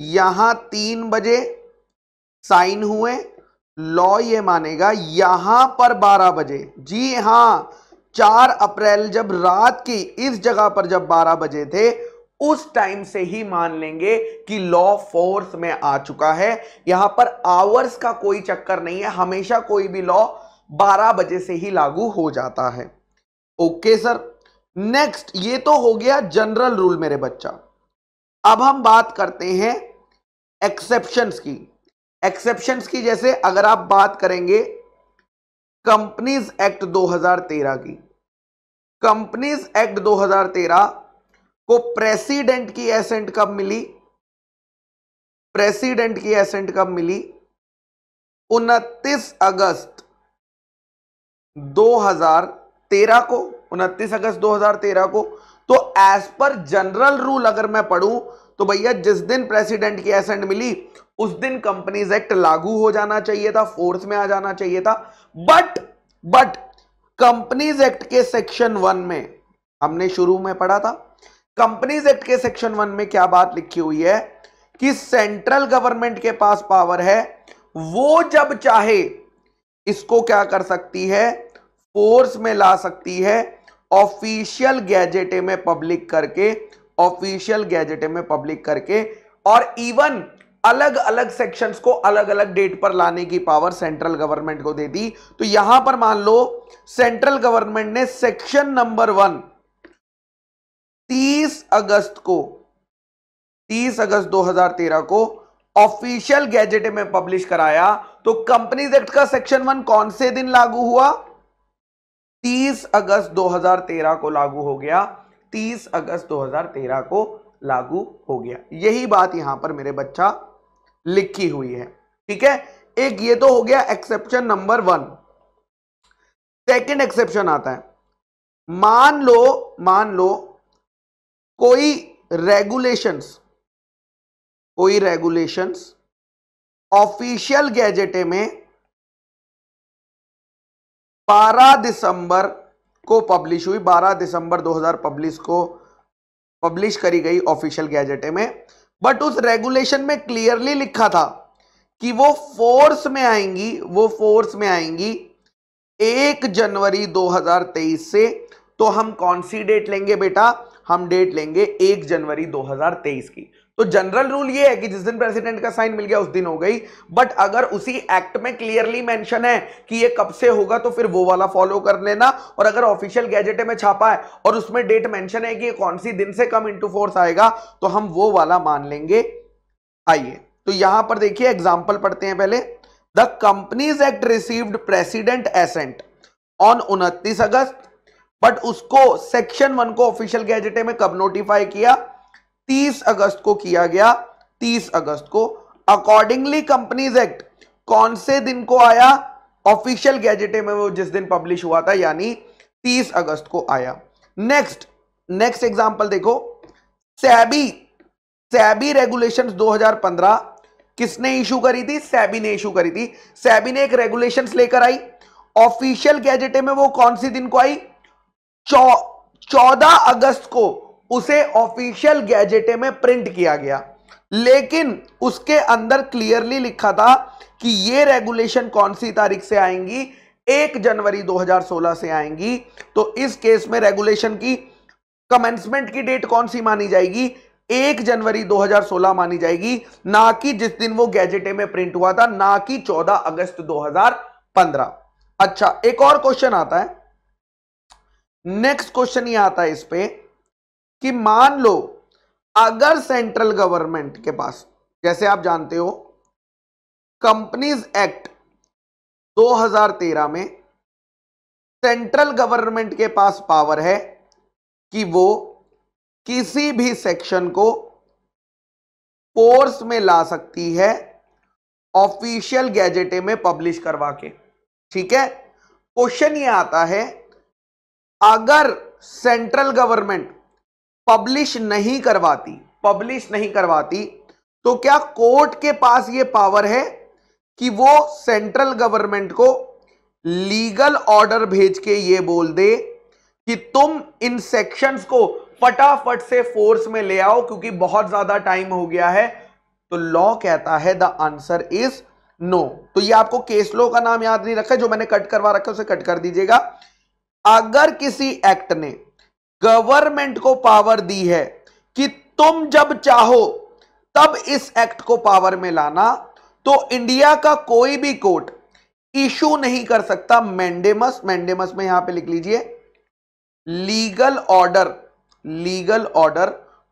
यहां तीन बजे साइन हुए, लॉ ये मानेगा यहां पर बारह बजे। जी हाँ, चार अप्रैल जब रात की इस जगह पर जब बारह बजे थे उस टाइम से ही मान लेंगे कि लॉ फोर्स में आ चुका है। यहां पर आवर्स का कोई चक्कर नहीं है, हमेशा कोई भी लॉ बारह बजे से ही लागू हो जाता है। ओके सर, नेक्स्ट ये तो हो गया जनरल रूल मेरे बच्चा। अब हम बात करते हैं एक्सेप्शंस की। एक्सेप्शंस की जैसे अगर आप बात करेंगे कंपनीज एक्ट दो हज़ार तेरह की, कंपनीज एक्ट दो हज़ार तेरह को प्रेसिडेंट की एसेंट कब मिली? प्रेसिडेंट की एसेंट कब मिली? उनतीस अगस्त दो हज़ार तेरह को, उनतीस अगस्त दो हज़ार तेरह को। तो एज पर जनरल रूल अगर मैं पढूं तो भैया जिस दिन प्रेसिडेंट की एसेंट मिली उस दिन कंपनीज एक्ट लागू हो जाना चाहिए था, फोर्स में आ जाना चाहिए था। बट बट कंपनीज एक्ट के सेक्शन वन में हमने शुरू में पढ़ा था, कंपनीज एक्ट के सेक्शन वन में क्या बात लिखी हुई है कि सेंट्रल गवर्नमेंट के पास पावर है, वो जब चाहे इसको क्या कर सकती है, फोर्स में ला सकती है, ऑफिशियल गैजेटे में पब्लिक करके, ऑफिशियल गैजेटे में पब्लिक करके, और इवन अलग अलग सेक्शंस को अलग अलग डेट पर लाने की पावर सेंट्रल गवर्नमेंट को दे दी। तो यहां पर मान लो सेंट्रल गवर्नमेंट ने सेक्शन नंबर वन तीस अगस्त को तीस अगस्त दो हज़ार तेरह को ऑफिशियल गैजेटे में पब्लिश कराया। तो कंपनीज एक्ट का सेक्शन वन कौन से दिन लागू हुआ? तीस अगस्त दो हज़ार तेरह को लागू हो गया, तीस अगस्त दो हज़ार तेरह को लागू हो गया। यही बात यहां पर मेरे बच्चा लिखी हुई है, ठीक है। एक ये तो हो गया exception number one. Second exception आता है, मान लो मान लो कोई रेगुलेशंस कोई रेगुलेशंस ऑफिशियल गैजेटे में बारह दिसंबर को पब्लिश हुई, बारह दिसंबर दो हज़ार पब्लिश को पब्लिश करी गई ऑफिशियल गैजेटे में, बट उस रेगुलेशन में क्लियरली लिखा था कि वो फोर्स में आएंगी वो फोर्स में आएंगी एक जनवरी दो हज़ार तेईस से। तो हम कौन सी डेट लेंगे बेटा? हम डेट लेंगे एक जनवरी दो हज़ार तेईस की। तो जनरल रूल ये है कि जिस दिन प्रेसिडेंट का साइन मिल गया उस दिन हो गई, बट अगर उसी एक्ट में क्लियरली मेंशन है कि ये कब से होगा तो फिर वो वाला फॉलो कर लेना। और अगर ऑफिशियल गैजेटे में छापा है और उसमें डेट मेंशन है कि ये कौन सी दिन से कम इनटू फोर्स आएगा तो हम वो वाला मान लेंगे। आइए तो यहां पर देखिए एग्जाम्पल पढ़ते हैं पहले। The companies act received president assent on उनतीस अगस्त, बट उसको सेक्शन वन को ऑफिशियल गैजेटे में कब नोटिफाई किया? तीस अगस्त को किया गया, तीस अगस्त को। अकॉर्डिंगली कंपनीज एक्ट कौन से दिन को आया? ऑफिशियल गैजेटे में वो जिस दिन पब्लिश हुआ था, यानी तीस अगस्त को आया। नेक्स्ट नेक्स्ट एग्जांपल देखो, सेबी सेबी रेगुलेशंस दो हज़ार पंद्रह किसने इशू करी थी? सेबी ने इशू करी थी। सेबी ने एक रेगुलेशंस लेकर आई, ऑफिशियल गैजेटे में वो कौन सी दिन को आई? चौदह अगस्त को उसे ऑफिशियल गैजेटे में प्रिंट किया गया, लेकिन उसके अंदर क्लियरली लिखा था कि ये रेगुलेशन कौन सी तारीख से आएंगी? एक जनवरी दो हज़ार सोलह से आएंगी। तो इस केस में रेगुलेशन की कमेंसमेंट की डेट कौन सी मानी जाएगी? एक जनवरी दो हज़ार सोलह मानी जाएगी, ना कि जिस दिन वो गैजेटे में प्रिंट हुआ था, ना कि चौदह अगस्त दो हज़ार पंद्रह। अच्छा, एक और क्वेश्चन आता है। नेक्स्ट क्वेश्चन ये आता है इस पे कि मान लो अगर सेंट्रल गवर्नमेंट के पास, जैसे आप जानते हो कंपनीज एक्ट दो हज़ार तेरह में सेंट्रल गवर्नमेंट के पास पावर है कि वो किसी भी सेक्शन को फोर्स में ला सकती है ऑफिशियल गैजेटे में पब्लिश करवा के। ठीक है, क्वेश्चन ये आता है, अगर सेंट्रल गवर्नमेंट पब्लिश नहीं करवाती पब्लिश नहीं करवाती तो क्या कोर्ट के पास ये पावर है कि वो सेंट्रल गवर्नमेंट को लीगल ऑर्डर भेज के ये बोल दे कि तुम इन सेक्शंस को फटाफट से फोर्स में ले आओ क्योंकि बहुत ज्यादा टाइम हो गया है? तो लॉ कहता है द आंसर इज नो। तो ये आपको केस लॉ का नाम याद नहीं रखा, जो मैंने कट करवा रखा है उसे कट कर दीजिएगा। अगर किसी एक्ट ने गवर्नमेंट को पावर दी है कि तुम जब चाहो तब इस एक्ट को पावर में लाना, तो इंडिया का कोई भी कोर्ट इश्यू नहीं कर सकता मैंडेमस मैंडेमस में यहां पे लिख लीजिए, legal order legal order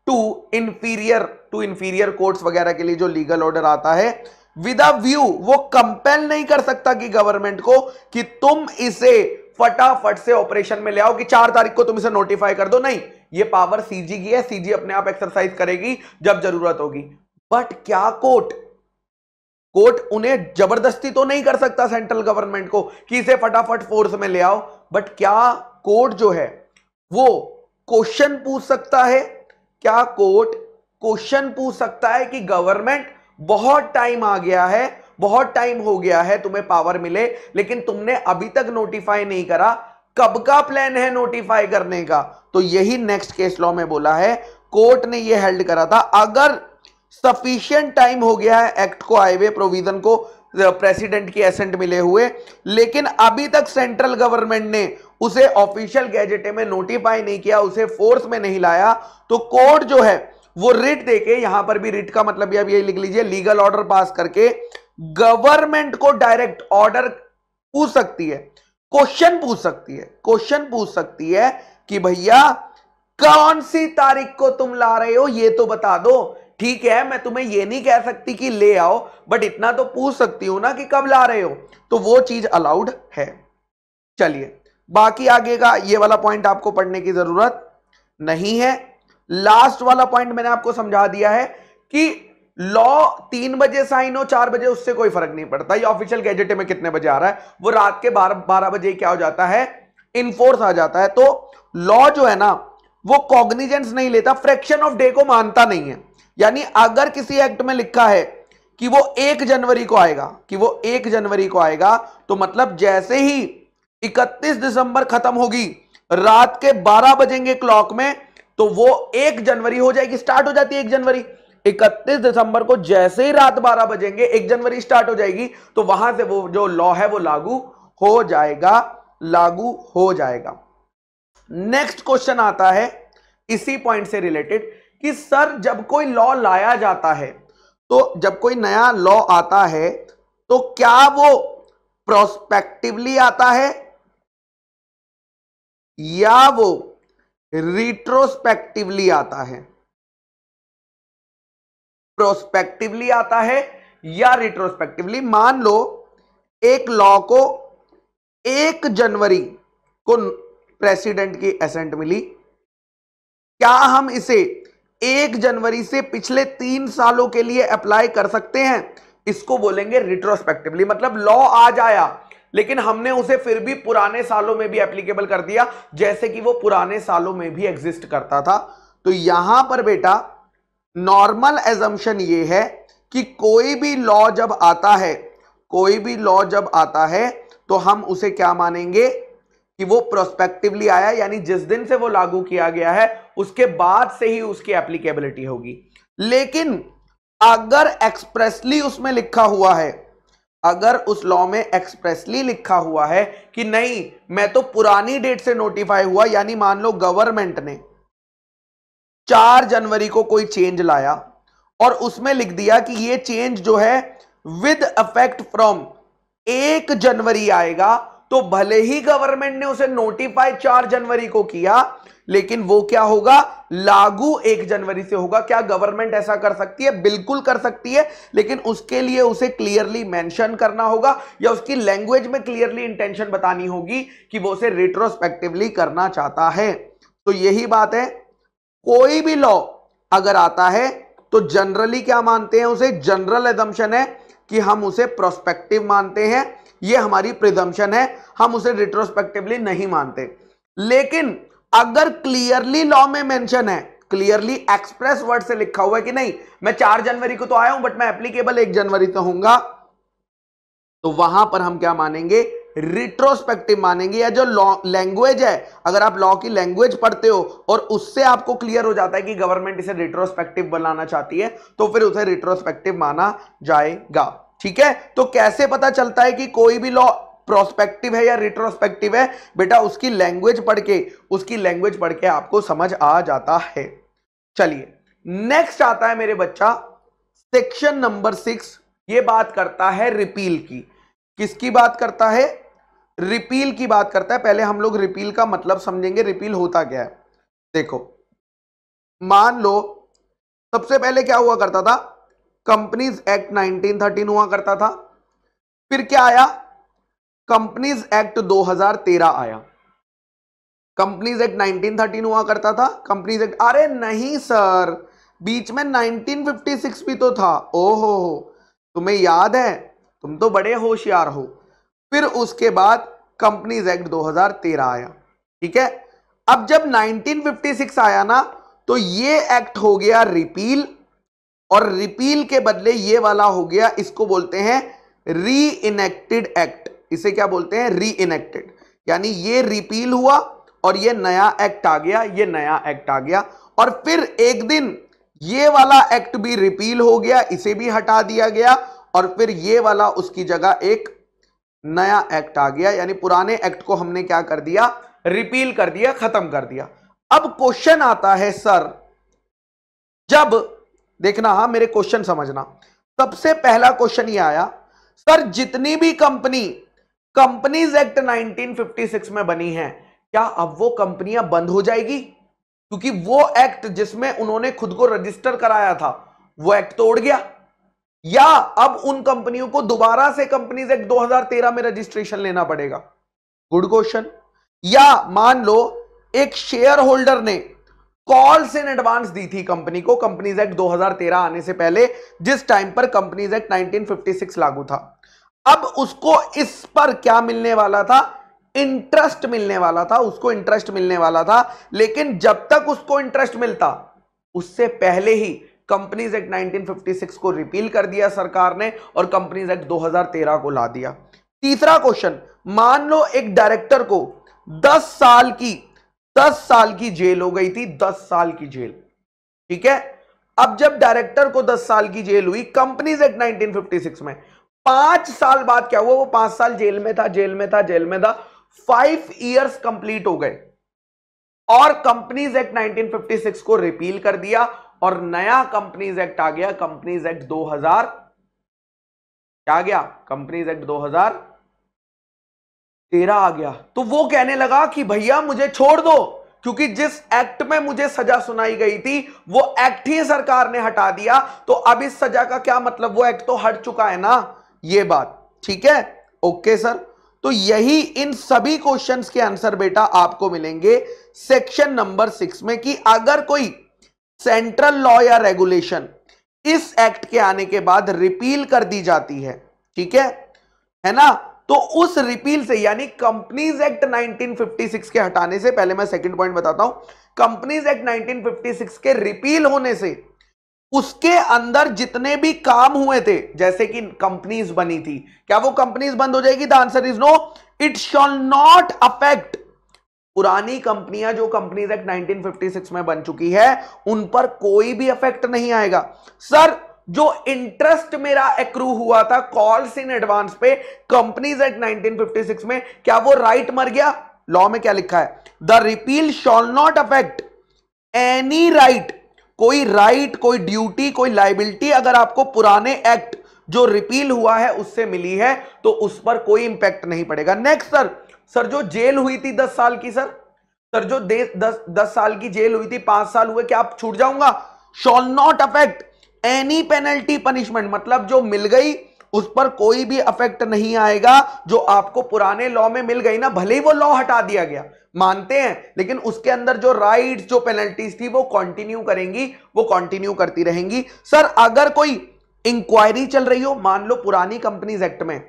to inferior to inferior courts वगैरह के लिए जो लीगल ऑर्डर आता है, विद अ व्यू। वो कंपेल नहीं कर सकता कि गवर्नमेंट को कि तुम इसे फटाफट से ऑपरेशन में ले आओ कि चार तारीख को तुम इसे नोटिफाई कर दो। नहीं, ये पावर सीजी की है, सीजी अपने आप एक्सरसाइज करेगी जब जरूरत होगी। बट क्या कोर्ट कोर्ट उन्हें जबरदस्ती तो नहीं कर सकता सेंट्रल गवर्नमेंट को कि इसे फटाफट फोर्स में ले आओ। बट क्या कोर्ट जो है वो क्वेश्चन पूछ सकता है, क्या कोर्ट क्वेश्चन पूछ सकता है कि गवर्नमेंट बहुत टाइम आ गया है, बहुत टाइम हो गया है तुम्हें पावर मिले, लेकिन तुमने अभी तक नोटिफाई नहीं करा, कब का प्लान है नोटिफाई करने का? तो यही नेक्स्ट केस लॉ में बोला है, कोर्ट ने यह हेल्ड करा था अगर सफिशिएंट टाइम हो गया है एक्ट को आए हुए, प्रोविजन को प्रेसिडेंट की एसेंट मिले हुए, लेकिन अभी तक सेंट्रल गवर्नमेंट ने उसे ऑफिशियल गैजेटे में नोटिफाई नहीं किया, उसे फोर्स में नहीं लाया, तो कोर्ट जो है वो रिट देके, यहां पर भी रिट का मतलब अब यही लिख लीजिए, लीगल ऑर्डर पास करके गवर्नमेंट को डायरेक्ट ऑर्डर पूछ सकती है, क्वेश्चन पूछ सकती है क्वेश्चन पूछ सकती है कि भैया कौन सी तारीख को तुम ला रहे हो ये तो बता दो। ठीक है, मैं तुम्हें ये नहीं कह सकती कि ले आओ, बट इतना तो पूछ सकती हूं ना कि कब ला रहे हो। तो वो चीज अलाउड है। चलिए, बाकी आगे का ये वाला पॉइंट आपको पढ़ने की जरूरत नहीं है। लास्ट वाला पॉइंट मैंने आपको समझा दिया है कि लॉ तीन बजे साइन हो चार बजे, उससे कोई फर्क नहीं पड़ता। ये ऑफिशियल गैजेट में कितने बजे आ रहा है, वो रात के बारह बारह बजे क्या हो जाता है, इनफोर्स आ जाता है। तो लॉ जो है ना वो कॉग्निजेंस नहीं लेता, फ्रैक्शन ऑफ डे को मानता नहीं है। यानी अगर किसी एक्ट में लिखा है कि वो एक जनवरी को आएगा कि वो एक जनवरी को आएगा तो मतलब जैसे ही इकतीस दिसंबर खत्म होगी, रात के बारह बजेंगे क्लॉक में, तो वो एक जनवरी हो जाएगी, स्टार्ट हो जाती है एक जनवरी। इकतीस दिसंबर को जैसे ही रात बारह बजेंगे एक जनवरी स्टार्ट हो जाएगी, तो वहां से वो जो लॉ है वो लागू हो जाएगा लागू हो जाएगा। नेक्स्ट क्वेश्चन आता है इसी पॉइंट से रिलेटेड कि सर जब कोई लॉ लाया जाता है, तो जब कोई नया लॉ आता है तो क्या वो प्रोस्पेक्टिवली आता है या वो रिट्रोस्पेक्टिवली आता है? प्रोस्पेक्टिवली आता है या रिट्रोस्पेक्टिवली? मान लो एक लॉ को एक जनवरी को प्रेसिडेंट की एसेंट मिली, क्या हम इसे एक जनवरी से पिछले तीन सालों के लिए अप्लाई कर सकते हैं? इसको बोलेंगे रिट्रोस्पेक्टिवली। मतलब लॉ आज आया लेकिन हमने उसे फिर भी पुराने सालों में भी एप्लीकेबल कर दिया, जैसे कि वो पुराने सालों में भी एग्जिस्ट करता था। तो यहां पर बेटा नॉर्मल एजम्पशन ये है कि कोई भी लॉ जब आता है कोई भी लॉ जब आता है तो हम उसे क्या मानेंगे कि वो प्रोस्पेक्टिवली आया, यानी जिस दिन से वो लागू किया गया है उसके बाद से ही उसकी एप्लीकेबिलिटी होगी। लेकिन अगर एक्सप्रेसली उसमें लिखा हुआ है अगर उस लॉ में एक्सप्रेसली लिखा हुआ है कि नहीं मैं तो पुरानी डेट से नोटिफाई हुआ, यानी मान लो गवर्नमेंट ने चार जनवरी को कोई चेंज लाया और उसमें लिख दिया कि ये चेंज जो है विद इफेक्ट फ्रॉम एक जनवरी आएगा, तो भले ही गवर्नमेंट ने उसे नोटिफाई चार जनवरी को किया लेकिन वो क्या होगा, लागू एक जनवरी से होगा। क्या गवर्नमेंट ऐसा कर सकती है? बिल्कुल कर सकती है, लेकिन उसके लिए उसे क्लियरली मेंशन करना होगा या उसकी लैंग्वेज में क्लियरली इंटेंशन बतानी होगी कि वो उसे रिट्रोस्पेक्टिवली करना चाहता है। तो यही बात है, कोई भी लॉ अगर आता है तो जनरली क्या मानते हैं उसे, जनरल एजम्पशन है कि हम उसे प्रोस्पेक्टिव मानते हैं, ये हमारी प्रिजम्पशन है, हम उसे रिट्रोस्पेक्टिवली नहीं मानते। लेकिन अगर क्लियरली लॉ में मेंशन है, क्लियरली एक्सप्रेस वर्ड से लिखा हुआ है कि नहीं मैं चार जनवरी को तो आया हूं बट मैं एप्लीकेबल एक जनवरी तो होऊंगा, तो वहां पर हम क्या मानेंगे, रिट्रोस्पेक्टिव मानेंगे। या जो लॉ लैंग्वेज है, अगर आप लॉ की लैंग्वेज पढ़ते हो और उससे आपको क्लियर हो जाता है कि गवर्नमेंट इसे रिट्रोस्पेक्टिव बनाना चाहती है, तो फिर उसे रिट्रोस्पेक्टिव माना जाएगा। ठीक है, तो कैसे पता चलता है कि कोई भी लॉ प्रोस्पेक्टिव है या रिट्रोस्पेक्टिव है? बेटा उसकी लैंग्वेज पढ़ के, उसकी लैंग्वेज पढ़ के आपको समझ आ जाता है। चलिए नेक्स्ट आता है मेरे बच्चा सेक्शन नंबर सिक्स, ये बात करता है रिपील की। किसकी बात करता है? रिपील की बात करता है। पहले हम लोग रिपील का मतलब समझेंगे, रिपील होता क्या है। देखो मान लो सबसे पहले क्या हुआ करता था, कंपनीज एक्ट नाइनटीन थर्टीन हुआ करता था, फिर क्या आया, कंपनीज एक्ट दो हज़ार तेरह आया। कंपनीज एक्ट नाइनटीन थर्टीन हुआ करता था, कंपनीज एक्ट, अरे नहीं सर बीच में नाइनटीन फिफ्टी सिक्स भी तो था। ओहो हो, तुम्हें याद है, तुम तो बड़े होशियार हो। फिर उसके बाद कंपनीज एक्ट दो हज़ार तेरह आया। ठीक है, अब जब नाइनटीन फिफ्टी सिक्स आया ना, तो ये एक्ट हो गया रिपील, और रिपील के बदले ये वाला हो गया, इसको बोलते हैं री इनेक्टेड एक्ट। इसे क्या बोलते हैं, री इनेक्टेड, यानी ये रिपील हुआ और ये नया एक्ट आ गया, ये नया एक्ट आ गया। और फिर एक दिन ये वाला एक्ट भी रिपील हो गया, इसे भी हटा दिया गया, और फिर ये वाला उसकी जगह एक नया एक्ट आ गया, यानी पुराने एक्ट को हमने क्या कर दिया, रिपील कर दिया, खत्म कर दिया। अब क्वेश्चन आता है सर, जब देखना, हाँ मेरे क्वेश्चन समझना, सबसे पहला क्वेश्चन ये आया सर जितनी भी company companies act nineteen fifty six में बनी है, क्या अब वो कंपनियां बंद हो जाएगी? क्योंकि वो एक्ट जिसमें उन्होंने खुद को रजिस्टर कराया था वो एक्ट तो उड़ गया, या अब उन कंपनियों को दोबारा से कंपनीज एक्ट दो हज़ार तेरह में रजिस्ट्रेशन लेना पड़ेगा? Good question. या मान लो एक शेयर होल्डर ने कॉल्स इन एडवांस दी थी कंपनी को कंपनीज एक्ट दो हज़ार तेरह आने से पहले, जिस टाइम पर companies act nineteen fifty six लागू था। अब उसको इस पर क्या मिलने वाला था, इंटरेस्ट मिलने वाला था, उसको इंटरेस्ट मिलने वाला था। लेकिन जब तक उसको इंटरेस्ट मिलता, उससे पहले ही companies act nineteen fifty six को रिपील कर दिया सरकार ने और कंपनीज एक्ट दो हज़ार तेरह को ला दिया। तीसरा क्वेश्चन, मान लो एक डायरेक्टर को दस साल की दस साल की जेल हो गई थी, दस साल की जेल। ठीक है, अब जब डायरेक्टर को दस साल की जेल हुई companies act nineteen fifty six में, पांच साल बाद क्या हुआ, वो पांच साल जेल में था, जेल में था, जेल में था, फाइव इयर्स कंप्लीट हो गए और companies act nineteen fifty six को रिपील कर दिया और नया कंपनीज एक्ट आ गया, कंपनीज एक्ट दो हज़ार क्या आ गया, कंपनीज एक्ट दो हज़ार तेरह आ गया। तो वो कहने लगा कि भैया मुझे छोड़ दो, क्योंकि जिस एक्ट में मुझे सजा सुनाई गई थी वो एक्ट ही सरकार ने हटा दिया, तो अब इस सजा का क्या मतलब, वो एक्ट तो हट चुका है ना, ये बात। ठीक है, ओके सर। तो यही इन सभी क्वेश्चंस के आंसर बेटा आपको मिलेंगे सेक्शन नंबर सिक्स में, कि अगर कोई सेंट्रल लॉ या रेगुलेशन इस एक्ट के आने के बाद रिपील कर दी जाती है, ठीक है है ना, तो उस रिपील से, यानी companies act nineteen fifty six के हटाने से, पहले मैं सेकंड पॉइंट बताता हूं, companies act nineteen fifty six के रिपील होने से उसके अंदर जितने भी काम हुए थे, जैसे कि कंपनीज बनी थी, क्या वो कंपनीज बंद हो जाएगी? The answer is no, it shall not affect. पुरानी कंपनियां जो companies act nineteen fifty six में बन चुकी है उन पर कोई भी इफेक्ट नहीं आएगा। सर जो इंटरेस्ट मेरा एक्रू हुआ था कॉल्स इन एडवांस पे companies act nineteen fifty six में, क्या वो राइट मर गया? लॉ में क्या लिखा है, the repeal shall not affect any right. कोई राइट, कोई ड्यूटी, कोई लाइबिलिटी अगर आपको पुराने एक्ट जो रिपील हुआ है उससे मिली है तो उस पर कोई इंपैक्ट नहीं पड़ेगा। नेक्स्ट सर, सर जो जेल हुई थी दस साल की, सर सर जो दस दस साल की जेल हुई थी, पांच साल हुए, क्या आप छूट जाऊंगा? Shall not affect any penalty punishment, मतलब जो मिल गई उस पर कोई भी अफेक्ट नहीं आएगा, जो आपको पुराने लॉ में मिल गई ना, भले ही वो लॉ हटा दिया गया मानते हैं, लेकिन उसके अंदर जो राइट्स, जो पेनल्टीज थी वो कॉन्टिन्यू करेंगी, वो कॉन्टिन्यू करती रहेंगी। सर अगर कोई इंक्वायरी चल रही हो, मान लो पुरानी कंपनीज एक्ट में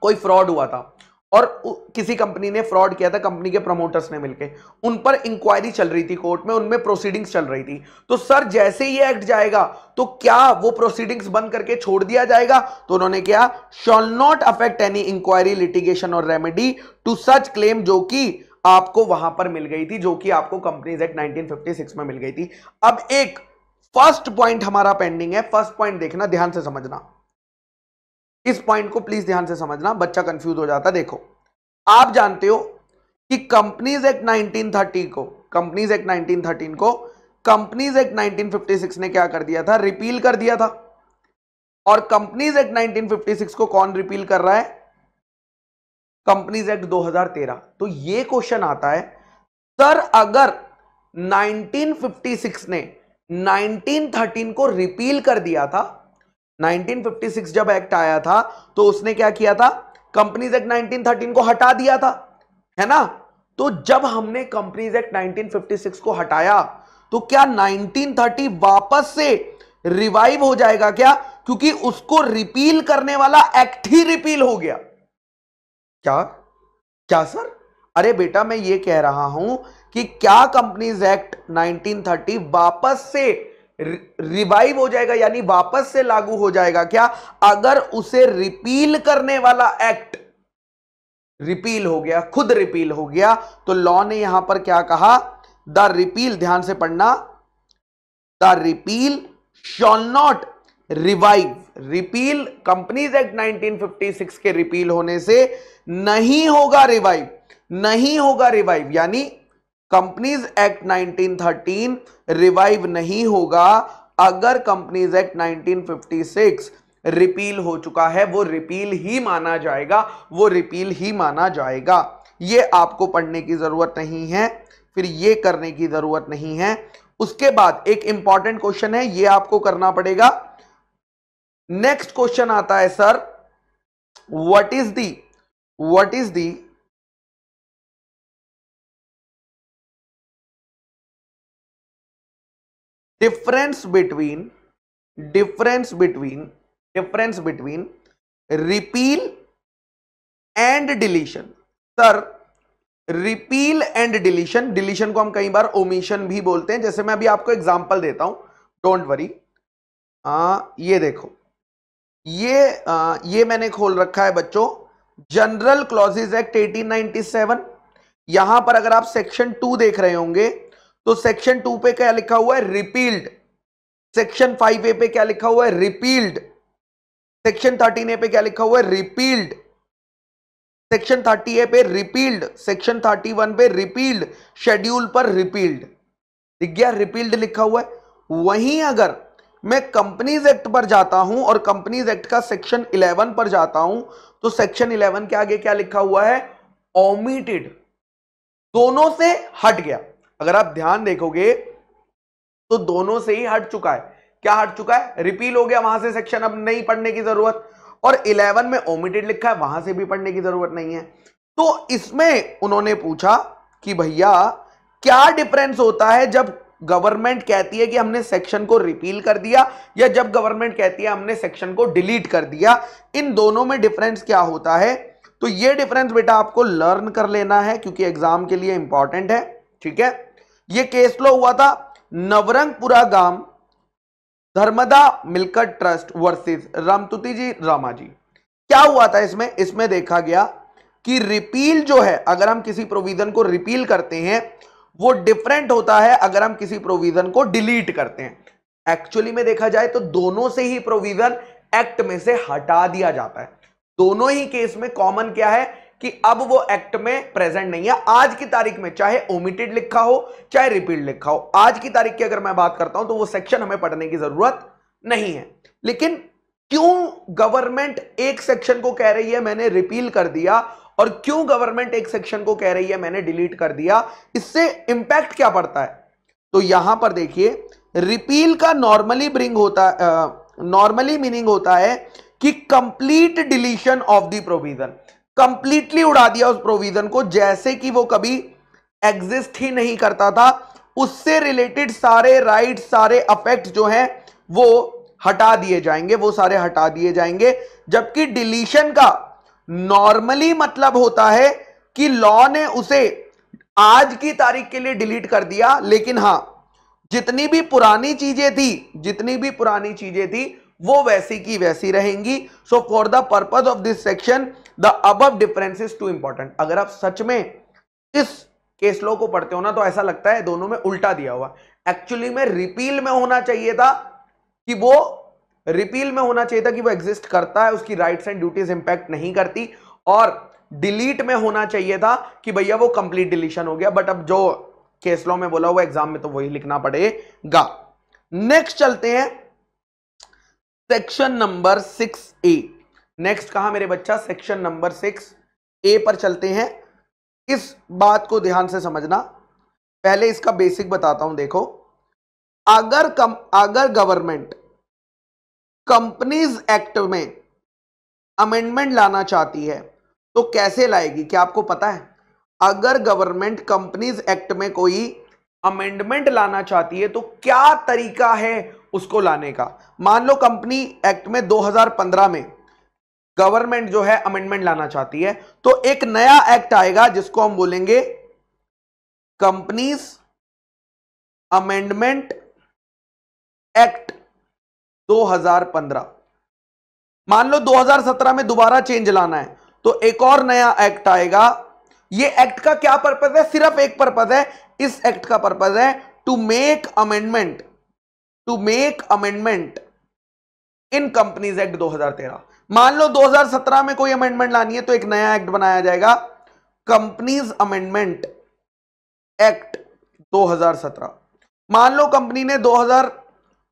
कोई फ्रॉड हुआ था और किसी कंपनी ने फ्रॉड किया था, कंपनी के प्रमोटर्स ने मिलके, उन पर इंक्वायरी चल रही थी कोर्ट में, उनमें प्रोसीडिंग्स चल रही थी, तो सर जैसे ही ये एक्ट जाएगा तो क्या वो प्रोसीडिंग्स बंद करके छोड़ दिया जाएगा? तो उन्होंने क्या, shall not affect any inquiry, litigation और रेमेडी टू सच क्लेम, जो कि आपको वहां पर मिल गई थी, जो कि आपको companies act nineteen fifty six में मिल गई थी। अब एक फर्स्ट पॉइंट हमारा पेंडिंग है, फर्स्ट पॉइंट देखना, ध्यान से समझना इस पॉइंट को, प्लीज ध्यान से समझना, बच्चा कंफ्यूज हो जाता है। देखो, आप जानते हो कि कंपनीज एक्ट नाइनटीन थर्टी को कंपनीज एक्ट नाइनटीन थर्टीन को companies act nineteen fifty six ने क्या कर दिया था, रिपील कर दिया था। और companies act nineteen fifty six को कौन रिपील कर रहा है? कंपनीज एक्ट दो हज़ार तेरह। तो ये क्वेश्चन आता है, सर अगर नाइनटीन फिफ्टी सिक्स ने नाइनटीन थर्टीन को रिपील कर दिया था, नाइनटीन फिफ्टी सिक्स जब एक्ट आया था तो उसने क्या किया था, कंपनीज एक्ट नाइनटीन थर्टीन को हटा दिया था, है ना। तो जब हमने companies act nineteen fifty six को हटाया तो क्या नाइनटीन थर्टी वापस से रिवाइव हो जाएगा क्या? क्योंकि उसको रिपील करने वाला एक्ट ही रिपील हो गया। क्या क्या सर? अरे बेटा, मैं ये कह रहा हूं कि क्या कंपनीज एक्ट नाइनटीन थर्टी वापस से रिवाइव हो जाएगा, यानी वापस से लागू हो जाएगा क्या, अगर उसे रिपील करने वाला एक्ट रिपील हो गया, खुद रिपील हो गया? तो लॉ ने यहां पर क्या कहा, द रिपील, ध्यान से पढ़ना, the repeal shall not revive, repeal companies act nineteen fifty six के रिपील होने से नहीं होगा रिवाइव, नहीं होगा रिवाइव, यानी companies act nineteen thirteen revive नहीं होगा अगर companies act nineteen fifty six repeal हो चुका है, वो रिपील ही माना जाएगा, वो रिपील ही माना जाएगा। ये आपको पढ़ने की जरूरत नहीं है, फिर ये करने की जरूरत नहीं है। उसके बाद एक इंपॉर्टेंट क्वेश्चन है, ये आपको करना पड़ेगा। नेक्स्ट क्वेश्चन आता है, sir what is the what is the difference between difference between difference between repeal and deletion? Sir repeal and deletion, deletion को हम कई बार omission भी बोलते हैं, जैसे मैं अभी आपको एग्जाम्पल देता हूं, डोंट वरी। ये देखो, ये आ, ये मैंने खोल रखा है बच्चों, general clauses act eighteen ninety seven. यहां पर अगर आप सेक्शन टू देख रहे होंगे तो सेक्शन टू पे क्या लिखा हुआ है, रिपील्ड। सेक्शन फाइव ए पे क्या लिखा हुआ है, रिपील्ड। सेक्शन थर्टीन ए पे क्या लिखा हुआ है, रिपील्ड। सेक्शन थर्टी ए पे रिपील्ड, सेक्शन थर्टी वन पे रिपील्ड, शेड्यूल पर रिपील्ड, दिख गया, रिपील्ड लिखा हुआ है। वहीं अगर मैं कंपनीज एक्ट पर जाता हूं और कंपनीज एक्ट का सेक्शन इलेवन पर जाता हूं तो सेक्शन इलेवन के आगे क्या लिखा हुआ है, ओमिटेड, दोनों से हट गया। अगर आप ध्यान देखोगे तो दोनों से ही हट चुका है। क्या हट चुका है? रिपील हो गया, वहां से सेक्शन अब नहीं पढ़ने की जरूरत, और इलेवन में ओमिटेड लिखा है, वहां से भी पढ़ने की जरूरत नहीं है। तो इसमें उन्होंने पूछा कि भैया क्या डिफरेंस होता है जब गवर्नमेंट कहती है कि हमने सेक्शन को रिपील कर दिया या जब गवर्नमेंट कहती है हमने सेक्शन को डिलीट कर दिया, इन दोनों में डिफरेंस क्या होता है? तो ये डिफरेंस बेटा आपको लर्न कर लेना है क्योंकि एग्जाम के लिए इंपॉर्टेंट है, ठीक है। ये केस लॉ हुआ था नवरंगपुरा गांव धर्मदा मिलकर ट्रस्ट वर्सेस रामतुति जी रामा जी। क्या हुआ था इसमें? इसमें देखा गया कि रिपील जो है, अगर हम किसी प्रोविजन को रिपील करते हैं वो डिफरेंट होता है अगर हम किसी प्रोविजन को डिलीट करते हैं। एक्चुअली में देखा जाए तो दोनों से ही प्रोविजन एक्ट में से हटा दिया जाता है। दोनों ही केस में कॉमन क्या है कि अब वो एक्ट में प्रेजेंट नहीं है आज की तारीख में, चाहे ओमिटेड लिखा हो चाहे रिपील्ड लिखा हो। आज की तारीख की अगर मैं बात करता हूं तो वो सेक्शन हमें पढ़ने की जरूरत नहीं है। लेकिन क्यों गवर्नमेंट एक सेक्शन को कह रही है मैंने रिपील कर दिया और क्यों गवर्नमेंट एक सेक्शन को कह रही है मैंने डिलीट कर दिया, इससे इंपैक्ट क्या पड़ता है? तो यहां पर देखिए, रिपील का नॉर्मली ब्रिंग होता है, नॉर्मली मीनिंग होता है कि complete deletion of the provision, completely उड़ा दिया उस प्रोविजन को, जैसे कि वो कभी एग्जिस्ट ही नहीं करता था, उससे रिलेटेड सारे राइट सारे अफेक्ट जो हैं वो हटा दिए जाएंगे, वो सारे हटा दिए जाएंगे। जबकि डिलीशन का नॉर्मली मतलब होता है कि लॉ ने उसे आज की तारीख के लिए डिलीट कर दिया, लेकिन हां जितनी भी पुरानी चीजें थी जितनी भी पुरानी चीजें थी वो वैसी की वैसी रहेंगी। So for the purpose of this section the above difference is too important. अगर आप सच में इस केस लॉ को पढ़ते हो ना तो ऐसा लगता है दोनों में उल्टा दिया हुआ, एक्चुअली में रिपील में होना चाहिए था कि वो रिपील में होना चाहिए था कि वो एग्जिस्ट करता है, उसकी राइट्स एंड ड्यूटीज इंपैक्ट नहीं करती, और डिलीट में होना चाहिए था कि भैया वो कंप्लीट डिलीशन हो गया। बट अब जो केस लॉ में बोला हुआ एग्जाम में तो वही लिखना पड़ेगा। नेक्स्ट चलते हैं section number six A. Next कहा मेरे बच्चा, सेक्शन नंबर सिक्स ए पर चलते हैं। इस बात को ध्यान से समझना, पहले इसका बेसिक बताता हूं। देखो, अगर कम अगर गवर्नमेंट कंपनीज एक्ट में अमेंडमेंट लाना चाहती है तो कैसे लाएगी, क्या आपको पता है? अगर गवर्नमेंट कंपनीज एक्ट में कोई अमेंडमेंट लाना चाहती है तो क्या तरीका है उसको लाने का? मान लो कंपनी एक्ट में दो हज़ार पंद्रह में गवर्नमेंट जो है अमेंडमेंट लाना चाहती है, तो एक नया एक्ट आएगा जिसको हम बोलेंगे कंपनीज अमेंडमेंट एक्ट दो हज़ार पंद्रह। मान लो दो हज़ार सत्रह में दोबारा चेंज लाना है तो एक और नया एक्ट आएगा। ये एक्ट का क्या पर्पस है? सिर्फ एक पर्पस है इस एक्ट का, पर्पस है to make amendment to make amendment in companies act दो हज़ार तेरह। मान लो दो हज़ार सत्रह में कोई अमेंडमेंट लानी है तो एक नया एक्ट बनाया जाएगा कंपनीज अमेंडमेंट एक्ट दो हज़ार सत्रह। मान लो कंपनी ने दो हज़ार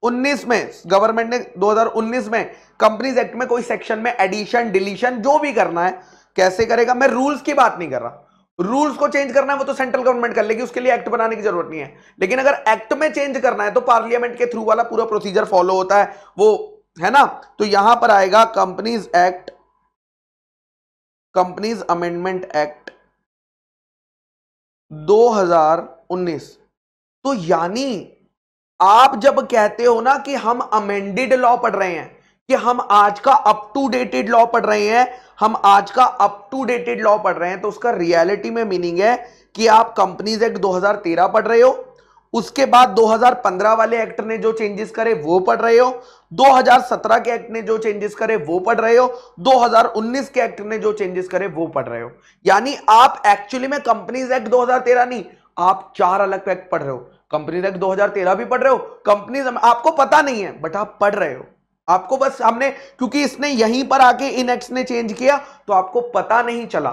उन्नीस में, गवर्नमेंट ने दो हज़ार उन्नीस में कंपनीज एक्ट में कोई सेक्शन में एडिशन, डिलीशन जो भी करना है कैसे करेगा, मैं रूल्स की बात नहीं कर रहा। रूल्स को चेंज करना है वो तो सेंट्रल गवर्नमेंट कर लेगी, उसके लिए एक्ट बनाने की जरूरत नहीं है। लेकिन अगर एक्ट में चेंज करना है तो पार्लियामेंट के थ्रू वाला पूरा प्रोसीजर फॉलो होता है वो, है ना। तो यहां पर आएगा companies act, companies amendment act दो हज़ार उन्नीस। तो यानी आप जब कहते हो ना कि हम अमेंडेड लॉ पढ़ रहे हैं, कि हम आज का अप टू डेटेड लॉ पढ़ रहे हैं, हम आज का अप टू डेटेड लॉ पढ़ रहे हैं, तो उसका रियलिटी में मीनिंग है कि आप कंपनीज एक्ट दो हज़ार तेरह पढ़ रहे हो, उसके बाद दो हज़ार पंद्रह वाले एक्ट ने जो चेंजेस करे वो पढ़ रहे हो, दो हज़ार सत्रह के एक्ट ने जो चेंजेस करे वो पढ़ रहे हो, दो हज़ार उन्नीस के एक्ट ने जो चेंजेस करे वो पढ़ रहे हो। यानी आप एक्चुअली में कंपनीज एक्ट दो हज़ार तेरह नहीं, आप चार अलग एक्ट पढ़ रहे हो। कंपनीज एक्ट दो हज़ार तेरह भी पढ़ रहे हो, कंपनीज आपको पता नहीं है बट आप पढ़ रहे हो। आपको बस हमने, क्योंकि इसने यहीं पर आके इन एक्ट्स ने चेंज किया तो आपको पता नहीं चला।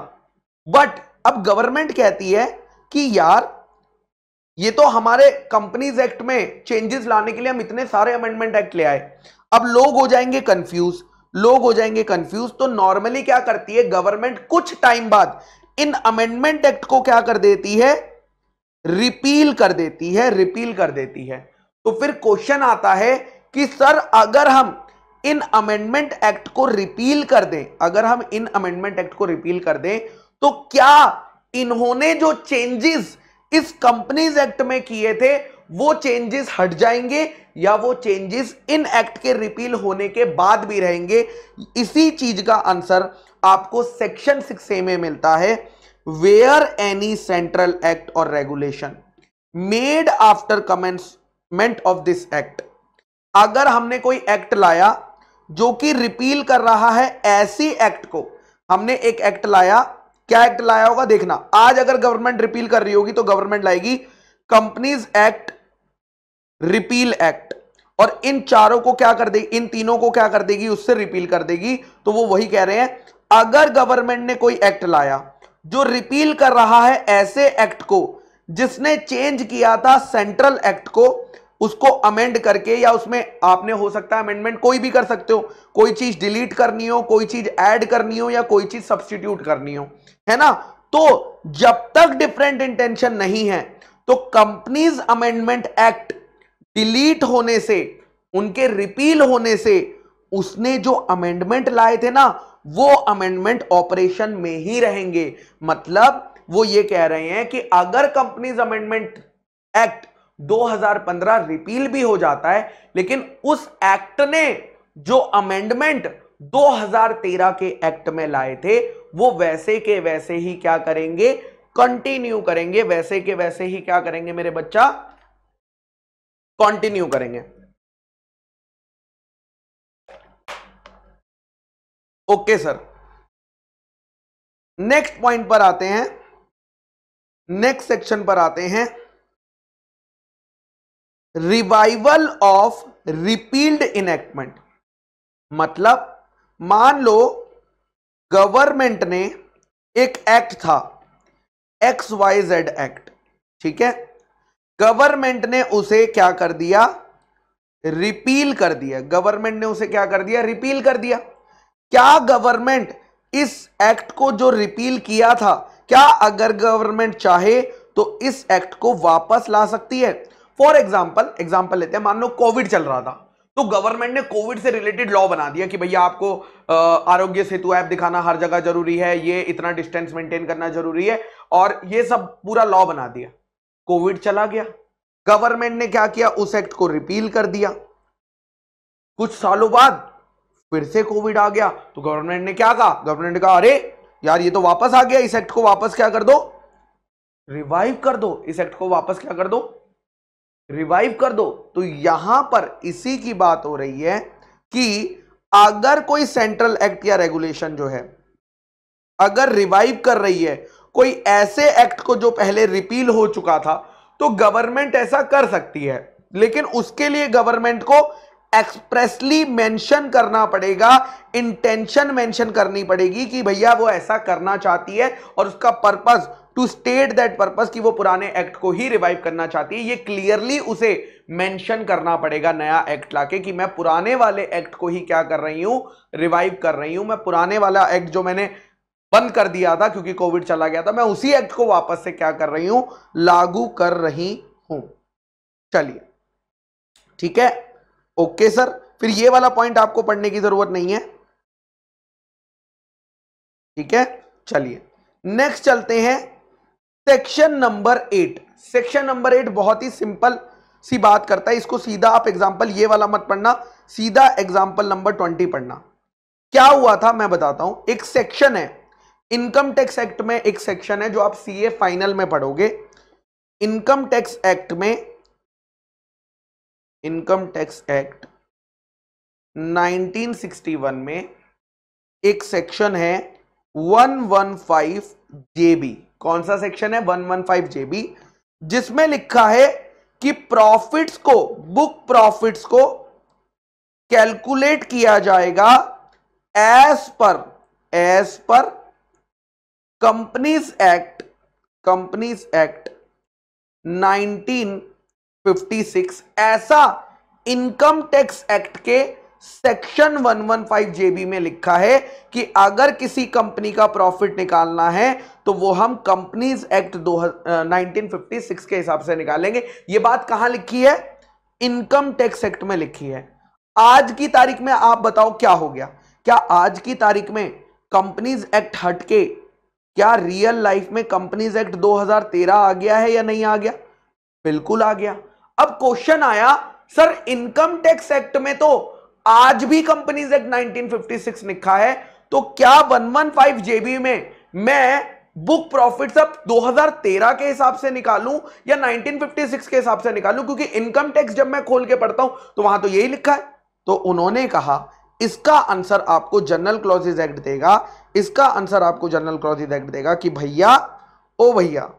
बट अब गवर्नमेंट कहती है कि यार ये तो हमारे कंपनीज एक्ट में चेंजेस लाने के लिए हम इतने सारे अमेंडमेंट एक्ट ले आए। अब लोग हो जाएंगे कंफ्यूज, लोग हो जाएंगे कंफ्यूज। तो नॉर्मली क्या करती है गवर्नमेंट, कुछ टाइम बाद इन अमेंडमेंट एक्ट को क्या कर देती है, रिपील कर देती है, रिपील कर देती है। तो फिर क्वेश्चन आता है कि सर अगर हम इन अमेंडमेंट एक्ट को रिपील कर दें, अगर हम इन अमेंडमेंट एक्ट को रिपील कर दें तो क्या इन्होंने जो चेंजेस इस कंपनीज एक्ट में किए थे वो चेंजेस हट जाएंगे या वो चेंजेस इन एक्ट के रिपील होने के बाद भी रहेंगे? इसी चीज का आंसर आपको सेक्शन सिक्स ए में मिलता है। वेयर एनी सेंट्रल एक्ट और regulation made after commencement of this act, अगर हमने कोई एक्ट लाया जो कि रिपील कर रहा है ऐसी एक्ट को, हमने एक एक्ट लाया, क्या एक्ट लाया होगा देखना, आज अगर गवर्नमेंट रिपील कर रही होगी तो गवर्नमेंट लाएगी कंपनीज एक्ट, रिपील एक्ट, और इन चारों को क्या कर देगी, इन तीनों को क्या कर देगी, उससे रिपील कर देगी। तो वो वही कह रहे हैं, अगर गवर्नमेंट ने कोई एक्ट लाया जो रिपील कर रहा है ऐसे एक्ट को जिसने चेंज किया था सेंट्रल एक्ट को, उसको अमेंड करके, या उसमें आपने हो सकता है अमेंडमेंट कोई भी कर सकते हो, कोई चीज डिलीट करनी हो, कोई चीज ऐड करनी हो, या कोई चीज सब्स्टिट्यूट करनी हो, है ना। तो जब तक डिफरेंट इंटेंशन नहीं है तो कंपनीज अमेंडमेंट एक्ट डिलीट होने से, उनके रिपील होने से उसने जो अमेंडमेंट लाए थे ना वो अमेंडमेंट ऑपरेशन में ही रहेंगे। मतलब वो ये कह रहे हैं कि अगर कंपनीज अमेंडमेंट एक्ट दो हज़ार पंद्रह रिपील भी हो जाता है, लेकिन उस एक्ट ने जो अमेंडमेंट दो हज़ार तेरह के एक्ट में लाए थे वो वैसे के वैसे ही क्या करेंगे, कंटिन्यू करेंगे। वैसे के वैसे ही क्या करेंगे मेरे बच्चा, कंटिन्यू करेंगे। ओके सर, नेक्स्ट पॉइंट पर आते हैं, नेक्स्ट सेक्शन पर आते हैं, रिवाइवल ऑफ रिपील्ड इनेक्टमेंट। मतलब मान लो गवर्नमेंट ने एक एक्ट था एक्स वाई जेड एक्ट, ठीक है, गवर्नमेंट ने उसे क्या कर दिया, रिपील कर दिया। गवर्नमेंट ने उसे क्या कर दिया, रिपील कर दिया। क्या गवर्नमेंट इस एक्ट को जो रिपील किया था, क्या अगर गवर्नमेंट चाहे तो इस एक्ट को वापस ला सकती है? फॉर एग्जाम्पल, एग्जाम्पल लेते हैं, मान लो कोविड चल रहा था तो गवर्नमेंट ने कोविड से रिलेटेड लॉ बना दिया कि भैया आपको आरोग्य सेतु ऐप दिखाना हर जगह जरूरी है, ये इतना डिस्टेंस मेंटेन करना जरूरी है, और ये सब पूरा लॉ बना दिया। कोविड चला गया, गवर्नमेंट ने क्या किया, उस एक्ट को रिपील कर दिया। कुछ सालों बाद फिर से कोविड आ गया तो गवर्नमेंट ने क्या कहा, गवर्नमेंट ने कहा अरे यार ये तो वापस आ गया, इस एक्ट को वापस क्या कर दो, रिवाइव कर दो, इस एक्ट को वापस क्या कर दो, रिवाइव कर दो। तो यहां पर इसी की बात हो रही है कि अगर कोई सेंट्रल एक्ट या रेगुलेशन जो है अगर रिवाइव कर रही है कोई ऐसे एक्ट को जो पहले रिपील हो चुका था तो गवर्नमेंट ऐसा कर सकती है, लेकिन उसके लिए गवर्नमेंट को एक्सप्रेसली मेंशन करना पड़ेगा, इंटेंशन मेंशन करनी पड़ेगी कि भैया वो ऐसा करना चाहती है और उसका purpose, to state that purpose कि वो पुराने एक्ट को ही रिवाइव करना चाहती है। ये क्लियरली उसे मेंशन करना पड़ेगा नया एक्ट लाके कि मैं पुराने वाले एक्ट को ही क्या कर रही हूं, रिवाइव कर रही हूं, मैं पुराने वाला एक्ट जो मैंने बंद कर दिया था क्योंकि कोविड चला गया था, मैं उसी एक्ट को वापस से क्या कर रही हूं, लागू कर रही हूं। चलिए ठीक है, ओके okay, सर फिर ये वाला पॉइंट आपको पढ़ने की जरूरत नहीं है, ठीक है। चलिए नेक्स्ट चलते हैं section number eight. Section number eight बहुत ही सिंपल सी बात करता है, इसको सीधा आप एग्जांपल ये वाला मत पढ़ना, सीधा एग्जांपल नंबर ट्वेंटी पढ़ना। क्या हुआ था मैं बताता हूं, एक सेक्शन है इनकम टैक्स एक्ट में, एक सेक्शन है जो आप सीए फाइनल में पढ़ोगे, इनकम टैक्स एक्ट में, income tax act nineteen sixty one में एक सेक्शन है one one five J B. कौन सा सेक्शन है, one one five J B, जिसमें लिखा है कि प्रॉफिट्स को, बुक प्रॉफिट्स को कैलकुलेट किया जाएगा as per, as per companies act, companies act nineteen fifty six. ऐसा इनकम टैक्स एक्ट के section one one five J B में लिखा है कि अगर किसी कंपनी का प्रॉफिट निकालना है तो वो हम companies act nineteen fifty six के हिसाब से निकालेंगे। ये बात कहां लिखी है, इनकम टैक्स एक्ट में लिखी है। आज की तारीख में आप बताओ क्या हो गया, क्या आज की तारीख में कंपनीज एक्ट हटके क्या रियल लाइफ में कंपनीज एक्ट दो हज़ार तेरह आ गया है या नहीं आ गया? बिल्कुल आ गया। अब क्वेश्चन आया सर इनकम टैक्स एक्ट में तो आज भी companies act nineteen fifty six लिखा है, तो क्या one one five J B में मैं बुक प्रॉफिट्स अब दो हज़ार तेरह के हिसाब से निकालूं या नाइनटीन फिफ्टी सिक्स के हिसाब से निकालूं? क्योंकि इनकम टैक्स जब मैं खोल के पढ़ता हूं तो वहां तो यही लिखा है। तो उन्होंने कहा इसका आंसर आपको जनरल क्लॉजेज एक्ट देगा, इसका आंसर आपको जनरल क्लॉजेज एक्ट देगा कि भैया ओ भैया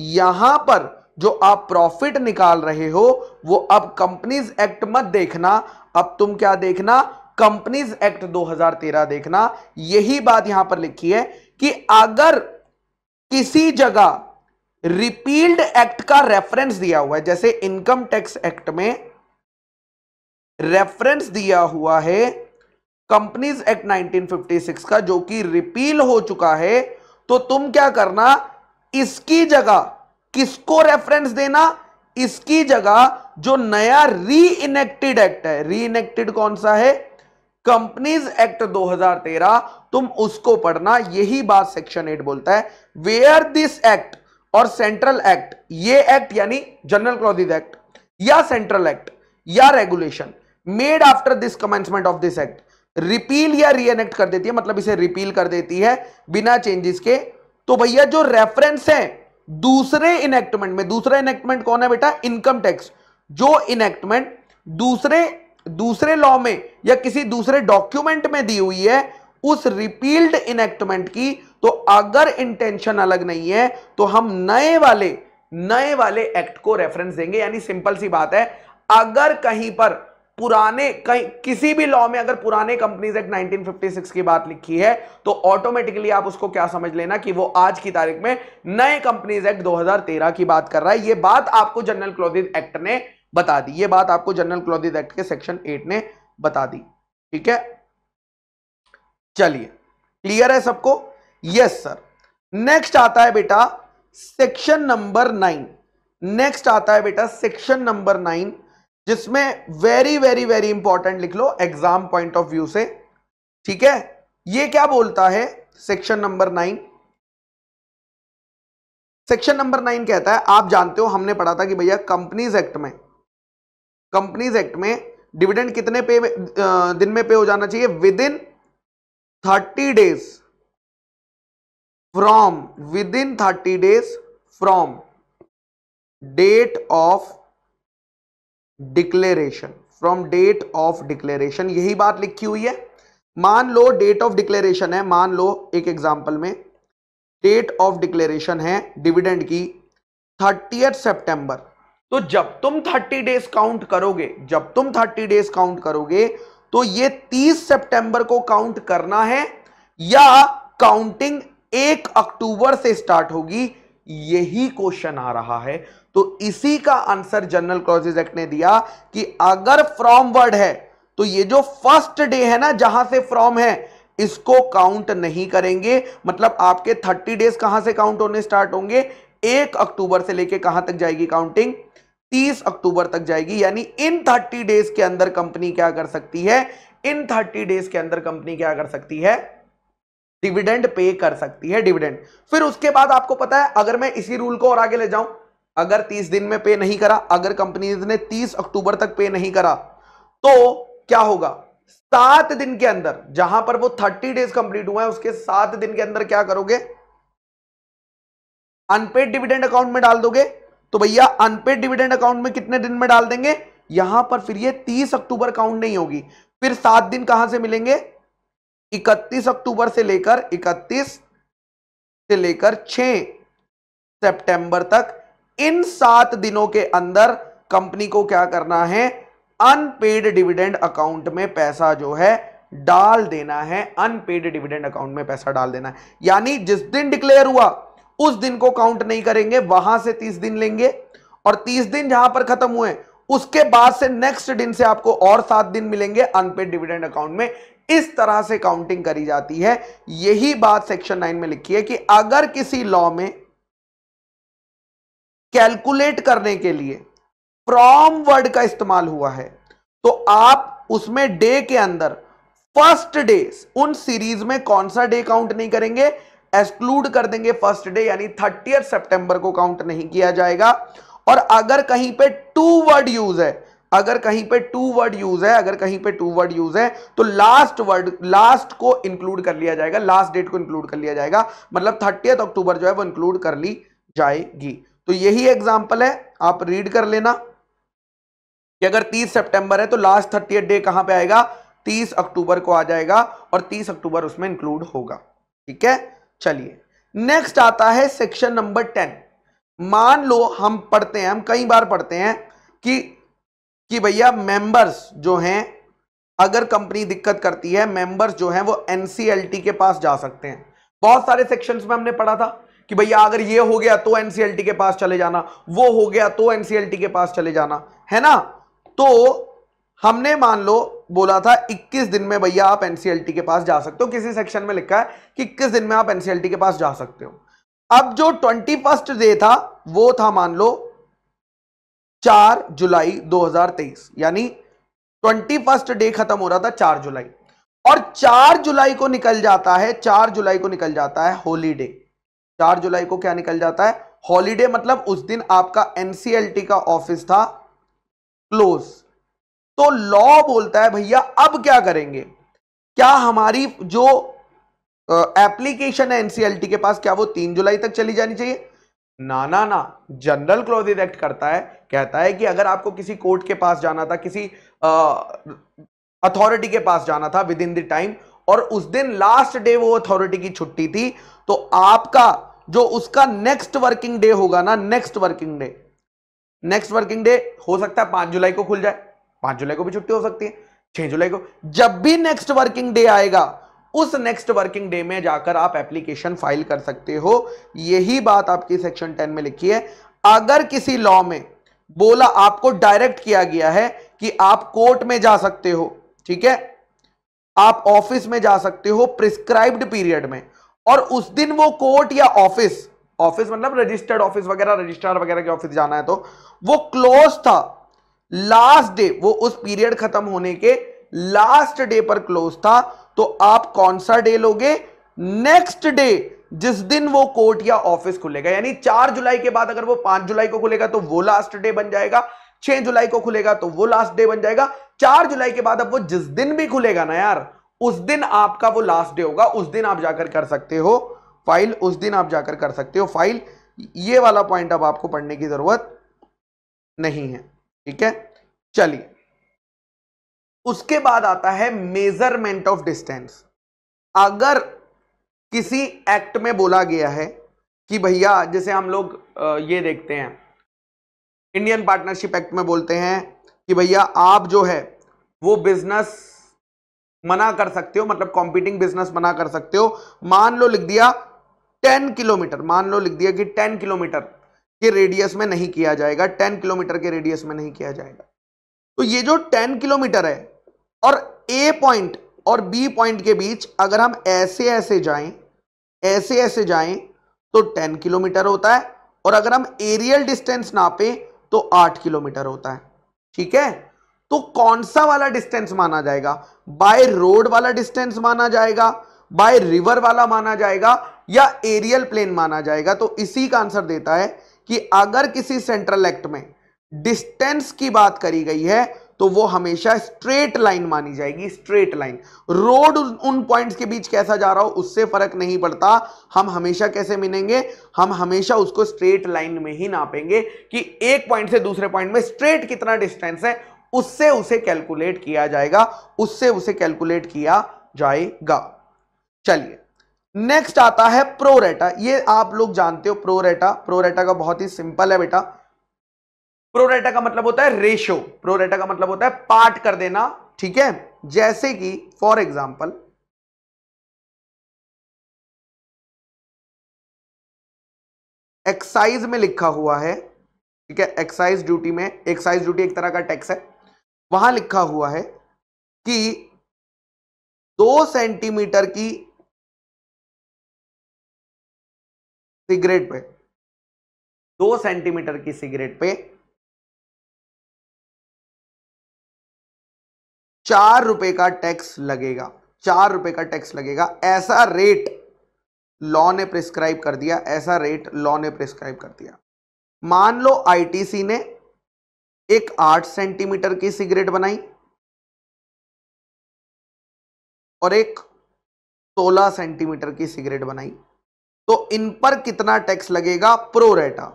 यहां पर जो आप प्रॉफिट निकाल रहे हो वो अब कंपनीज एक्ट मत देखना, अब तुम क्या देखना, कंपनीज एक्ट दो हज़ार तेरह देखना। यही बात यहां पर लिखी है कि अगर किसी जगह रिपील्ड एक्ट का रेफरेंस दिया हुआ है, जैसे इनकम टैक्स एक्ट में रेफरेंस दिया हुआ है companies act nineteen fifty six का जो कि रिपील हो चुका है, तो तुम क्या करना, इसकी जगह किसको रेफरेंस देना, इसकी जगह जो नया री इनेक्टेड एक्ट है, री इनेक्टेड कौन सा है, कंपनीज एक्ट दो हज़ार तेरह, तुम उसको पढ़ना। यही बात सेक्शन एट बोलता है, वेयर दिस एक्ट और सेंट्रल एक्ट, ये एक्ट यानी जनरल क्लॉजेज एक्ट या सेंट्रल एक्ट या regulation made after this commencement of this act repeal या रीएनेक्ट कर देती है, मतलब इसे रिपील कर देती है बिना चेंजेस के। तो भैया जो रेफरेंस है दूसरे इनेक्टमेंट में, दूसरा इनेक्टमेंट कौन है बेटा? Income tax. जो इनेक्टमेंट दूसरे दूसरे लॉ में या किसी दूसरे डॉक्यूमेंट में दी हुई है उस रिपील्ड इनेक्टमेंट की, तो अगर इंटेंशन अलग नहीं है तो हम नए वाले नए वाले एक्ट को रेफरेंस देंगे। यानी सिंपल सी बात है, अगर कहीं पर पुराने कहीं किसी भी लॉ में अगर पुराने companies act nineteen fifty six की बात लिखी है तो ऑटोमेटिकली आप उसको क्या समझ लेना कि वो आज की तारीख में नए कंपनीज एक्ट दो हज़ार तेरह की बात कर रहा है। ये बात आपको जनरल क्लॉजेज एक्ट ने बता दी, ये बात आपको जनरल क्लॉजेज एक्ट के सेक्शन एट ने बता दी। ठीक है, चलिए क्लियर है सबको? Yes sir. नेक्स्ट आता है बेटा सेक्शन नंबर नाइन, नेक्स्ट आता है बेटा सेक्शन नंबर नाइन, जिसमें वेरी वेरी वेरी इंपॉर्टेंट लिख लो एग्जाम पॉइंट ऑफ व्यू से। ठीक है, ये क्या बोलता है section number nine? Section number nine कहता है, आप जानते हो हमने पढ़ा था कि भैया कंपनीज एक्ट में कंपनीज एक्ट में डिविडेंड कितने पे दिन में पे हो जाना चाहिए? Within thirty days from within thirty days from date of declaration, from date of declaration. यही बात लिखी हुई है। मान लो डेट ऑफ डिक्लेरेशन है, मान लो एक एग्जांपल में डेट ऑफ डिक्लेरेशन है डिविडेंड की थर्टिएथ सितंबर। तो जब तुम थर्टी डेज काउंट करोगे जब तुम थर्टी डेज काउंट करोगे तो ये तीस सितंबर को काउंट करना है या काउंटिंग एक अक्टूबर से स्टार्ट होगी? यही क्वेश्चन आ रहा है। तो इसी का आंसर जनरल क्लॉजेज एक्ट ने दिया कि अगर फ्रॉम वर्ड है तो ये जो फर्स्ट डे है ना जहां से फ्रॉम है इसको काउंट नहीं करेंगे। मतलब आपके थर्टी डेज कहां से काउंट होने स्टार्ट होंगे? एक अक्टूबर से लेके कहां तक जाएगी काउंटिंग? तीस अक्टूबर तक जाएगी। यानी इन थर्टी डेज के अंदर कंपनी क्या कर सकती है? इन थर्टी डेज के अंदर कंपनी क्या कर सकती है? डिविडेंड पे कर सकती है, डिविडेंड। फिर उसके बाद आपको पता है, अगर मैं इसी रूल को और आगे ले जाऊं, अगर तीस दिन में पे नहीं करा, अगर कंपनीज ने तीस अक्टूबर तक पे नहीं करा तो क्या होगा? सात दिन के अंदर, जहां पर वो थर्टी डेज कंप्लीट हुआ है उसके सात दिन के अंदर क्या करोगे? अनपेड डिविडेंड अकाउंट में डाल दोगे। तो भैया अनपेड डिविडेंड अकाउंट में कितने दिन में डाल देंगे? यहां पर फिर ये तीस अक्टूबर काउंट नहीं होगी। फिर सात दिन कहां से मिलेंगे? इकतीस अक्टूबर से लेकर इकतीस से लेकर छह सितंबर तक। इन सात दिनों के अंदर कंपनी को क्या करना है? अनपेड डिविडेंड अकाउंट में पैसा जो है डाल देना है, अनपेड डिविडेंड अकाउंट में पैसा डाल देना है। यानी जिस दिन डिक्लेयर हुआ उस दिन को काउंट नहीं करेंगे, वहां से तीस दिन लेंगे और तीस दिन जहां पर खत्म हुए उसके बाद से नेक्स्ट दिन से आपको और सात दिन मिलेंगे अनपेड डिविडेंड अकाउंट में। इस तरह से काउंटिंग करी जाती है। यही बात सेक्शन नाइन में लिखी है कि अगर किसी लॉ में कैलकुलेट करने के लिए फ्रॉम वर्ड का इस्तेमाल हुआ है तो आप उसमें डे के अंदर फर्स्ट डे, उन सीरीज में कौन सा डे काउंट नहीं करेंगे? एक्सक्लूड कर देंगे फर्स्ट डे, यानी थर्टिएथ सितंबर को काउंट नहीं किया जाएगा। और अगर कहीं पे टू वर्ड यूज है अगर कहीं पे टू वर्ड यूज है अगर कहीं पे टू वर्ड यूज है तो लास्ट वर्ड लास्ट को इंक्लूड कर लिया जाएगा, लास्ट डेट को इंक्लूड कर लिया जाएगा। मतलब थर्टिएथ अक्टूबर जो है वो इंक्लूड कर ली जाएगी। तो यही एग्जांपल है, आप रीड कर लेना कि अगर तीस सितंबर है तो लास्ट थर्टिएथ डे कहां पे आएगा? तीस अक्टूबर को आ जाएगा और तीस अक्टूबर उसमें इंक्लूड होगा। ठीक है, चलिए नेक्स्ट आता है सेक्शन नंबर टेन। मान लो हम पढ़ते हैं, हम कई बार पढ़ते हैं कि कि भैया मेंबर्स जो हैं, अगर कंपनी दिक्कत करती है मेंबर्स जो हैं वो एनसीएलटी के पास जा सकते हैं। बहुत सारे सेक्शंस में हमने पढ़ा था कि भैया अगर ये हो गया तो एनसीएलटी के पास चले जाना, वो हो गया तो एनसीएलटी के पास चले जाना, है ना। तो हमने मान लो बोला था इक्कीस दिन में भैया आप एनसीएलटी के पास जा सकते हो। किसी सेक्शन में लिखा है कि इक्कीस दिन में आप एनसीएलटी के पास जा सकते हो। अब जो ट्वेंटी फर्स्ट डे था वो था मान लो चार जुलाई दो हज़ार तेईस, यानी ट्वेंटी फर्स्ट डे खत्म हो रहा था चार जुलाई, और चार जुलाई को निकल जाता है चार जुलाई को निकल जाता है होलीडे। चार जुलाई को क्या निकल जाता है? हॉलीडे मतलब उस दिन आपका एनसीएलटी का ऑफिस था क्लोज। तो लॉ बोलता है भैया अब क्या करेंगे, क्या हमारी जो एप्लीकेशन है एनसीएलटी के पास क्या वो तीन जुलाई तक चली जानी चाहिए? ना ना ना, जनरल क्लॉजेज एक्ट करता है, कहता है कि अगर आपको किसी कोर्ट के पास जाना था, किसी अथॉरिटी के पास जाना था विद इन द टाइम और उस दिन लास्ट डे वो अथॉरिटी की छुट्टी थी, तो आपका जो उसका नेक्स्ट वर्किंग डे होगा ना, next working day next working day हो सकता है पांच जुलाई को खुल जाए, पांच जुलाई को भी छुट्टी हो सकती है, छह जुलाई को, जब भी नेक्स्ट वर्किंग डे आएगा उस नेक्स्ट वर्किंग डे में जाकर आप एप्लीकेशन फाइल कर सकते हो। यही बात आपकी सेक्शन टेन में लिखी है। अगर किसी लॉ में बोला, आपको डायरेक्ट किया गया है कि आप कोर्ट में जा सकते हो, ठीक है, आप ऑफिस में जा सकते हो प्रिस्क्राइब्ड पीरियड में, और उस दिन वो कोर्ट या ऑफिस, ऑफिस मतलब रजिस्टर्ड ऑफिस वगैरह, रजिस्ट्रार वगैरह के ऑफिस जाना है, तो वो क्लोज था लास्ट डे, वो उस पीरियड खत्म होने के लास्ट डे पर क्लोज था, तो आप कौन सा डे लोगे? नेक्स्ट डे, जिस दिन वो कोर्ट या ऑफिस खुलेगा। यानी चार जुलाई के बाद अगर वो पांच जुलाई को खुलेगा तो वो लास्ट डे बन जाएगा, छह जुलाई को खुलेगा तो वो लास्ट डे बन जाएगा, चार जुलाई के बाद अब वो जिस दिन भी खुलेगा ना यार, उस दिन आपका वो लास्ट डे होगा, उस दिन आप जाकर कर सकते हो फाइल, उस दिन आप जाकर कर सकते हो फाइल। ये वाला पॉइंट अब आपको पढ़ने की जरूरत नहीं है, ठीक है। चलिए, उसके बाद आता है मेजरमेंट ऑफ डिस्टेंस। अगर किसी एक्ट में बोला गया है कि भैया, जैसे हम लोग ये देखते हैं इंडियन पार्टनरशिप एक्ट में बोलते हैं कि भैया आप जो है वो बिजनेस मना कर सकते हो, मतलब कॉम्पिटिंग बिजनेस मना कर सकते हो। मान लो लिख दिया टेन किलोमीटर, मान लो लिख दिया कि टेन किलोमीटर के रेडियस में नहीं किया जाएगा, टेन किलोमीटर के रेडियस में नहीं किया जाएगा। तो ये जो टेन किलोमीटर है और ए पॉइंट और बी पॉइंट के बीच अगर हम ऐसे ऐसे जाएं, ऐसे ऐसे जाएं तो टेन किलोमीटर होता है, और अगर हम एरियल डिस्टेंस नापें तो आठ किलोमीटर होता है, ठीक है। तो कौन सा वाला डिस्टेंस माना जाएगा? बाय रोड वाला डिस्टेंस माना जाएगा, बाय रिवर वाला माना जाएगा, या एरियल प्लेन माना जाएगा? तो इसी का आंसर देता है कि अगर किसी सेंट्रल एक्ट में डिस्टेंस की बात करी गई है तो वो हमेशा स्ट्रेट लाइन मानी जाएगी, स्ट्रेट लाइन। रोड उन पॉइंट्स के बीच कैसा जा रहा हो उससे फर्क नहीं पड़ता, हम हमेशा कैसे मिलेंगे, हम हमेशा उसको स्ट्रेट लाइन में ही नापेंगे कि एक पॉइंट से दूसरे पॉइंट में स्ट्रेट कितना डिस्टेंस है, उससे उसे कैलकुलेट किया जाएगा, उससे उसे कैलकुलेट किया जाएगा। चलिए, नेक्स्ट आता है प्रोरेटा। ये आप लोग जानते हो प्रोरेटा, प्रोरेटा का बहुत ही सिंपल है बेटा। प्रोरेटा का मतलब होता है रेशो, प्रोरेटा का मतलब होता है पार्ट कर देना, ठीक है। जैसे कि फॉर एग्जाम्पल एक्साइज में लिखा हुआ है, ठीक है, एक्साइज ड्यूटी में, एक्साइज ड्यूटी एक तरह का टैक्स है, वहां लिखा हुआ है कि दो सेंटीमीटर की सिगरेट पे, दो सेंटीमीटर की सिगरेट पे चार रुपए का टैक्स लगेगा, चार रुपए का टैक्स लगेगा। ऐसा रेट लॉ ने प्रिस्क्राइब कर दिया, ऐसा रेट लॉ ने प्रिस्क्राइब कर दिया। मान लो आईटीसी ने एक आठ सेंटीमीटर की सिगरेट बनाई और एक सोलह सेंटीमीटर की सिगरेट बनाई, तो इन पर कितना टैक्स लगेगा? प्रोरेटा।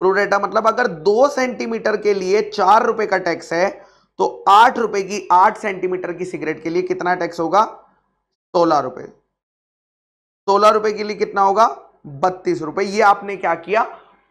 प्रोरेटा मतलब अगर दो सेंटीमीटर के लिए चार रुपए का टैक्स है तो आठ रुपए की, आठ सेंटीमीटर की सिगरेट के लिए कितना टैक्स होगा? सोलह रुपए। सोलह रुपए के लिए कितना होगा? बत्तीस रुपए। ये आपने क्या किया?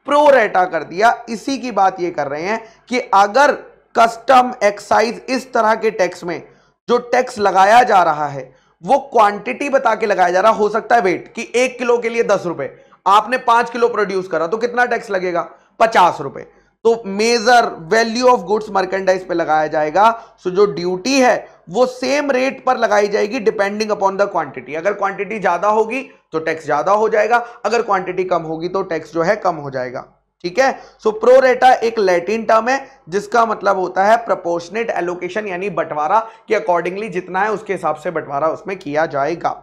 प्रोरेटा कर दिया। इसी की बात ये कर रहे हैं कि अगर कस्टम, एक्साइज, इस तरह के टैक्स में जो टैक्स लगाया जा रहा है वो क्वांटिटी बता के लगाया जा रहा, हो सकता है वेट कि एक किलो के लिए दस रुपए, आपने पांच किलो प्रोड्यूस करा तो कितना टैक्स लगेगा? पचास रुपए। तो major value of goods merchandise पे लगाया जाएगा। सो जो ड्यूटी है वो सेम रेट पर लगाई जाएगी डिपेंडिंग अपॉन द क्वांटिटी। अगर क्वांटिटी ज्यादा होगी तो टैक्स ज्यादा हो जाएगा, अगर क्वांटिटी कम होगी तो टैक्स जो है कम हो जाएगा, ठीक है। सो प्रोरेटा एक लैटिन टर्म है जिसका मतलब होता है प्रोपोर्शनेट एलोकेशन, यानी बंटवारा, कि अकॉर्डिंगली जितना है उसके हिसाब से बंटवारा उसमें किया जाएगा।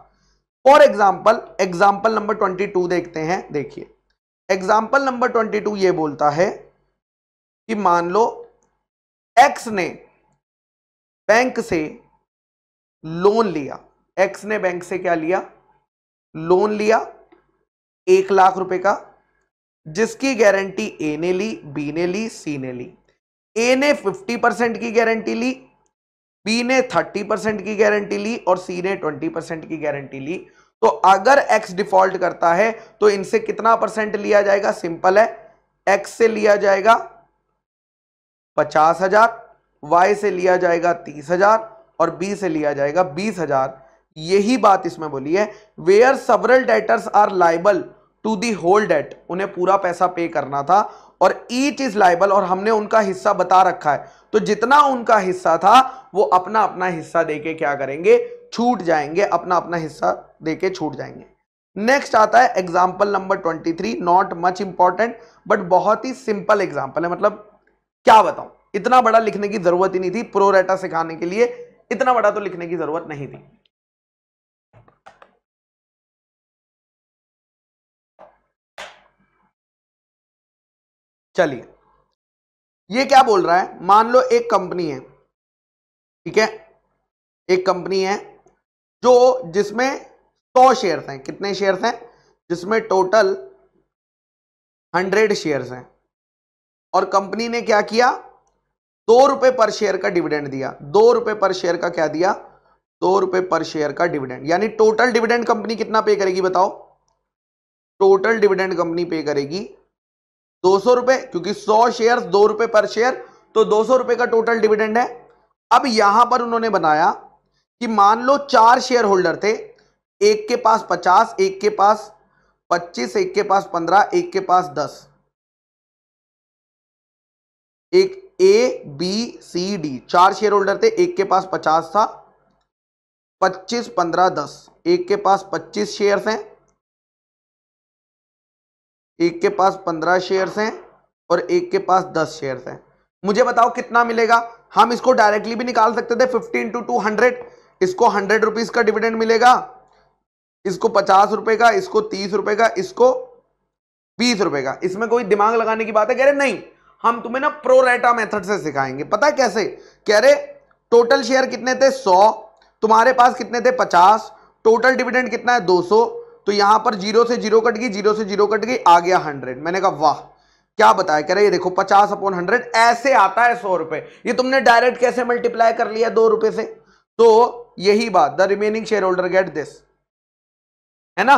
For example, example number twenty two देखते हैं। देखिए, एग्जाम्पल नंबर ट्वेंटी टू ये बोलता है कि मान लो एक्स ने बैंक से लोन लिया, एक्स ने बैंक से क्या लिया, लोन लिया एक लाख रुपए का, जिसकी गारंटी ए ने ली, बी ने ली, सी ने ली। ए ने फिफ्टी परसेंट की गारंटी ली, बी ने थर्टी परसेंट की गारंटी ली और सी ने ट्वेंटी परसेंट की गारंटी ली। तो अगर एक्स डिफॉल्ट करता है तो इनसे कितना परसेंट लिया जाएगा, सिंपल है, एक्स से लिया जाएगा पचास हजार, वाई से लिया जाएगा तीस हजार और बी से लिया जाएगा बीस हजार। यही बात इसमें बोली है, where several debtors are liable to the whole debt, उन्हें पूरा पैसा पे करना था, और ईच इज लाइबल, और हमने उनका हिस्सा बता रखा है, तो जितना उनका हिस्सा था वो अपना अपना हिस्सा देके क्या करेंगे, छूट जाएंगे, अपना अपना हिस्सा देके छूट जाएंगे। नेक्स्ट आता है example number twenty three, not much important but बहुत ही सिंपल एग्जाम्पल है, मतलब क्या बताऊं, इतना बड़ा लिखने की जरूरत ही नहीं थी, प्रोरेटा सिखाने के लिए इतना बड़ा तो लिखने की जरूरत नहीं थी। चलिए, ये क्या बोल रहा है, मान लो एक कंपनी है, ठीक है, एक कंपनी है जो जिसमें सौ शेयर्स हैं, कितने शेयर्स हैं, जिसमें टोटल हंड्रेड शेयर्स हैं, और कंपनी ने क्या किया, दो रुपए पर शेयर का डिविडेंड दिया, दो रुपए पर शेयर का क्या दिया, दो रुपए पर शेयर का डिविडेंड, यानी टोटल डिविडेंड कंपनी कितना पे करेगी बताओ, टोटल डिविडेंड कंपनी पे करेगी दो सौ रुपए, क्योंकि सौ शेयर दो रुपए पर शेयर, तो दो सौ रुपए का टोटल डिविडेंड है। अब यहां पर उन्होंने बनाया कि मान लो चार शेयर होल्डर थे, एक के पास पचास, एक के पास पच्चीस, एक के पास पंद्रह, एक के पास दस, एक ए बी सी डी, चार शेयर होल्डर थे, एक के पास पचास था, पच्चीस, पंद्रह, दस, एक के पास पच्चीस शेयर्स हैं, एक के पास पंद्रह शेयर्स हैं और एक के पास दस शेयर्स हैं। मुझे बताओ कितना मिलेगा, हम इसको डायरेक्टली भी निकाल सकते थे, फिफ्टीन टू टू हंड्रेड, इसको हंड्रेड रुपीज का डिविडेंड मिलेगा, इसको पचास रुपए का, इसको तीस रुपए का, इसको बीस रुपए का। इसमें कोई दिमाग लगाने की बात है, कह रहे नहीं, हम तुम्हें ना प्रोरेटा मेथड से सिखाएंगे। पता है कैसे, कह रहे टोटल शेयर कितने थे सौ, तुम्हारे पास कितने थे पचास, टोटल डिविडेंड कितना है दो सौ, तो यहां पर जीरो से जीरो कट गई, जीरो से जीरो कट गई, आ गया हंड्रेड। मैंने कहा वाह क्या बताया, कह रहे ये देखो पचास अपॉन हंड्रेड ऐसे आता है सौ रुपए, ये तुमने डायरेक्ट कैसे मल्टीप्लाई कर लिया दो रुपए से। तो यही बात, the remaining shareholder get this, है ना।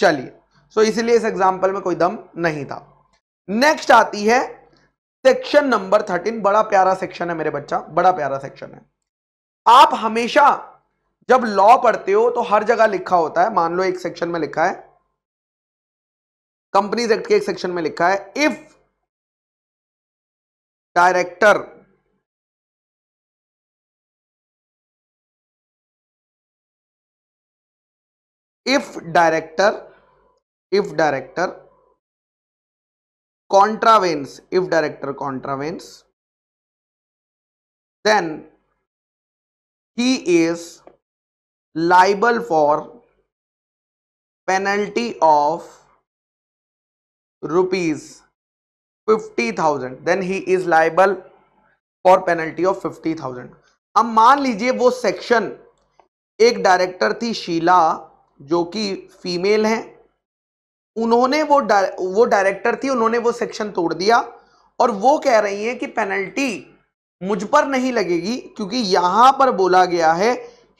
चलिए, सो इसलिए इस एग्जाम्पल में कोई दम नहीं था। नेक्स्ट आती है सेक्शन नंबर थर्टीन, बड़ा प्यारा सेक्शन है मेरे बच्चा, बड़ा प्यारा सेक्शन है। आप हमेशा जब लॉ पढ़ते हो तो हर जगह लिखा होता है, मान लो एक सेक्शन में लिखा है, कंपनीज एक्ट के एक सेक्शन में लिखा है, if director if director if director contravenes if director contravenes then he is liable for penalty of rupees fifty thousand, then he is liable for penalty of fifty thousand। अब मान लीजिए वो section, एक director थी शीला जो कि female हैं, उन्होंने वो वो डायरेक्टर थी, उन्होंने वो सेक्शन तोड़ दिया और वो कह रही है कि पेनल्टी मुझ पर नहीं लगेगी क्योंकि यहां पर बोला गया है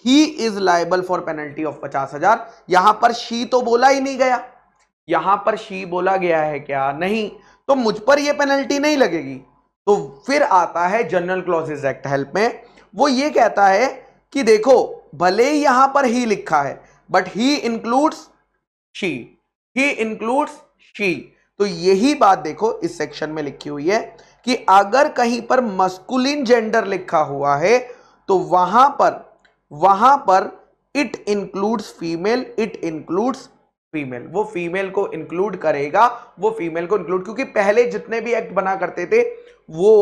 he is liable for penalty of पचास हजार। यहां पर शी तो बोला ही नहीं गया, यहां पर शी बोला गया है क्या, नहीं, तो मुझ पर यह पेनल्टी नहीं लगेगी। तो फिर आता है जनरल क्लॉजेज एक्ट हेल्प में, वो ये कहता है कि देखो भले ही यहां पर ही लिखा है but he includes she, he includes she. तो यही बात देखो इस सेक्शन में लिखी हुई है कि अगर कहीं पर मस्कुलिन जेंडर लिखा हुआ है तो वहां पर वहां पर it includes female, it includes female, वो फीमेल को इंक्लूड करेगा, वो फीमेल को इंक्लूड, क्योंकि पहले जितने भी एक्ट बना करते थे वो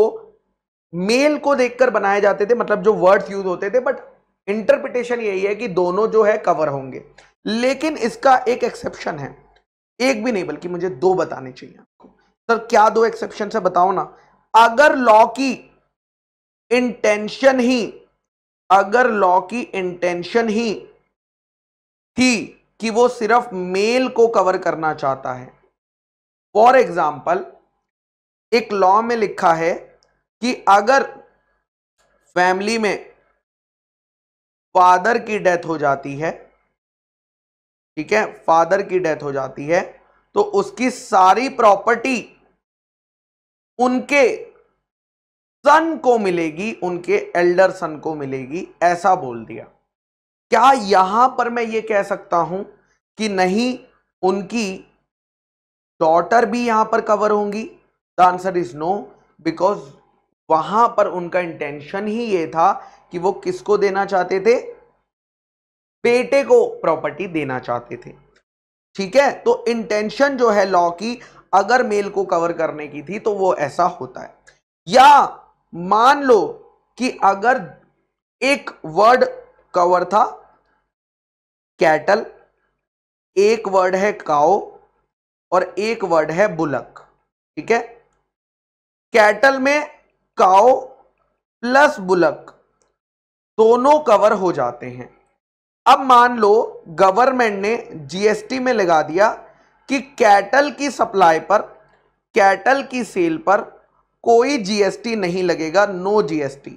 मेल को देखकर बनाए जाते थे, मतलब जो वर्ड्स यूज होते थे, बट इंटरप्रिटेशन यही है कि दोनों जो है कवर होंगे। लेकिन इसका एक एक्सेप्शन है, एक भी नहीं बल्कि मुझे दो बताने चाहिए आपको। सर क्या दो एक्सेप्शन है बताओ ना। अगर लॉ की इंटेंशन ही अगर लॉ की इंटेंशन ही थी कि वो सिर्फ मेल को कवर करना चाहता है, फॉर एग्जाम्पल एक लॉ में लिखा है कि अगर फैमिली में फादर की डेथ हो जाती है, ठीक है, फादर की डेथ हो जाती है तो उसकी सारी प्रॉपर्टी उनके सन को मिलेगी, उनके एल्डर सन को मिलेगी, ऐसा बोल दिया। क्या यहां पर मैं ये कह सकता हूं कि नहीं उनकी डॉटर भी यहां पर कवर होंगी? The answer is no, because वहां पर उनका इंटेंशन ही ये था कि वो किसको देना चाहते थे, बेटे को प्रॉपर्टी देना चाहते थे। ठीक है, तो इंटेंशन जो है लॉ की अगर मेल को कवर करने की थी तो वो ऐसा होता है। या मान लो कि अगर एक वर्ड कवर था कैटल, एक वर्ड है काओ और एक वर्ड है बुलक, ठीक है, कैटल में काओ प्लस बुलक दोनों कवर हो जाते हैं। अब मान लो गवर्नमेंट ने जीएसटी में लगा दिया कि कैटल की सप्लाई पर, कैटल की सेल पर कोई जीएसटी नहीं लगेगा, नो जीएसटी।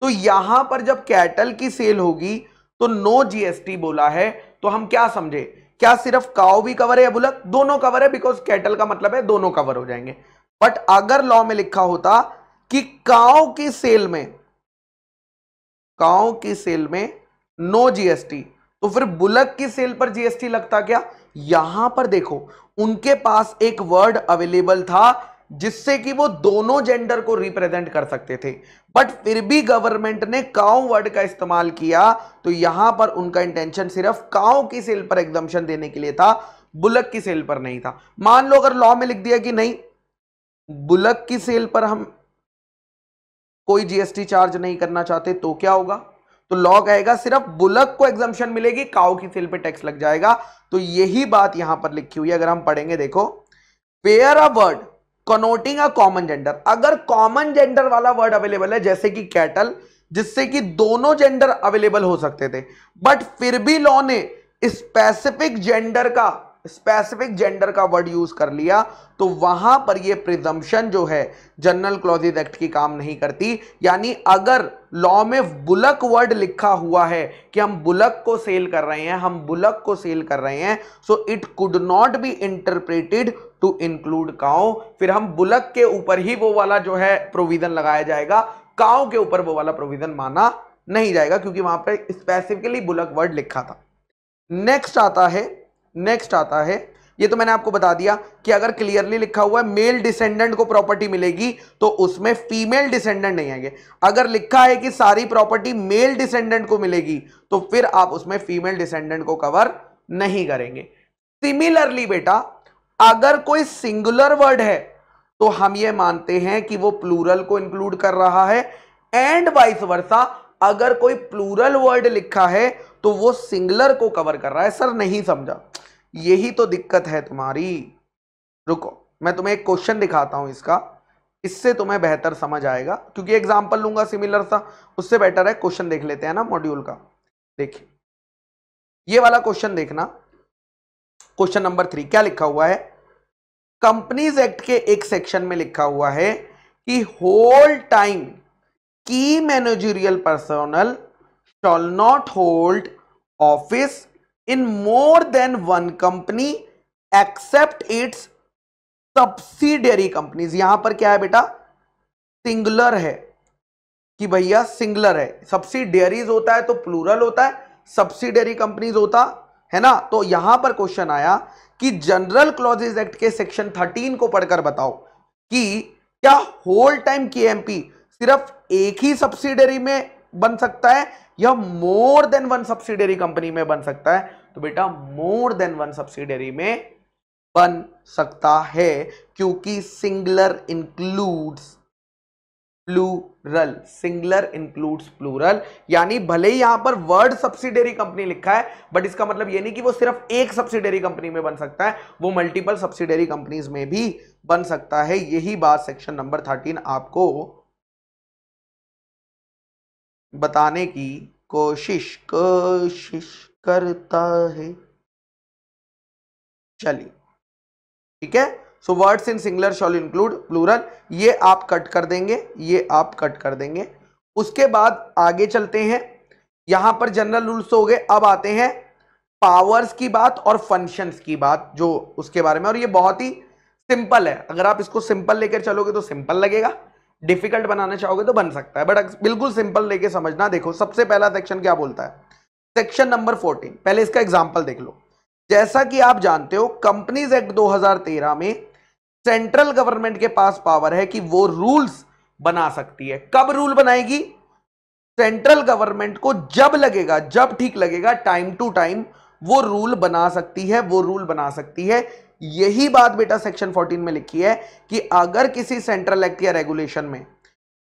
तो यहां पर जब कैटल की सेल होगी तो नो जीएसटी बोला है, तो हम क्या समझे, क्या सिर्फ काऊ भी कवर है या बुलक? दोनों कवर है, बिकॉज कैटल का मतलब है दोनों कवर हो जाएंगे। बट अगर लॉ में लिखा होता कि काऊ की सेल में, काऊ की सेल में नो जीएसटी, तो फिर बुलक की सेल पर जीएसटी लगता क्या? यहां पर देखो उनके पास एक वर्ड अवेलेबल था जिससे कि वो दोनों जेंडर को रिप्रेजेंट कर सकते थे, बट फिर भी गवर्नमेंट ने काऊ वर्ड का इस्तेमाल किया, तो यहां पर उनका इंटेंशन सिर्फ काऊ की सेल पर एग्जम्पशन देने के लिए था, बुलक की सेल पर नहीं था। मान लो अगर लॉ में लिख दिया कि नहीं बुलक की सेल पर हम कोई जीएसटी चार्ज नहीं करना चाहते, तो क्या होगा? तो लॉ कहेगा सिर्फ बुलक को एग्जम्पशन मिलेगी, काऊ की सेल पे टैक्स लग जाएगा। तो यही बात यहां पर लिखी हुई है। अगर हम पढ़ेंगे देखो, where a word connoting a common gender, अगर कॉमन जेंडर वाला वर्ड अवेलेबल है जैसे कि कैटल, जिससे कि दोनों जेंडर अवेलेबल हो सकते थे, बट फिर भी लॉ ने स्पेसिफिक जेंडर का स्पेसिफिक जेंडर का वर्ड यूज कर लिया, तो वहां पर ये प्रिजम्पशन जो है जनरल क्लॉजेज एक्ट की काम नहीं करती। यानी अगर लॉ में बुलक वर्ड लिखा हुआ है कि हम बुलक को सेल कर रहे हैं, हम बुलक को सेल कर रहे हैं, so it could not be interpreted to include cow. फिर हम बुलक के ऊपर ही वो वाला जो है प्रोविजन लगाया जाएगा, काऊ के ऊपर वो वाला प्रोविजन माना नहीं जाएगा, क्योंकि वहां पर स्पेसिफिकली बुलक वर्ड लिखा था। नेक्स्ट आता है नेक्स्ट आता है ये तो मैंने आपको बता दिया कि अगर क्लियरली लिखा हुआ है मेल डिसेंडेंट को प्रॉपर्टी मिलेगी तो उसमें फीमेल डिसेंडेंट नहीं आएंगे। अगर लिखा है कि सारी प्रॉपर्टी मेल डिसेंडेंट को मिलेगी तो फिर आप उसमें फीमेल डिसेंडेंट को कवर नहीं करेंगे। सिमिलरली बेटा, अगर कोई सिंगुलर वर्ड है तो हम ये मानते हैं कि वो प्लूरल को इंक्लूड कर रहा है, एंड वाइस वर्सा अगर कोई प्लूरल वर्ड लिखा है तो वो सिंगुलर को कवर कर रहा है। सर नहीं समझा, यही तो दिक्कत है तुम्हारी। रुको मैं तुम्हें एक क्वेश्चन दिखाता हूं इसका, इससे तुम्हें बेहतर समझ आएगा, क्योंकि एग्जांपल लूंगा सिमिलर सा, उससे बेटर है क्वेश्चन देख लेते हैं ना मॉड्यूल का। देखिए ये वाला क्वेश्चन देखना, क्वेश्चन नंबर थ्री क्या लिखा हुआ है। कंपनीज एक्ट के एक सेक्शन में लिखा हुआ है कि होल टाइम की managerial personnel shall not hold office in more than one company except its subsidiary companies। यहां पर क्या है बेटा, सिंगुलर है कि भैया सिंगुलर है, सब्सिडियरीज होता है तो प्लूरल होता है, सब्सिडियरी कंपनीज होता है ना। तो यहां पर क्वेश्चन आया कि जनरल क्लॉजेज एक्ट के सेक्शन थर्टीन को पढ़कर बताओ कि क्या होल टाइम केएमपी सिर्फ एक ही सब्सिडियरी में बन सकता है या more than one subsidiary company में बन सकता है? तो बेटा मोर देन वन सब्सिडियरी में बन सकता है, क्योंकि singular includes plural, singular includes plural, यानी भले ही यहां पर वर्ड सब्सिडियरी कंपनी लिखा है बट इसका मतलब ये नहीं कि वो सिर्फ एक सब्सिडियरी कंपनी में बन सकता है, वो मल्टीपल सब्सिडियरी कंपनीज में भी बन सकता है। यही बात सेक्शन नंबर थर्टीन आपको बताने की कोशिश कोशिश करता है। चलिए ठीक है, so words in singular shall include plural, ये आप कट कर देंगे, ये आप कट कर देंगे। उसके बाद आगे चलते हैं, यहां पर जनरल रूल्स हो गए, अब आते हैं पावर्स की बात और फंक्शंस की बात जो उसके बारे में, और ये बहुत ही सिंपल है। अगर आप इसको सिंपल लेकर चलोगे तो सिंपल लगेगा, डिफिकल्ट बनाना चाहोगे तो बन सकता है, बट बिल्कुल सिंपल लेके समझना। देखो सबसे पहला सेक्शन क्या बोलता है, सेक्शन नंबर फोर्टीन, पहले इसका एग्जाम्पल देख लो। जैसा कि आप जानते हो कंपनीज एक्ट दो हज़ार तेरह में सेंट्रल गवर्नमेंट के पास पावर है कि वो रूल्स बना सकती है। कब रूल बनाएगी? सेंट्रल गवर्नमेंट को जब लगेगा, जब ठीक लगेगा, टाइम टू टाइम वो रूल बना सकती है, वो रूल बना सकती है। यही बात बेटा सेक्शन फोर्टीन में लिखी है कि अगर किसी सेंट्रल एक्ट या रेगुलेशन में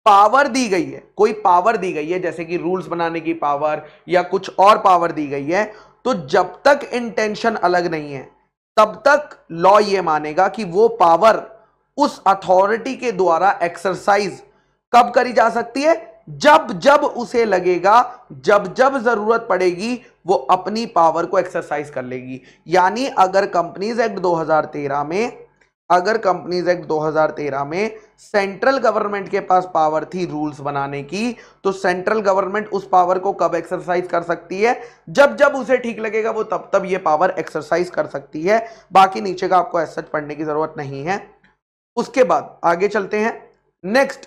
पावर दी गई है, कोई पावर दी गई है जैसे कि रूल्स बनाने की पावर या कुछ और पावर दी गई है, तो जब तक इंटेंशन अलग नहीं है तब तक लॉ ये मानेगा कि वो पावर उस अथॉरिटी के द्वारा एक्सरसाइज कब करी जा सकती है, जब जब उसे लगेगा, जब जब जरूरत पड़ेगी वो अपनी पावर को एक्सरसाइज कर लेगी। यानी अगर कंपनीज एक्ट दो हज़ार तेरह में अगर कंपनीज एक्ट दो हज़ार तेरह में सेंट्रल गवर्नमेंट के पास पावर थी रूल्स बनाने की, तो सेंट्रल गवर्नमेंट उस पावर को कब एक्सरसाइज कर सकती है? जब जब उसे ठीक लगेगा वो तब तब ये पावर एक्सरसाइज कर सकती है। बाकी नीचे का आपको ऐसा पढ़ने की जरूरत नहीं है। उसके बाद आगे चलते हैं, नेक्स्ट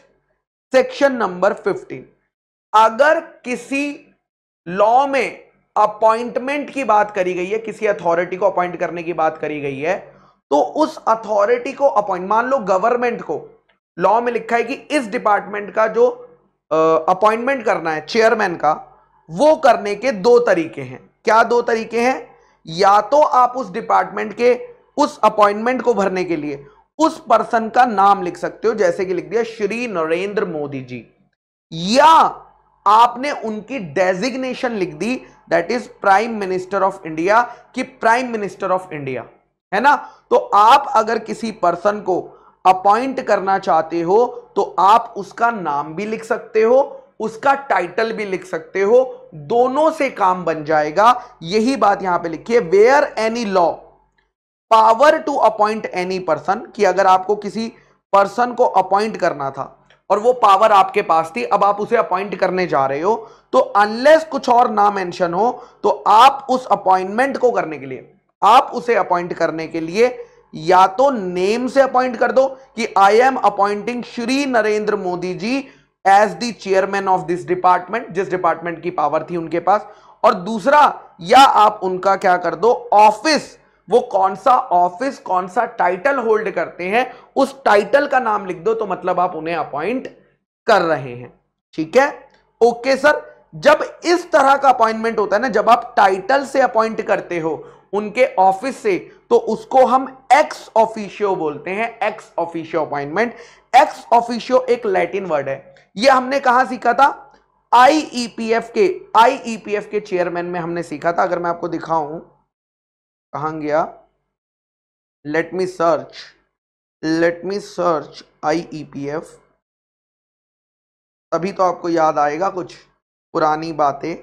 सेक्शन नंबर फिफ्टीन, अगर किसी लॉ में अपॉइंटमेंट की बात करी गई है, किसी अथॉरिटी को अपॉइंट करने की बात करी गई है, तो उस अथॉरिटी को अपॉइंट, मान लो गवर्नमेंट को लॉ में लिखा है कि इस डिपार्टमेंट का जो अपॉइंटमेंट करना है चेयरमैन का, वो करने के दो तरीके हैं। क्या दो तरीके हैं? या तो आप उस डिपार्टमेंट के उस अपॉइंटमेंट को भरने के लिए उस पर्सन का नाम लिख सकते हो, जैसे कि लिख दिया श्री नरेंद्र मोदी जी, या आपने उनकी डेजिग्नेशन लिख दी, that is prime minister of India, कि प्राइम मिनिस्टर ऑफ इंडिया है ना। तो आप अगर किसी पर्सन को अपॉइंट करना चाहते हो तो आप उसका नाम भी लिख सकते हो, उसका टाइटल भी लिख सकते हो, दोनों से काम बन जाएगा। यही बात यहां पे लिखी है, where any law power to appoint any person, कि अगर आपको किसी पर्सन को अपॉइंट करना था और वो पावर आपके पास थी, अब आप उसे अपॉइंट करने जा रहे हो, तो अनलेस कुछ और ना मेंशन हो, तो आप उस अपॉइंटमेंट को करने के लिए, आप उसे अपॉइंट करने के लिए या तो नेम से अपॉइंट कर दो कि I am appointing Shri Narendra Modi ji as the chairman of this department, जिस डिपार्टमेंट की पावर थी उनके पास, और दूसरा या आप उनका क्या कर दो, ऑफिस, वो कौन सा ऑफिस, कौन सा टाइटल होल्ड करते हैं, उस टाइटल का नाम लिख दो, तो मतलब आप उन्हें अपॉइंट कर रहे हैं। ठीक है, ओके सर। जब इस तरह का अपॉइंटमेंट होता है ना, जब आप टाइटल से अपॉइंट करते हो उनके ऑफिस से, तो उसको हम एक्स ऑफिशियो बोलते हैं, ex officio appointment. Ex officio एक लैटिन वर्ड है, ये हमने कहां सीखा था, आईईपीएफ के आईईपीएफ के चेयरमैन में हमने सीखा था। अगर मैं आपको दिखाऊं, कहां गया, let me search let me search IEPF, तभी तो आपको याद आएगा कुछ पुरानी बातें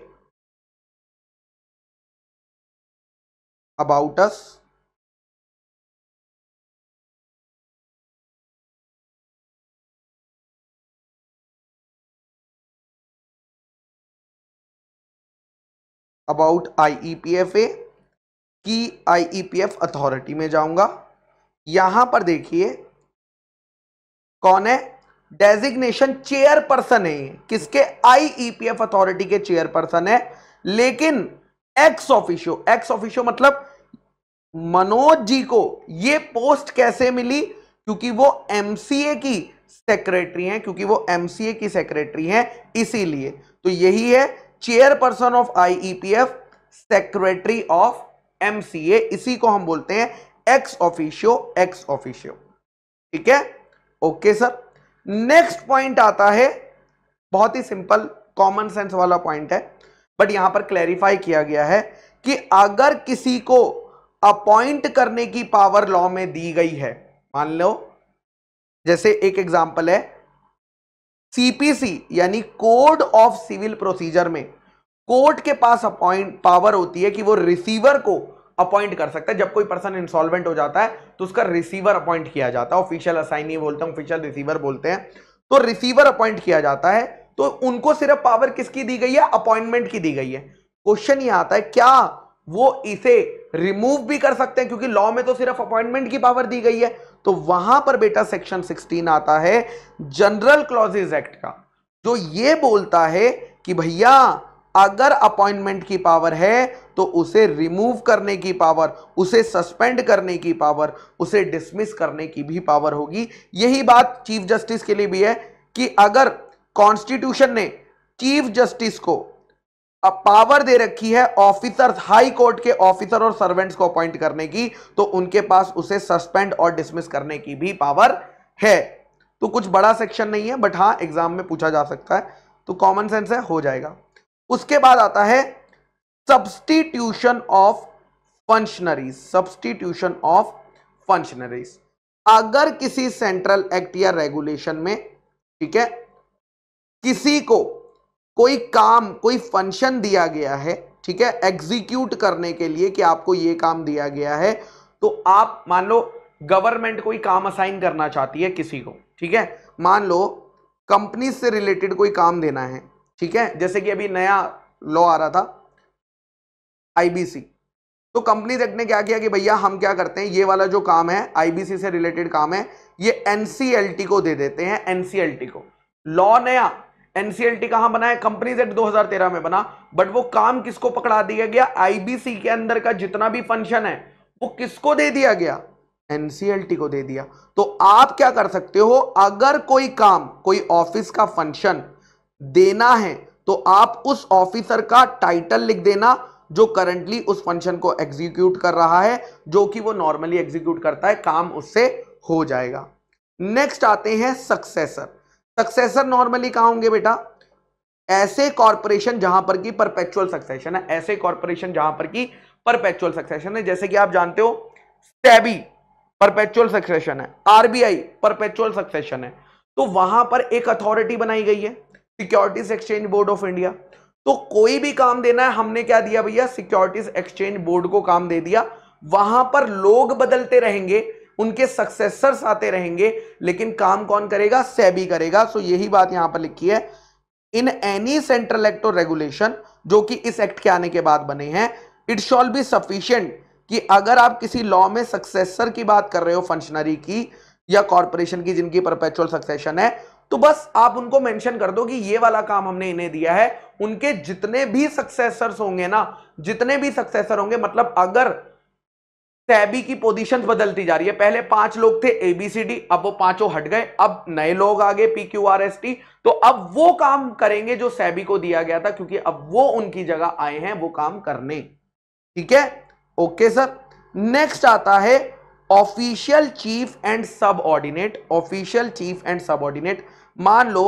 अबाउट अस। अबाउट आईईपीएफ, की आईईपीएफ अथॉरिटी में जाऊंगा, यहां पर देखिए कौन है, डेजिग्नेशन चेयरपर्सन है, किसके, आईईपीएफ अथॉरिटी के चेयरपर्सन है, लेकिन एक्स ऑफिशियो, एक्स ऑफिशियो मतलब मनोज जी को ये पोस्ट कैसे मिली, क्योंकि वो एमसीए की सेक्रेटरी हैं, क्योंकि वो एमसीए की सेक्रेटरी हैं, इसीलिए। तो यही है chairperson of IEPF, secretary of MCA, इसी को हम बोलते हैं एक्स ऑफिशियो, एक्स ऑफिशियो। ठीक है, ओके सर। नेक्स्ट पॉइंट आता है, बहुत ही सिंपल कॉमन सेंस वाला पॉइंट है, बट यहां पर क्लैरिफाई किया गया है कि अगर किसी को अपॉइंट करने की पावर लॉ में दी गई है, मान लो जैसे एक एग्जांपल है सीपीसी यानी कोड ऑफ सिविल प्रोसीजर में कोर्ट के पास अपॉइंट पावर होती है कि वो रिसीवर को अपॉइंट कर सकता है। जब कोई पर्सन इंसॉल्वेंट हो जाता है तो उसका रिसीवर अपॉइंट किया जाता है, ऑफिशियल असाइनी बोलते हैं, ऑफिशियल रिसीवर बोलते हैं, तो रिसीवर अपॉइंट किया जाता है। तो उनको सिर्फ पावर किसकी दी गई है, अपॉइंटमेंट की दी गई है। क्वेश्चन ये आता है क्या वो इसे रिमूव भी कर सकते हैं, क्योंकि लॉ में तो सिर्फ अपॉइंटमेंट की पावर दी गई है। तो वहां पर बेटा सेक्शन सोलह आता है जनरल क्लॉजेस एक्ट का, जो ये बोलता है कि भैया अगर अपॉइंटमेंट की पावर है तो उसे रिमूव करने की पावर, उसे सस्पेंड करने की पावर, उसे डिसमिस करने की भी पावर होगी। यही बात चीफ जस्टिस के लिए भी है कि अगर कॉन्स्टिट्यूशन ने चीफ जस्टिस को अब पावर दे रखी है ऑफिसर्स, हाई कोर्ट के ऑफिसर और सर्वेंट्स को अपॉइंट करने की, तो उनके पास उसे सस्पेंड और डिसमिस करने की भी पावर है। तो कुछ बड़ा सेक्शन नहीं है, बट हाँ एग्जाम में पूछा जा सकता है, तो कॉमन सेंस है, हो जाएगा। उसके बाद आता है substitution of functionaries, substitution of functionaries. अगर किसी सेंट्रल एक्ट या रेगुलेशन में, ठीक है, किसी को कोई काम, कोई फंक्शन दिया गया है, ठीक है, एग्जीक्यूट करने के लिए कि आपको ये काम दिया गया है, तो आप मान लो गवर्नमेंट कोई काम असाइन करना चाहती है किसी को, ठीक है, मान लो कंपनी से रिलेटेड कोई काम देना है, ठीक है, जैसे कि अभी नया लॉ आ रहा था आईबीसी, तो कंपनीज एक्ट ने क्या किया कि भैया हम क्या करते हैं, ये वाला जो काम है आईबीसी से रिलेटेड काम है, ये एनसीएलटी को दे देते हैं। एनसीएलटी को लॉ नया, एनसीएलटी कहां बना है, कंपनीज एक्ट दो हज़ार तेरह में बना, बट वो काम किसको पकड़ा दिया गया, आईबीसी के अंदर का जितना भी फंक्शन है वो किसको दे दिया गया, एनसीएलटी को दे दिया। तो आप क्या कर सकते हो, अगर कोई काम, कोई ऑफिस का फंक्शन देना है तो आप उस ऑफिसर का टाइटल लिख देना जो करंटली उस फंक्शन को एग्जीक्यूट कर रहा है, जो कि वो नॉर्मली एग्जीक्यूट करता है, काम उससे हो जाएगा। नेक्स्ट आते हैं सक्सेसर। सक्सेसर नॉर्मली कहाँ होंगे बेटा, ऐसे कॉर्पोरेशन जहां पर की परपेचुअल सक्सेशन है, ऐसे कॉर्पोरेशन जहां पर की परपेचुअल सक्सेशन है, जैसे कि आप जानते हो सेबी परपेचुअल सक्सेशन है, आरबीआई परपेचुअल सक्सेशन है, तो वहां पर एक अथॉरिटी बनाई गई है, securities exchange board of India. तो कोई भी काम देना है, हमने क्या दिया भैया, सिक्योरिटीज एक्सचेंज बोर्ड को काम दे दिया। वहां पर लोग बदलते रहेंगे, उनके सक्सेसर्स आते रहेंगे, लेकिन काम कौन करेगा, सेबी करेगा। सो यही बात यहां पर लिखी है, इन एनी सेंट्रल एक्ट और रेगुलेशन जो कि इस एक्ट के आने के बाद बने हैं, इट शॉल बी सफिशिएंट, कि अगर आप किसी लॉ में सक्सेसर की बात कर रहे हो फंक्शनरी की या कॉर्पोरेशन की जिनकी परपेचुअल सक्सेशन है, तो बस आप उनको मेंशन कर दो कि ये वाला काम हमने इन्हें दिया है। उनके जितने भी सक्सेसर्स होंगे ना, जितने भी सक्सेसर होंगे, मतलब अगर सेबी की पोजीशंस बदलती जा रही है, पहले पांच लोग थे एबीसीडी, अब वो पांचों हट गए, अब नए लोग आ गए पीक्यूआरएसटी, तो अब वो काम करेंगे जो सेबी को दिया गया था, क्योंकि अब वो उनकी जगह आए हैं वो काम करने। ठीक है, ओके सर। नेक्स्ट आता है official chief and subordinate. Official chief and subordinate, मान लो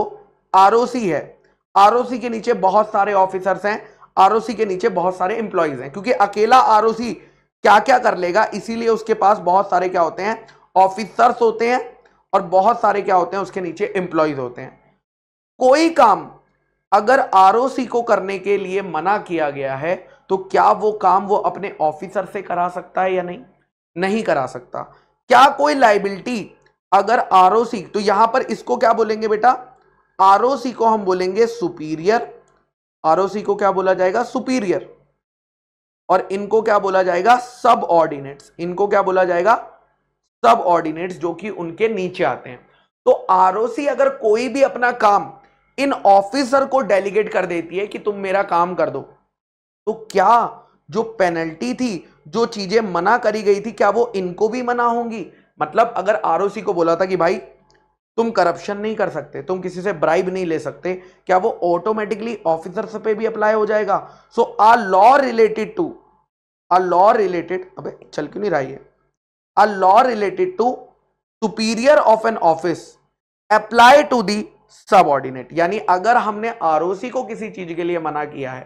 आरओसी है, आरओसी के नीचे बहुत सारे ऑफिसर्स हैं, आरओसी के नीचे बहुत सारे इंप्लॉइज हैं, क्योंकि अकेला आरओसी क्या क्या कर लेगा, इसीलिए उसके पास बहुत सारे क्या होते हैं, ऑफिसर्स होते हैं, और बहुत सारे क्या होते हैं उसके नीचे एम्प्लॉइज होते हैं। कोई काम अगर आरओसी को करने के लिए मना किया गया है, तो क्या वो काम वो अपने ऑफिसर से करा सकता है या नहीं, नहीं करा सकता। क्या कोई लायबिलिटी अगर आरओसी, तो यहां पर इसको क्या बोलेंगे बेटा, आरओसी को हम बोलेंगे सुपीरियर, आरओसी को क्या बोला जाएगा, सुपीरियर, और इनको क्या बोला जाएगा, सब ऑर्डिनेट्स, इनको क्या बोला जाएगा, सब ऑर्डिनेट्स, जो कि उनके नीचे आते हैं। तो आरओसी अगर कोई भी अपना काम इन ऑफिसर को डेलीगेट कर देती है कि तुम मेरा काम कर दो, तो क्या जो पेनल्टी थी, जो चीजें मना करी गई थी, क्या वो इनको भी मना होंगी। मतलब अगर आरओसी को बोला था कि भाई तुम करप्शन नहीं कर सकते, तुम किसी से ब्राइब नहीं ले सकते, क्या वो ऑटोमेटिकली ऑफिसर्स पे भी अप्लाई हो जाएगा। So a law related to a law related अबे चल क्यों नहीं रही है, a law related to superior of an office apply to the subordinate, यानी अगर हमने आरओसी को किसी चीज के लिए मना किया है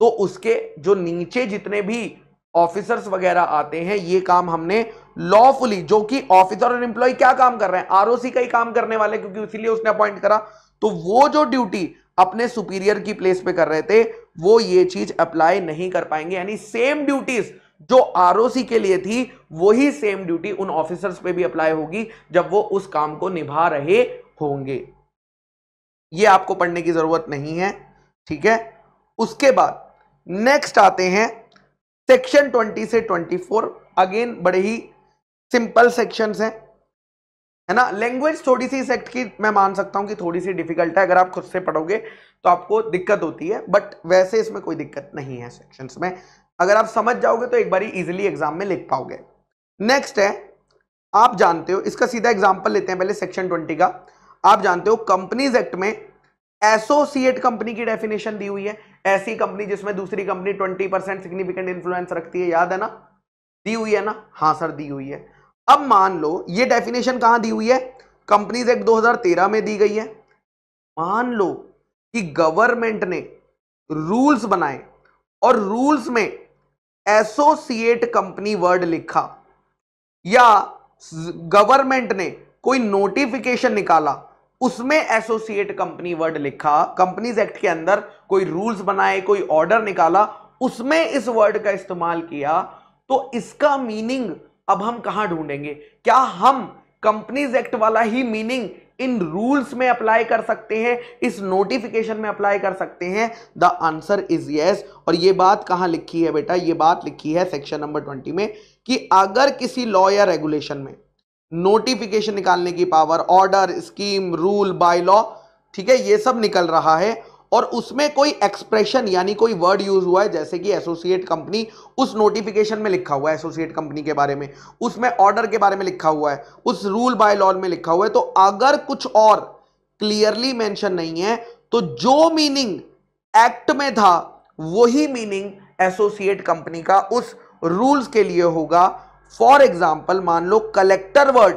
तो उसके जो नीचे जितने भी ऑफिसर्स वगैरह आते हैं ये काम हमने लॉफुली, जो कि ऑफिसर और एम्प्लॉय क्या काम कर रहे हैं, आरओसी का ही काम करने वाले, क्योंकि इसीलिए उसने अपॉइंट करा, तो वो जो ड्यूटी अपने सुपीरियर की प्लेस पे कर रहे थे वो ये चीज अप्लाई नहीं कर पाएंगे, यानी सेम ड्यूटीज जो आरओसी के लिए थी वही सेम ड्यूटी उन ऑफिसर्स पे भी अप्लाई होगी जब वो उस काम को निभा रहे होंगे। ये आपको पढ़ने की जरूरत नहीं है, ठीक है। उसके बाद नेक्स्ट आते हैं सेक्शन बीस से चौबीस, अगेन बड़े ही सिंपल सेक्शंस हैं, है ना। लैंग्वेज थोड़ी सी इस एक्ट की मैं मान सकता हूं कि थोड़ी सी डिफिकल्ट है, अगर आप खुद से पढ़ोगे तो आपको दिक्कत होती है, बट वैसे इसमें कोई दिक्कत नहीं है। सेक्शंस में अगर आप समझ जाओगे तो एक बार इजीली एग्जाम में लिख पाओगे। नेक्स्ट है, आप जानते हो, इसका सीधा एग्जाम्पल लेते हैं पहले सेक्शन बीस का। आप जानते हो कंपनीज एक्ट में एसोसिएट कंपनी की डेफिनेशन दी हुई है, ऐसी कंपनी जिसमें दूसरी company twenty percent significant influence रखती है, याद है ना, दी हुई है ना, हाँ सर दी हुई है। अब मान लो ये डेफिनेशन कहां दी हुई है, कंपनीज एक्ट दो हज़ार तेरह में दी गई है। मान लो कि गवर्नमेंट ने रूल्स बनाए और रूल्स में एसोसिएट कंपनी वर्ड लिखा, या गवर्नमेंट ने कोई नोटिफिकेशन निकाला उसमें एसोसिएट कंपनी वर्ड लिखा, कंपनीज एक्ट के अंदर कोई रूल्स बनाए, कोई ऑर्डर निकाला उसमें इस वर्ड का इस्तेमाल किया, तो इसका मीनिंग अब हम कहां ढूंढेंगे? क्या हम कंपनीज एक्ट वाला ही मीनिंग इन रूल्स में अप्लाई कर सकते हैं, इस नोटिफिकेशन में अप्लाई कर सकते हैं? The answer is yes. और ये बात कहां लिखी है बेटा, ये बात लिखी है सेक्शन नंबर बीस में, कि अगर किसी लॉ या रेगुलेशन में नोटिफिकेशन निकालने की power, order, scheme, rule, by law, ठीक है, ये सब निकल रहा है और उसमें कोई एक्सप्रेशन यानी कोई वर्ड यूज हुआ है, जैसे कि एसोसिएट कंपनी, उस नोटिफिकेशन में लिखा हुआ है एसोसिएट कंपनी के बारे में, उसमें ऑर्डर के बारे में लिखा हुआ है, उस रूल बाय लॉ में लिखा हुआ है, तो अगर कुछ और क्लियरली मेंशन नहीं है तो जो मीनिंग एक्ट में था वही मीनिंग एसोसिएट कंपनी का उस रूल्स के लिए होगा। फॉर एग्जाम्पल, मान लो collector word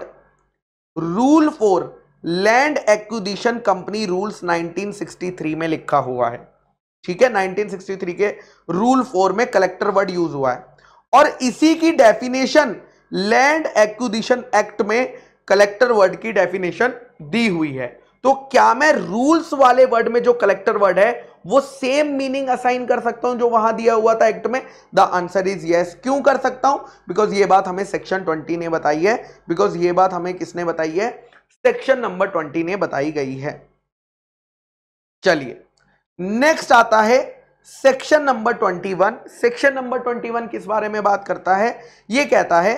rule for land acquisition company rules nineteen sixty three में लिखा हुआ है, ठीक है, नाइनटीन सिक्सटी थ्री के रूल फोर में कलेक्टर वर्ड यूज हुआ है, और इसी की डेफिनेशन लैंड एक्विजिशन एक्ट में कलेक्टर वर्ड की डेफिनेशन दी हुई है। तो क्या मैं रूल्स वाले वर्ड में जो कलेक्टर वर्ड है वो सेम मीनिंग असाइन कर सकता हूं जो वहां दिया हुआ था एक्ट में? The answer is yes. क्यों कर सकता हूं? बिकॉज ये बात हमें सेक्शन बीस ने बताई है, बिकॉज ये बात हमें किसने बताई है, सेक्शन नंबर बीस ने बताई गई है। चलिए नेक्स्ट आता है सेक्शन नंबर इक्कीस। सेक्शन नंबर इक्कीस किस बारे में बात करता है? यह कहता है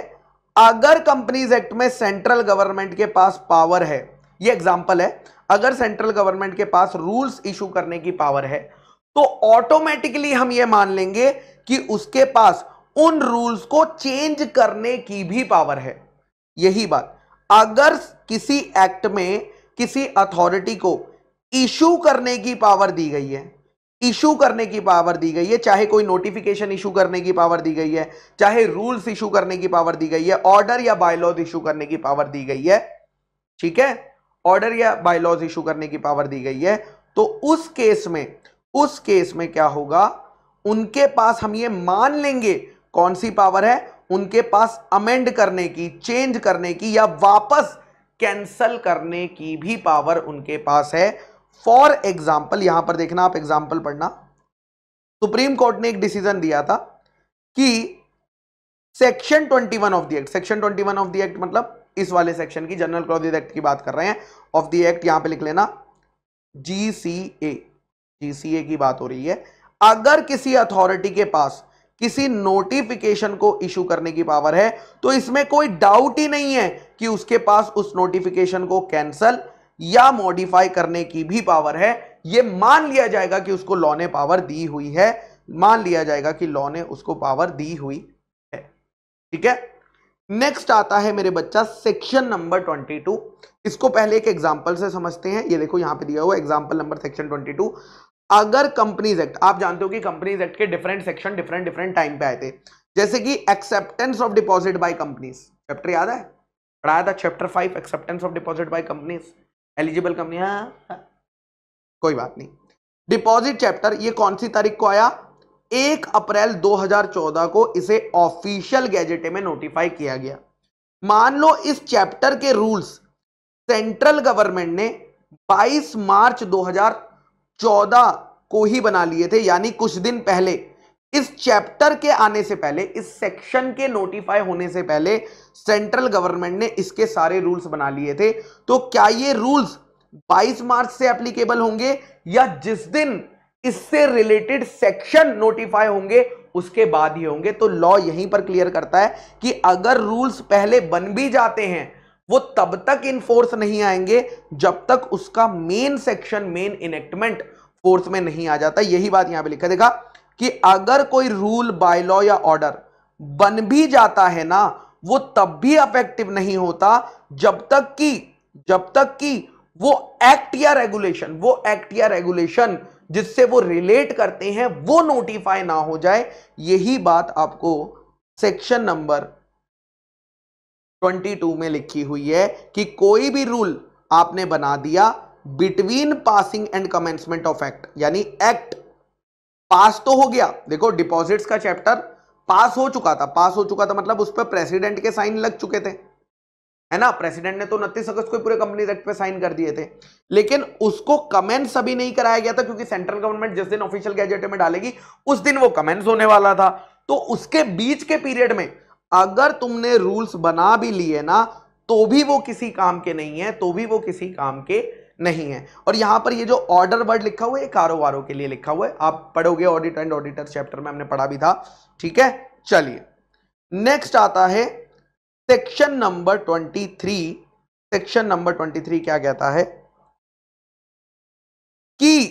अगर कंपनीज एक्ट में सेंट्रल गवर्नमेंट के पास पावर है, यह एग्जांपल है, अगर सेंट्रल गवर्नमेंट के पास रूल्स इशू करने की पावर है तो ऑटोमेटिकली हम यह मान लेंगे कि उसके पास उन रूल्स को चेंज करने की भी पावर है। यही बात, अगर किसी एक्ट में किसी अथॉरिटी को इशू करने की पावर दी गई है, इशू करने की पावर दी गई है, चाहे कोई नोटिफिकेशन इशू करने की पावर दी गई है, चाहे रूल्स इशू करने की पावर दी गई है, ऑर्डर या बायलॉज इशू करने की पावर दी गई है, ठीक है, ऑर्डर या बायलॉज इशू करने की पावर दी गई है, तो उस केस में उस केस में क्या होगा, उनके पास हम ये मान लेंगे, कौन सी पावर है उनके पास, अमेंड करने की, चेंज करने की या वापस कैंसल करने की भी पावर उनके पास है। फॉर एग्जाम्पल, यहां पर देखना, आप एग्जाम्पल पढ़ना, सुप्रीम कोर्ट ने एक डिसीजन दिया था कि सेक्शन इक्कीस ऑफ द एक्ट, सेक्शन इक्कीस ऑफ द एक्ट मतलब इस वाले सेक्शन की, जनरल क्लॉजेज एक्ट की बात कर रहे हैं, ऑफ द एक्ट यहां पे लिख लेना जीसीए, जीसीए की बात हो रही है, अगर किसी अथॉरिटी के पास किसी नोटिफिकेशन को इशू करने की पावर है तो इसमें कोई डाउट ही नहीं है कि उसके पास उस नोटिफिकेशन को कैंसल या मॉडिफाई करने की भी पावर है। यह मान लिया जाएगा कि उसको लॉ ने पावर दी हुई है, मान लिया जाएगा कि लॉ ने उसको पावर दी हुई है, ठीक है। नेक्स्ट आता है मेरे बच्चा सेक्शन नंबर बाईस। इसको पहले एक एग्जाम्पल से समझते हैं। ये देखो यहाँ पे दिया हुआ एग्जाम्पल नंबर सेक्शन बाईस, अगर कंपनीज एक्ट, आप जानते हो कि कंपनीज एक्ट के different section different different time पे आए थे, जैसे कि acceptance of deposit by companies, chapter याद है, पढ़ाया था chapter five, acceptance of deposit by companies, eligible कंपनियां, कोई बात नहीं। डिपॉजिट चैप्टर ये कौन सी तारीख को आया? एक अप्रैल दो हज़ार चौदह को इसे ऑफिशियल गैजेट में नोटिफाई किया गया। मान लो इस चैप्टर के रूल्स सेंट्रल गवर्नमेंट ने बाईस मार्च दो हज़ार चौदह को ही बना लिए थे, यानी कुछ दिन पहले। इस चैप्टर के आने से पहले, इस सेक्शन के नोटिफाई होने से पहले सेंट्रल गवर्नमेंट ने इसके सारे रूल्स बना लिए थे। तो क्या ये रूल्स बाईस मार्च से एप्लीकेबल होंगे या जिस दिन इससे रिलेटेड सेक्शन नोटिफाई होंगे उसके बाद ही होंगे? तो लॉ यहीं पर क्लियर करता है कि अगर रूल्स पहले बन भी जाते हैं वो तब तक इनफोर्स नहीं आएंगे जब तक उसका main section, main enactment force में नहीं आ जाता। यही बात यहां पे लिखा देखा कि अगर कोई रूल, बाय लॉ या ऑर्डर बन भी जाता है ना, वो तब भी इफेक्टिव नहीं होता जब तक कि जब तक कि वो एक्ट या रेगुलेशन वो एक्ट या रेगुलेशन जिससे वो रिलेट करते हैं वो नोटिफाई ना हो जाए। यही बात आपको सेक्शन नंबर बाईस में लिखी हुई है कि कोई भी रूल आपने बना दिया between passing and commencement of act, यानी एक्ट पास तो हो गया। देखो डिपॉजिट्स का चैप्टर पास हो चुका था, पास हो चुका था मतलब उस पर प्रेसिडेंट के साइन लग चुके थे, है ना। प्रेसिडेंट ने तो उनतीस अगस्त को पूरे कंपनीज एक्ट पे साइन कर दिए थे, लेकिन उसको कमेंस अभी नहीं कराया गया था क्योंकि सेंट्रल गवर्नमेंट जिस दिन ऑफिशियल गैजेट में डालेगी उस दिन वो कमेंस होने वाला था। तो उसके बीच के पीरियड में अगर तुमने रूल्स बना भी लिए ना तो भी वो किसी काम के नहीं है, तो भी वो किसी काम के नहीं है। और यहां पर ये जो ऑर्डर वर्ड लिखा हुआ है कारोबारों के लिए लिखा हुआ है, आप पढ़ोगे ऑडिट एंड ऑडिटर चैप्टर में, हमने पढ़ा भी था, ठीक है। चलिए नेक्स्ट आता है सेक्शन नंबर तेईस। सेक्शन नंबर तेईस क्या कहता है कि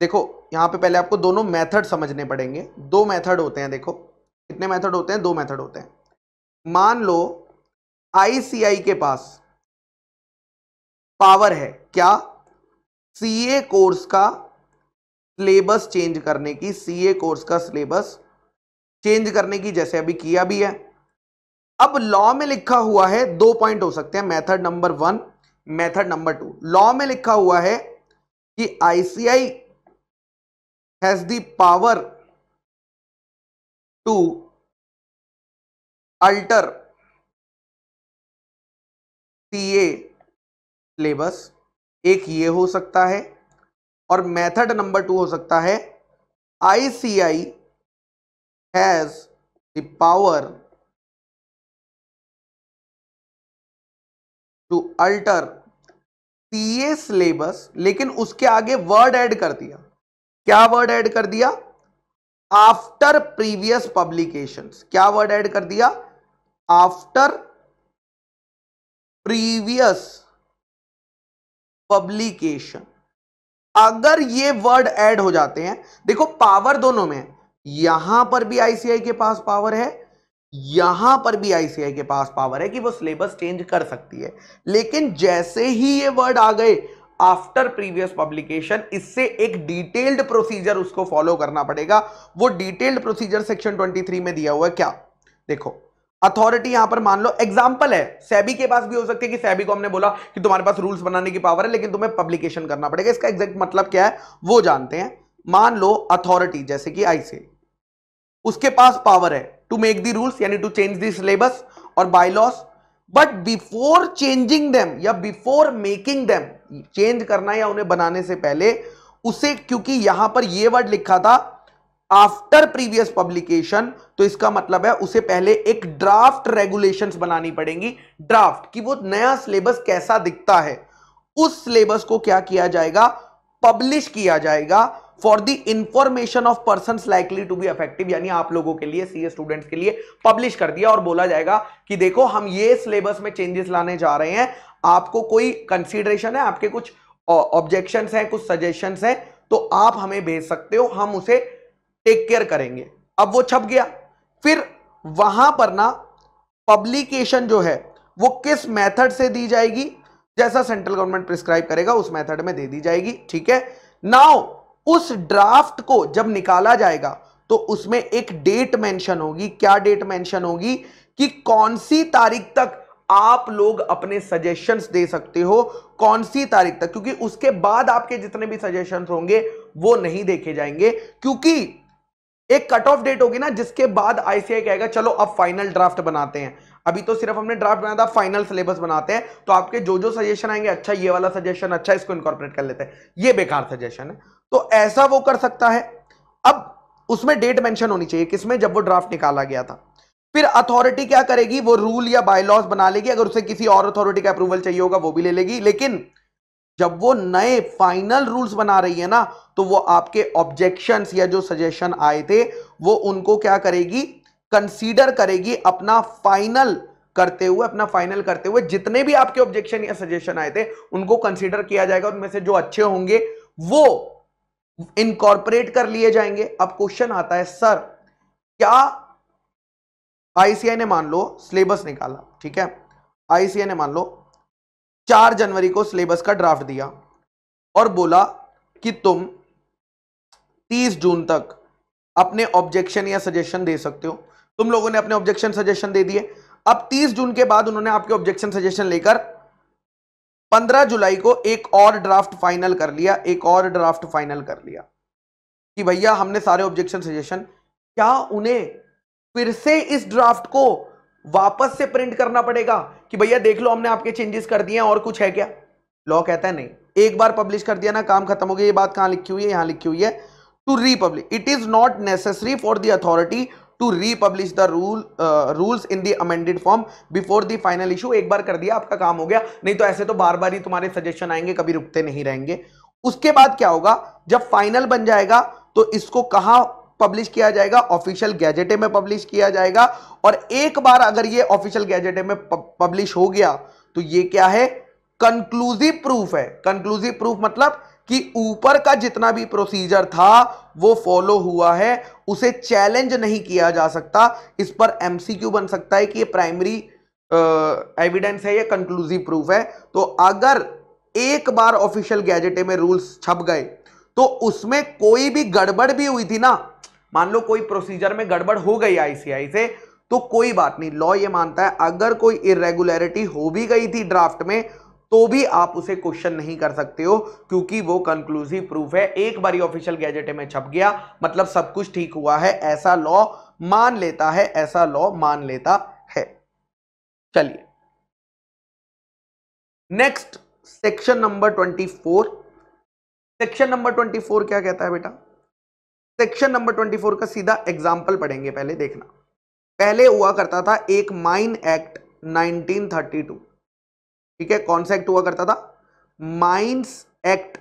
देखो यहां पे पहले आपको दोनों मेथड समझने पड़ेंगे। दो मेथड होते हैं, देखो कितने मेथड होते हैं? दो मेथड होते हैं। मान लो आईसीआई के पास पावर है क्या? सीए कोर्स का सिलेबस चेंज करने की, सीए कोर्स का सिलेबस चेंज करने की, जैसे अभी किया भी है। अब लॉ में लिखा हुआ है दो पॉइंट हो सकते हैं, method number one, method number two. Law में लिखा हुआ है कि ICI has the power to alter CA syllabus, एक ये हो सकता है। और मेथड नंबर टू हो सकता है ICI has the power to alter CA syllabus, लेकिन उसके आगे वर्ड ऐड कर दिया। क्या वर्ड ऐड कर दिया? After previous publications. क्या वर्ड ऐड कर दिया? After previous publication. अगर ये वर्ड ऐड हो जाते हैं, देखो पावर दोनों में है, यहां पर भी आईसीआई के पास पावर है, यहां पर भी आईसीआई के पास पावर है कि वो सिलेबस चेंज कर सकती है। लेकिन जैसे ही ये वर्ड आ गए आफ्टर प्रीवियस पब्लिकेशन, इससे एक डिटेल्ड प्रोसीजर उसको फॉलो करना पड़ेगा। वो डिटेल्ड प्रोसीजर सेक्शन तेईस में दिया हुआ है। क्या देखो अथॉरिटी यहां पर मान लो एग्जाम्पल है, सेबी के पास भी हो सकती है कि सेबी को हमने बोला कि तुम्हारे पास रूल्स बनाने की पावर है लेकिन तुम्हें पब्लिकेशन करना पड़ेगा। इसका एग्जैक्ट मतलब क्या है वो जानते हैं। मान लो अथॉरिटी जैसे कि आईसीआई, उसके पास पावर है टू मेक दी रूल्स, यानी टू चेंज दी सिलेबस और by loss, but before changing them या बिफोर मेकिंग देम, चेंज करना या उन्हें बनाने से पहले उसे, क्योंकि यहां पर यह वर्ड लिखा था आफ्टर प्रीवियस पब्लिकेशन, तो इसका मतलब है उसे पहले एक ड्राफ्ट रेगुलेशंस बनानी पड़ेंगी, ड्राफ्ट कि वो नया सिलेबस कैसा दिखता है। उस सिलेबस को क्या किया जाएगा? पब्लिश किया जाएगा for the information of persons likely to be affective, यानी आप लोगों के लिए, सीए स्टूडेंट्स के लिए पब्लिश कर दिया और बोला जाएगा कि देखो हम ये सिलेबस में चेंजेस लाने जा रहे हैं, आपको कोई कंसीडरेशन है, आपके कुछ ऑब्जेक्शंस हैं, कुछ सजेशंस हैं, तो आप हमें भेज सकते हो, हम उसे टेक केयर करेंगे। अब वो छप गया, फिर वहां पर ना पब्लिकेशन जो है वो किस मेथड से दी जाएगी? जैसा सेंट्रल गवर्नमेंट प्रिस्क्राइब करेगा उस मेथड में दे दी जाएगी, ठीक है। नाउ उस ड्राफ्ट को जब निकाला जाएगा तो उसमें एक डेट मेंशन होगी। क्या डेट मेंशन होगी? कि कौन सी तारीख तक आप लोग अपने सजेशंस दे सकते हो, कौन सी तारीख तक, क्योंकि उसके बाद आपके जितने भी सजेशंस होंगे वो नहीं देखे जाएंगे, क्योंकि एक कट ऑफ डेट होगी ना जिसके बाद आईसीएआई कहेगा चलो अब फाइनल ड्राफ्ट बनाते हैं। अभी तो सिर्फ हमने ड्राफ्ट बनाया था, फाइनल सिलेबस बनाते हैं। तो आपके जो जो सजेशन आएंगे, अच्छा ये वाला सजेशन, अच्छा इसको इनकॉर्पोरेट कर लेते हैं, ये बेकार सजेशन है, तो ऐसा वो कर सकता है। अब उसमें डेट मेंशन होनी चाहिए किसमें, जब वो ड्राफ्ट निकाला गया था। फिर अथॉरिटी क्या करेगी, वो रूल या बायलॉज बना लेगी, अगर उसे किसी और अथॉरिटी का अप्रूवल चाहिए होगा वो भी ले लेगी। लेकिन जब वो नए फाइनल रूल्स बना रही है ना, तो वो आपके ऑब्जेक्शंस या जो सजेशन आए थे वो उनको क्या करेगी, कंसीडर करेगी अपना फाइनल करते हुए, अपना फाइनल करते हुए जितने भी आपके ऑब्जेक्शन या सजेशन आए थे उनको कंसीडर किया जाएगा, उनमें से जो अच्छे होंगे वो इनकॉर्पोरेट कर लिए जाएंगे। अब क्वेश्चन आता है, सर क्या आईसीआई ने मान लो सिलेबस निकाला, ठीक है, आईसीआई ने मान लो चार जनवरी को सिलेबस का ड्राफ्ट दिया और बोला कि तुम तीस जून तक अपने ऑब्जेक्शन या सजेशन दे सकते हो, तुम लोगों ने अपने ऑब्जेक्शन सजेशन दे दिए। अब तीस जून के बाद उन्होंने आपके ऑब्जेक्शन सजेशन लेकर पंद्रह जुलाई को एक और ड्राफ्ट फाइनल कर लिया, एक और ड्राफ्ट फाइनल कर लिया कि भैया हमने सारे ऑब्जेक्शन सजेशन, क्या उन्हें फिर से इस ड्राफ्ट को वापस से प्रिंट करना पड़ेगा कि भैया देख लो हमने आपके चेंजेस कर दिए हैं और कुछ है क्या? लॉ कहता है नहीं, एक बार पब्लिश कर दिया ना काम खत्म हो गया। ये बात कहां लिखी हुई है, यहां लिखी हुई है to republish, it is not necessary for the authority to republish the rule rules in the amended form before the final issue. एक बार कर दिया आपका काम हो गया, नहीं तो ऐसे तो बार बार ही तुम्हारे सजेशन आएंगे, कभी रुकते नहीं रहेंगे। उसके बाद क्या होगा, जब फाइनल बन जाएगा तो इसको कहां पब्लिश किया जाएगा, ऑफिशियल गैजेटे में पब्लिश किया जाएगा। और एक बार अगर ये ऑफिशियल गैजेटे में पब्लिश हो गया तो ये क्या है, कंक्लूसिव प्रूफ है। कंक्लूसिव प्रूफ मतलब कि ऊपर का जितना भी प्रोसीजर था वो फॉलो हुआ है, उसे चैलेंज नहीं किया जा सकता। इस पर एमसीक्यू बन सकता है कि ये प्राइमरी एविडेंस है या कंक्लूसिव प्रूफ है। तो अगर एक बार ऑफिशियल गैजेटे में रूल्स छप गए तो उसमें कोई भी गड़बड़ भी हुई थी ना, मान लो कोई प्रोसीजर में गड़बड़ हो गई आईसीआई से, तो कोई बात नहीं, लॉ ये मानता है अगर कोई इरेगुलरिटी हो भी गई थी ड्राफ्ट में तो भी आप उसे क्वेश्चन नहीं कर सकते हो, क्योंकि वो कंक्लूसिव प्रूफ है। एक बारी ऑफिशियल गैजेट में छप गया मतलब सब कुछ ठीक हुआ है, ऐसा लॉ मान लेता है, ऐसा लॉ मान लेता है। चलिए next, section number twenty four section number twenty four क्या कहता है बेटा? सेक्शन नंबर चौबीस का सीधा एग्जाम्पल पढ़ेंगे पहले, देखना। पहले हुआ करता था एक mine act nineteen thirty two, ठीक है, कौन सा एक्ट हुआ करता था, mines act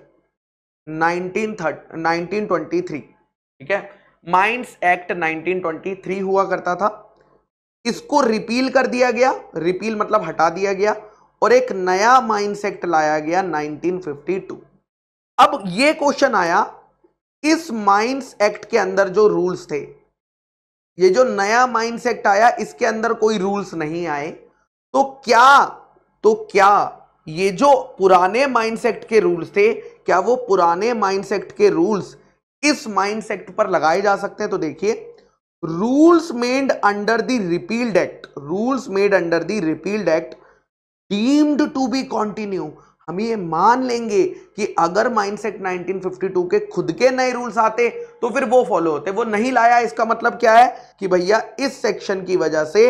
nineteen twenty three, ठीक है, mines act nineteen twenty three हुआ करता था। इसको रिपील कर दिया गया, रिपील मतलब हटा दिया गया, और एक नया माइंस एक्ट लाया गया नाइनटीन फिफ्टी टू। अब ये क्वेश्चन आया, इस माइंस एक्ट के अंदर जो रूल्स थे, ये जो नया माइंस एक्ट आया इसके अंदर कोई रूल्स नहीं आए, तो क्या तो क्या ये जो पुराने माइंस एक्ट के रूल्स थे, क्या वो पुराने माइंस एक्ट के रूल्स इस माइंस एक्ट पर लगाए जा सकते हैं? तो देखिए, rules made under the repealed act, rules made under the repealed act deemed to be continue. हम ये मान लेंगे कि अगर mines act nineteen fifty two के खुद के नए रूल्स आते तो फिर वो फॉलो होते, वो नहीं लाया। इसका मतलब क्या है कि भैया इस सेक्शन की वजह से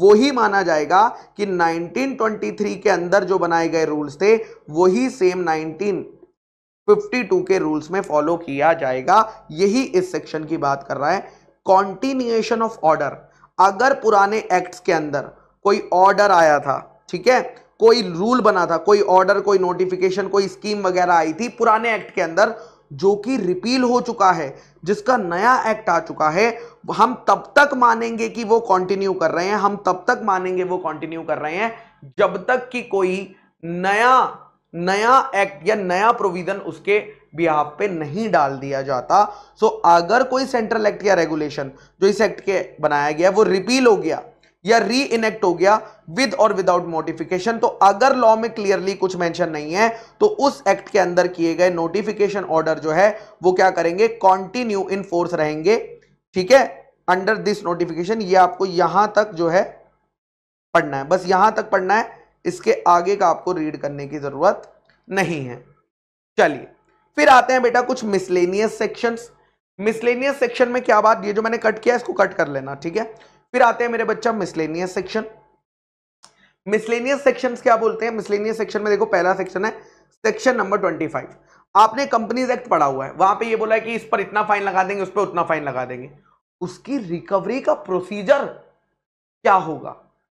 वो ही माना जाएगा कि नाइनटीन ट्वेंटी थ्री के अंदर जो बनाए गए रूल्स थे वही सेम नाइनटीन फिफ्टी टू के रूल्स में फॉलो किया जाएगा। यही इस सेक्शन की बात कर रहा है, कॉन्टिन्यूएशन ऑफ ऑर्डर। अगर पुराने एक्ट्स के अंदर कोई ऑर्डर आया था, ठीक है, कोई रूल बना था, कोई ऑर्डर, कोई नोटिफिकेशन, कोई स्कीम वगैरह आई थी पुराने एक्ट के अंदर, जो कि रिपील हो चुका है, जिसका नया एक्ट आ चुका है, हम तब तक मानेंगे कि वो कंटिन्यू कर रहे हैं, हम तब तक मानेंगे वो कंटिन्यू कर रहे हैं जब तक कि कोई नया नया एक्ट या नया प्रोविजन उसके बिहाफ पे नहीं डाल दिया जाता। सो अगर कोई सेंट्रल एक्ट या रेगुलेशन जो इस एक्ट के बनाया गया वो रिपील हो गया या री इनेक्ट हो गया विद और विदाउट मॉडिफिकेशन, तो अगर लॉ में क्लियरली कुछ मेंशन नहीं है तो उस एक्ट के अंदर किए गए नोटिफिकेशन ऑर्डर जो है वो क्या करेंगे, कंटिन्यू इन फोर्स रहेंगे, ठीक है, अंडर दिस नोटिफिकेशन। ये आपको यहां तक जो है पढ़ना है, बस यहां तक पढ़ना है, इसके आगे का आपको रीड करने की जरूरत नहीं है। चलिए फिर आते हैं बेटा कुछ मिसलेनियस सेक्शंस। मिसलेनियस सेक्शन में क्या बात, ये जो मैंने कट किया इसको कट कर लेना, ठीक है। फिर आते हैं मेरे बच्चा मिसलेनियस सेक्शन। मिसलेनियस सेक्शंस क्या बोलते हैं, मिसलेनियस सेक्शन में देखो पहला सेक्शन है सेक्शन नंबर ट्वेंटी फाइव। आपने कंपनीज एक्ट पढ़ा हुआ है, वहां पे ये बोला है कि इस पर इतना फाइन लगा देंगे, उस पर उतना फाइन लगा देंगे, उसकी रिकवरी का प्रोसीजर क्या होगा।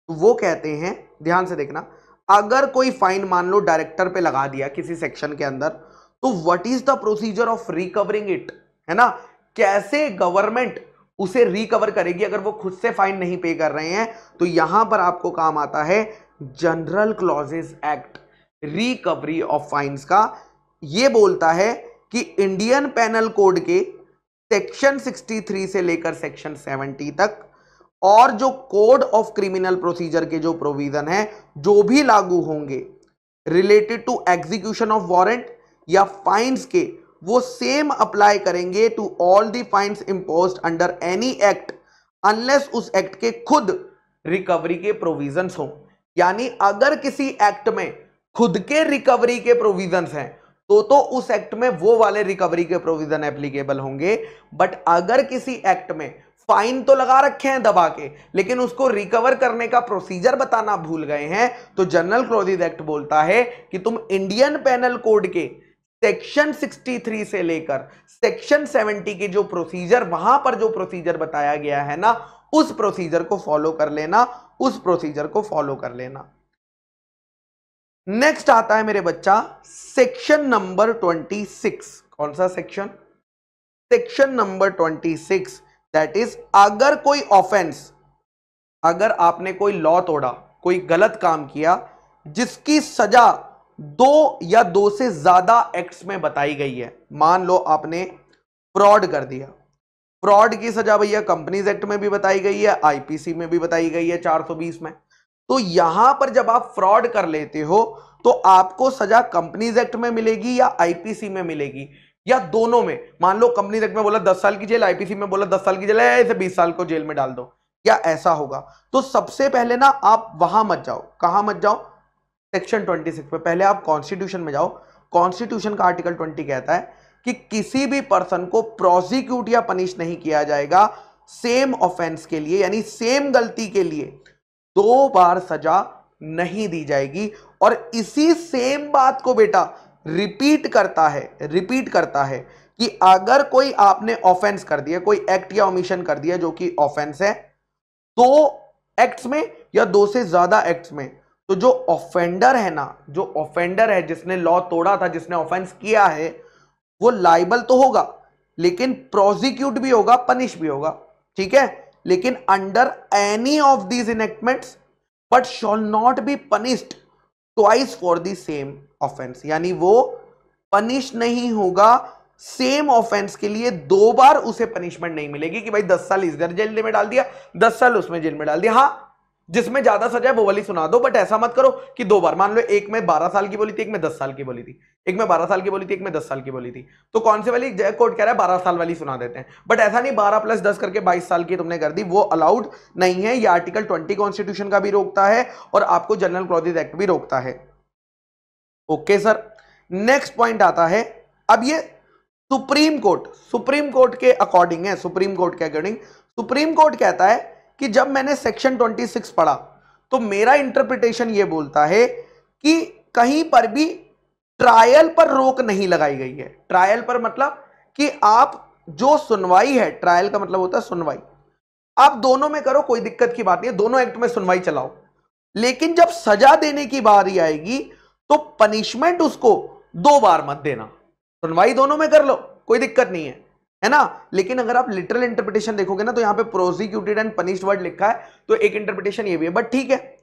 तो वो कहते हैं, ध्यान से देखना, अगर कोई फाइन मान लो डायरेक्टर पे लगा दिया किसी सेक्शन के अंदर, तो what is the procedure of recovering it, है ना, कैसे गवर्नमेंट उसे रिकवर करेगी अगर वो खुद से फाइन नहीं पे कर रहे हैं। तो यहां पर आपको काम आता है general clauses act, recovery of fines का। ये बोलता है कि इंडियन पेनल कोड के सेक्शन सिक्सटी थ्री से लेकर सेक्शन सेवेंटी तक और जो कोड ऑफ क्रिमिनल प्रोसीजर के जो प्रोविजन है जो भी लागू होंगे related to execution of warrant या फाइन्स के, वो सेम अप्लाई करेंगे to all the fines imposed under any act unless उस एक्ट के खुद रिकवरी के प्रोविजंस हो। यानी अगर किसी एक्ट में खुद के रिकवरी के प्रोविजंस हैं तो तो उस एक्ट में वो वाले रिकवरी के प्रोविजन एप्लीकेबल होंगे। बट अगर किसी एक्ट में फाइन तो लगा रखे हैं दबा के, लेकिन उसको रिकवर करने का प्रोसीजर बताना भूल गए हैं, तो जनरल क्लॉजेस एक्ट बोलता है कि तुम इंडियन पेनल कोड के सेक्शन सिक्सटी थ्री से लेकर सेक्शन सेवेंटी के जो प्रोसीजर, वहां पर जो प्रोसीजर बताया गया है ना, उस प्रोसीजर को फॉलो कर लेना, उस प्रोसीजर को फॉलो कर लेना। नेक्स्ट आता है मेरे बच्चा सेक्शन नंबर ट्वेंटी सिक्स। कौन सा section, section number twenty six, that is अगर कोई ऑफेंस, अगर आपने कोई लॉ तोड़ा, कोई गलत काम किया जिसकी सजा दो या दो से ज्यादा एक्ट्स में बताई गई है। मान लो आपने फ्रॉड कर दिया, फ्रॉड की सजा भैया कंपनीज एक्ट में भी बताई गई है, आईपीसी में भी बताई गई है चार सौ बीस में। तो यहां पर जब आप फ्रॉड कर लेते हो तो आपको सजा कंपनीज एक्ट में मिलेगी या आईपीसी में मिलेगी या दोनों में। मान लो कंपनीज एक्ट में बोला दस साल की जेल, आईपीसी में बोला दस साल की जेल है, इसे बीस साल को जेल में डाल दो, या ऐसा होगा। तो सबसे पहले ना आप वहां मत जाओ, कहां मत जाओ, सेक्शन ट्वेंटी सिक्स पे, पहले आप कॉन्स्टिट्यूशन में जाओ। कॉन्स्टिट्यूशन का आर्टिकल ट्वेंटी कहता है कि किसी भी पर्सन को प्रोसिक्यूट या पनिश नहीं किया जाएगा सेम ऑफेंस के लिए, यानी सेम गलती के लिए दो बार सजा नहीं दी जाएगी। और इसी सेम बात को बेटा रिपीट करता है, रिपीट करता है कि अगर कोई आपने ऑफेंस कर दिया, कोई एक्ट या ओमिशन कर दिया जो कि ऑफेंस है, दो एक्ट्स में या दो से ज्यादा एक्ट्स में, तो जो ऑफेंडर है ना, जो ऑफेंडर है, जिसने लॉ तोड़ा था, जिसने ऑफेंस किया है, वो लाइबल तो होगा लेकिन प्रोसिक्यूट भी होगा, पनिश भी होगा, ठीक है, लेकिन under any of these enactments but shall not be punished twice for the same offence. यानी वो पनिश नहीं होगा सेम ऑफेंस के लिए, दो बार उसे पनिशमेंट नहीं मिलेगी कि भाई दस साल इस जेल में डाल दिया, दस साल उसमें जेल में डाल दिया। हाँ, जिसमें ज्यादा सजा है वो वाली सुना दो, बट ऐसा मत करो कि दो बार, मान लो एक में बारह साल की बोली थी, एक में दस साल की बोली थी, एक में बारह साल की बोली थी, एक में दस साल की बोली थी, तो कौन से वाली, कोर्ट कह रहा है बारह साल वाली सुना देते हैं, बट ऐसा नहीं, बारह प्लस दस करके बाईस साल की तुमने कर दी, वो अलाउड नहीं है। यह आर्टिकल ट्वेंटी कॉन्स्टिट्यूशन का भी रोकता है और आपको जनरल क्लॉजेस एक्ट भी रोकता है। ओके सर, नेक्स्ट पॉइंट आता है, अब ये सुप्रीम कोर्ट, सुप्रीम कोर्ट के अकॉर्डिंग है, सुप्रीम कोर्ट के अकॉर्डिंग, सुप्रीम कोर्ट कहता है कि जब मैंने सेक्शन ट्वेंटी सिक्स पढ़ा तो मेरा इंटरप्रिटेशन ये बोलता है कि कहीं पर भी ट्रायल पर रोक नहीं लगाई गई है। ट्रायल पर मतलब कि आप जो सुनवाई है, ट्रायल का मतलब होता है सुनवाई, आप दोनों में करो, कोई दिक्कत की बात नहीं है, दोनों एक्ट में सुनवाई चलाओ, लेकिन जब सजा देने की बारी आएगी तो पनिशमेंट उसको दो बार मत देना, सुनवाई दोनों में कर लो, कोई दिक्कत नहीं है, है ना। लेकिन अगर आप लिटरल इंटरप्रिटेशन देखोगे ना, तो यहां पे प्रोसिक्यूटेड एंड पनिश्ड वर्ड लिखा है, तो एक इंटरप्रिटेशन ये भी है, बट ठीक है,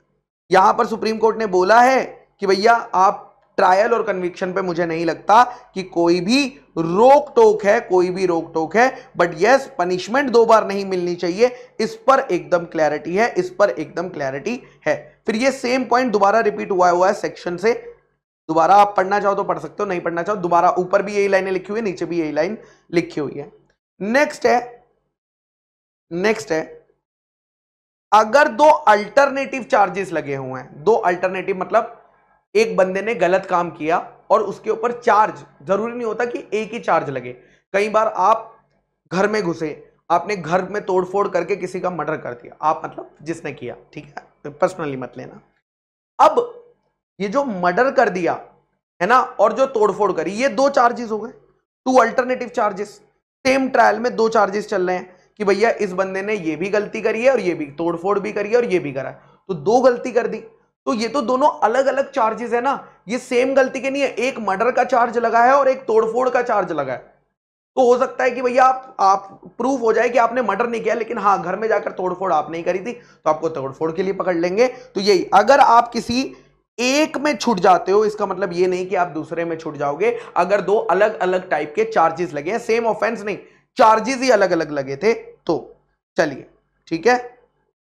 यहां पर सुप्रीम कोर्ट ने बोला है कि भैया आप ट्रायल और कन्विक्शन पे मुझे नहीं लगता कि कोई भी रोक टोक है, कोई भी रोक टोक है, बट यस पनिशमेंट दो बार नहीं मिलनी चाहिए, इस पर एकदम क्लैरिटी है, इस पर एकदम क्लैरिटी है। फिर यह सेम पॉइंट दोबारा रिपीट हुआ हुआ है सेक्शन से, दोबारा आप पढ़ना चाहो तो पढ़ सकते हो, नहीं पढ़ना चाहो दोबारा, ऊपर भी यही लाइनें लिखी हुई है, नीचे भी यही लाइन लिखी हुई है। नेक्स्ट है, नेक्स्ट है अगर दो अल्टरनेटिव चार्जेस लगे हुए हैं, दो अल्टरनेटिव मतलब एक बंदे ने गलत काम किया और उसके ऊपर चार्ज, जरूरी नहीं होता कि एक ही चार्ज लगे, कई बार आप घर में घुसे, आपने घर में तोड़फोड़ करके किसी का मर्डर कर दिया, आप मतलब जिसने किया, ठीक है, तो पर्सनली मत लेना। अब ये जो मर्डर कर दिया है ना और जो तोड़फोड़ करी, ये दो चार्जेस हो गए, two alternative charges. Same trial में दो चार्जेस चल रहे हैं कि भैया इस बंदे ने ये भी गलती करी है और ये भी, तोड़फोड़ भी करी है और ये भी करा है, तो दो गलती कर दी, तो ये तो दोनों अलग अलग चार्जेस है ना, ये सेम गलती के नहीं है, एक मर्डर का चार्ज लगा है और एक तोड़फोड़ का चार्ज लगा है। तो हो सकता है कि भैया आप आप प्रूफ हो जाए कि आपने मर्डर नहीं किया, लेकिन हाँ घर में जाकर तोड़फोड़ आपने ही करी थी, तो आपको तोड़फोड़ के लिए पकड़ लेंगे। तो यही, अगर आप किसी एक में छूट जाते हो, इसका मतलब ये नहीं कि आप दूसरे में छूट जाओगे, अगर दो अलग अलग टाइप के चार्जेस लगे हैं, सेम ऑफेंस नहीं, चार्जेस ही अलग अलग लगे थे, तो चलिए ठीक है।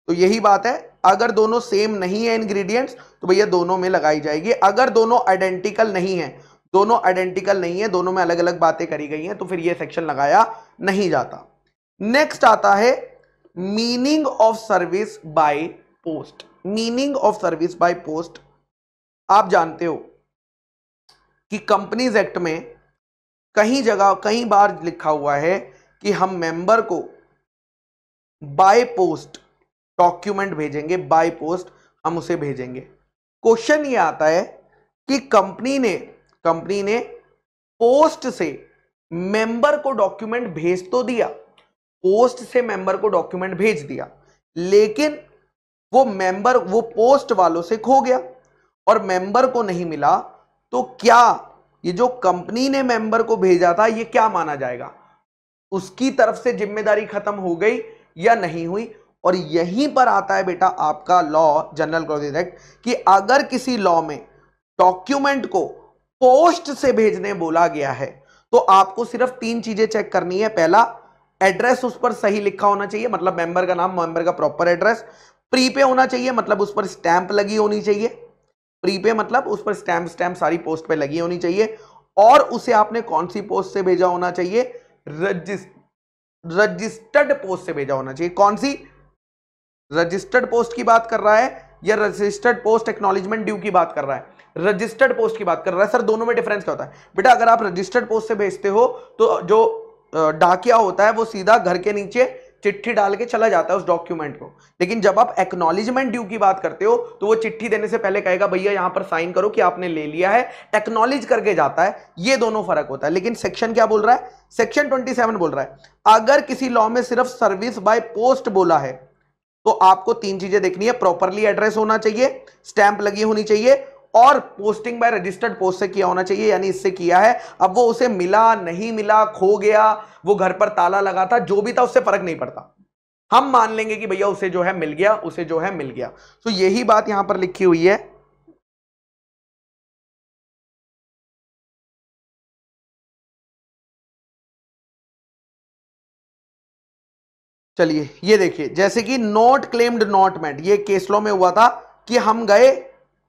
तो यही बात है, अगर दोनों सेम नहीं है इंग्रेडिएंट्स तो भैया दोनों में लगाई जाएगी। अगर दोनों आइडेंटिकल नहीं है, दोनों आइडेंटिकल नहीं है, दोनों में अलग अलग बातें करी गई हैं, तो फिर ये सेक्शन लगाया नहीं जाता। नेक्स्ट आता है meaning of service by post. Meaning of service by post, आप जानते हो कि कंपनीज एक्ट में कहीं जगह कई बार लिखा हुआ है कि हम मेंबर को बाय पोस्ट डॉक्यूमेंट भेजेंगे, बाय पोस्ट हम उसे भेजेंगे। क्वेश्चन ये आता है कि कंपनी ने कंपनी ने पोस्ट से मेंबर को डॉक्यूमेंट भेज तो दिया, पोस्ट से मेंबर को डॉक्यूमेंट भेज दिया, लेकिन वो मेंबर वो पोस्ट वालों से खो गया और मेंबर को नहीं मिला, तो क्या ये जो कंपनी ने मेंबर को भेजा था ये क्या माना जाएगा, उसकी तरफ से जिम्मेदारी खत्म हो गई या नहीं हुई। और यहीं पर आता है बेटा आपका लॉ, जनरल क्लॉजेज एक्ट, कि अगर किसी लॉ में डॉक्यूमेंट को पोस्ट से भेजने बोला गया है तो आपको सिर्फ तीन चीजें चेक करनी है। पहला, एड्रेस उस पर सही लिखा होना चाहिए, मतलब मेंबर का नाम, मेंबर का प्रॉपर एड्रेस। प्री पे होना चाहिए, मतलब उस पर स्टैंप लगी होनी चाहिए, प्री पे मतलब उस पर स्टैंप स्टैंप सारी पोस्ट पे लगी होनी चाहिए। और उसे आपने कौन सी पोस्ट से भेजा होना चाहिए, रजिस्टर्ड पोस्ट से भेजा होना चाहिए। कौन सी, रजिस्टर्ड पोस्ट की बात कर रहा है या रजिस्टर्ड पोस्ट एक्नॉलेजमेंट ड्यू की बात कर रहा है, रजिस्टर्ड पोस्ट की बात कर रहा है। सर दोनों में डिफरेंस क्या होता है? बेटा अगर आप रजिस्टर्ड पोस्ट से भेजते हो तो जो डाकिया होता है वो सीधा घर के नीचे चिट्ठी डाल के चला जाता है उस डॉक्यूमेंट को, लेकिन जब आप एक्नॉलेजमेंट ड्यू की बात करते हो तो वो चिट्ठी देने से पहले कहेगा भैया यहाँ पर साइन करो कि आपने ले लिया है, एक्नॉलेज करके जाता है। ये दोनों फर्क होता है। लेकिन सेक्शन क्या बोल रहा है, सेक्शन ट्वेंटी सेवन बोल रहा है अगर किसी लॉ में सिर्फ सर्विस बाय पोस्ट बोला है तो आपको तीन चीजें देखनी है, प्रॉपरली एड्रेस होना चाहिए, स्टैंप लगी होनी चाहिए और पोस्टिंग बाय रजिस्टर्ड पोस्ट से किया होना चाहिए, यानी इससे किया है। अब वो उसे मिला नहीं मिला, खो गया, वो घर पर ताला लगा था, जो भी था उससे फर्क नहीं पड़ता, हम मान लेंगे कि भैया उसे जो है मिल गया, उसे जो है मिल गया। तो यही बात यहां पर लिखी हुई है। चलिए ये देखिए, जैसे कि नॉट क्लेम्ड नॉट मेट, ये केस लॉ में हुआ था कि हम गए,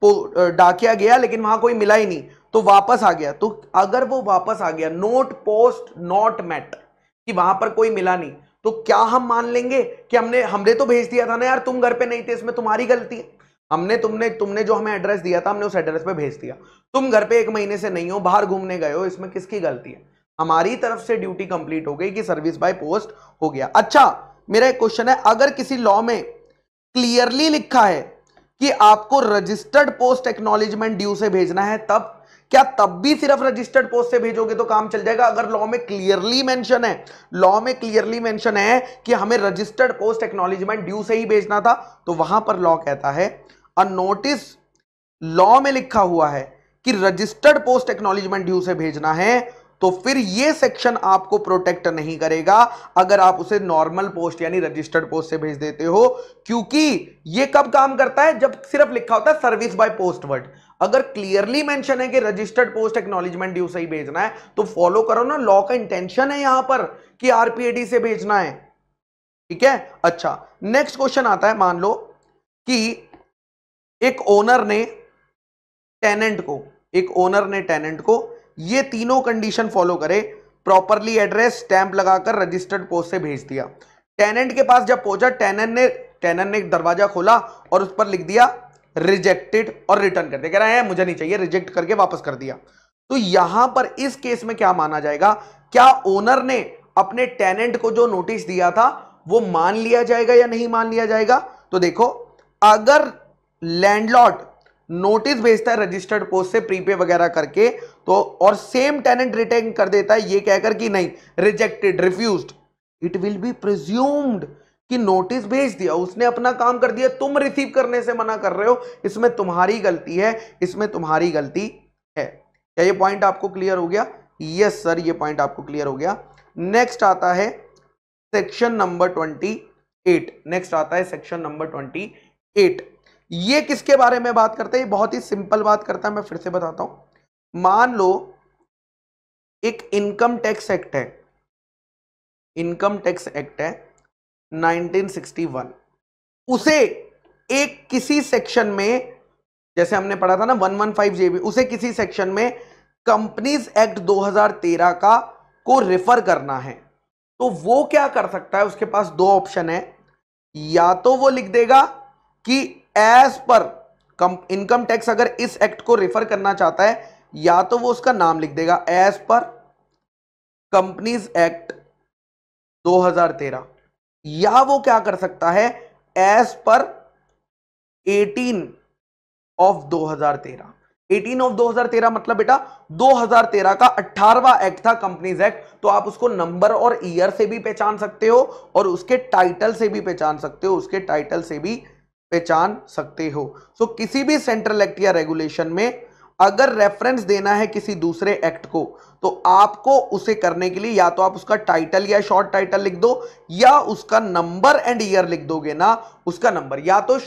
डाकिया गया लेकिन वहां कोई मिला ही नहीं तो वापस आ गया, तो अगर वो वापस आ गया नोट पोस्ट नॉट मेट, कि वहां पर कोई मिला नहीं, तो क्या हम मान लेंगे कि हमने हमने तो भेज दिया था ना यार, तुम घर पे नहीं थे, इसमें तुम्हारी गलती है, हमने तुमने तुमने जो हमें एड्रेस दिया था हमने उस एड्रेस पे भेज दिया, तुम घर पे एक महीने से नहीं हो, बाहर घूमने गए हो, इसमें किसकी गलती है? हमारी तरफ से ड्यूटी कंप्लीट हो गई कि सर्विस बाय पोस्ट हो गया। अच्छा मेरा एक क्वेश्चन है, अगर किसी लॉ में क्लियरली लिखा है कि आपको रजिस्टर्ड पोस्ट एक्नॉलेजमेंट ड्यू से भेजना है, तब क्या तब भी सिर्फ रजिस्टर्ड पोस्ट से भेजोगे तो काम चल जाएगा? अगर लॉ में क्लियरली मेंशन है, लॉ में क्लियरली मेंशन है कि हमें रजिस्टर्ड पोस्ट एक्नॉलेजमेंट ड्यू से ही भेजना था, तो वहां पर लॉ कहता है अ नोटिस, लॉ में लिखा हुआ है कि रजिस्टर्ड पोस्ट एक्नॉलेजमेंट ड्यू से भेजना है, तो फिर यह सेक्शन आपको प्रोटेक्ट नहीं करेगा अगर आप उसे नॉर्मल पोस्ट यानी रजिस्टर्ड पोस्ट से भेज देते हो, क्योंकि यह कब काम करता है जब सिर्फ लिखा होता है सर्विस बाय पोस्ट वर्ड। अगर क्लियरली मेंशन है कि रजिस्टर्ड पोस्ट एक्नॉलेजमेंट ड्यू से ही भेजना है तो फॉलो करो ना, लॉ का इंटेंशन है यहां पर कि आरपीएडी से भेजना है, ठीक है। अच्छा नेक्स्ट क्वेश्चन आता है, मान लो कि एक ओनर ने टेनेंट को एक ओनर ने टेनेंट को ये तीनों कंडीशन फॉलो करे, प्रॉपरली एड्रेस, स्टैंप लगाकर रजिस्टर्ड पोस्ट से भेज दिया, टेनेंट के पास जब पहुंचा टेनेंट ने टेनेंट ने दरवाजा खोला और उस पर लिख दिया रिजेक्टेड और रिटर्न कर दिया, कह रहा है मुझे नहीं चाहिए, रिजेक्ट करके वापस कर दिया। तो यहां पर इस केस में क्या माना जाएगा, क्या ओनर ने अपने टेनेंट को जो नोटिस दिया था वो मान लिया जाएगा या नहीं मान लिया जाएगा। तो देखो, अगर लैंडलॉर्ड नोटिस भेजता है रजिस्टर्ड पोस्ट से प्रीपे वगैरह करके, तो और सेम टेनेंट रिटर्न कर देता है ये कहकर कि नहीं rejected, refused, it will be presumed कि नोटिस भेज दिया, उसने अपना काम कर दिया, तुम रिसीव करने से मना कर रहे हो, इसमें तुम्हारी गलती है, इसमें तुम्हारी गलती है। क्या ये पॉइंट आपको क्लियर हो गया? यस सर, ये पॉइंट आपको क्लियर हो गया। नेक्स्ट आता है सेक्शन नंबर अट्ठाईस। नेक्स्ट आता है सेक्शन नंबर अट्ठाईस। ये किसके बारे में बात करते हैं? बहुत ही सिंपल बात करता है, मैं फिर से बताता हूं। मान लो एक इनकम टैक्स एक्ट है, इनकम टैक्स एक्ट है नाइनटीन सिक्सटी वन, उसे एक किसी सेक्शन में, जैसे हमने पढ़ा था ना one one five J B, उसे किसी सेक्शन में कंपनीज एक्ट दो हज़ार तेरह का को रेफर करना है। तो वो क्या कर सकता है, उसके पास दो ऑप्शन है, या तो वो लिख देगा कि एज पर इनकम टैक्स, अगर इस एक्ट को रेफर करना चाहता है, या तो वो उसका नाम लिख देगा एज पर कंपनीज एक्ट दो हज़ार तेरह, या वो क्या कर सकता है एज पर अठारह ऑफ दो हज़ार तेरह। अठारह ऑफ दो हज़ार तेरह मतलब बेटा दो हज़ार तेरह का अठारहवां एक्ट था कंपनीज एक्ट, तो आप उसको नंबर और ईयर से भी पहचान सकते हो और उसके टाइटल से भी पहचान सकते हो, उसके टाइटल से भी पहचान सकते हो। सो so, किसी भी सेंट्रल एक्ट या रेगुलेशन में अगर रेफरेंस देना है किसी दूसरे एक्ट को, तो आपको उसे करने के लिए या तो आप उसका टाइटल या शॉर्ट टाइटल लिख दो, या उसका नंबर एंड ईयर लिख दोगे ना, उसका नंबर, या तो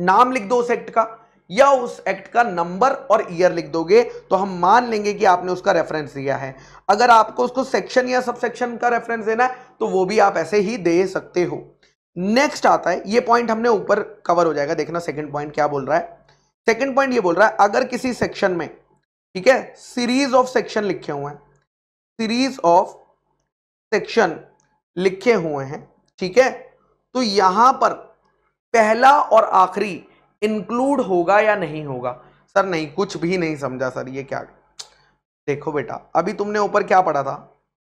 नाम लिख दो उस एक्ट का, या उस एक्ट का नंबर और ईयर लिख दोगे तो हम मान लेंगे कि आपने उसका रेफरेंस दिया है। अगर आपको उसको सेक्शन या सब सेक्शन का रेफरेंस देना है तो वो भी आप ऐसे ही दे सकते हो। नेक्स्ट आता है, ये पॉइंट हमने ऊपर कवर हो जाएगा, देखना सेकंड पॉइंट क्या बोल रहा है। सेकंड पॉइंट ये बोल रहा है, अगर किसी सेक्शन में, ठीक है, सीरीज ऑफ सेक्शन लिखे हुए हैं, सीरीज ऑफ सेक्शन लिखे हुए हैं, ठीक है, तो यहां पर पहला और आखिरी इंक्लूड होगा या नहीं होगा? सर नहीं, कुछ भी नहीं समझा सर, ये क्या? देखो बेटा, अभी तुमने ऊपर क्या पढ़ा था,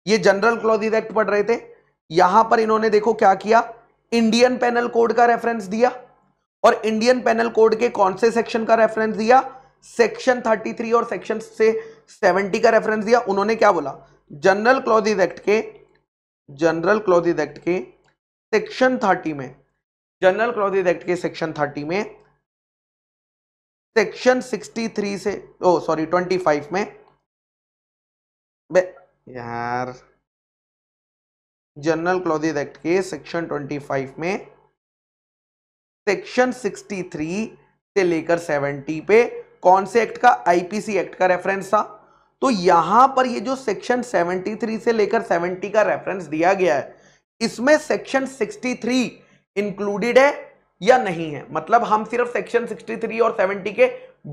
ये जनरल क्लॉजेस एक्ट पढ़ रहे थे, यहां पर इन्होंने देखो क्या किया, इंडियन पेनल कोड का रेफरेंस दिया, और इंडियन पेनल कोड के कौन से सेक्शन का रेफरेंस दिया, सेक्शन तैंतीस और सेक्शन से सत्तर का रेफरेंस दिया। उन्होंने क्या बोला, जनरल क्लॉजेस एक्ट के जनरल क्लॉजेस एक्ट के सेक्शन तीस में जनरल क्लॉजेस एक्ट के सेक्शन तीस में सेक्शन तिरसठ से ओ सॉरी पच्चीस में बे यार जनरल क्लॉजेस एक्ट के सेक्शन पच्चीस में सेक्शन तिरसठ से लेकर सत्तर पे कौन से एक्ट का, आईपीसी एक्ट का रेफरेंस था। तो यहां पर ये जो सेक्शन तिहत्तर से लेकर सत्तर का रेफरेंस दिया गया है, इसमें सेक्शन तिरसठ इंक्लूडेड है या नहीं है? मतलब हम सिर्फ सेक्शन तिरसठ और सत्तर के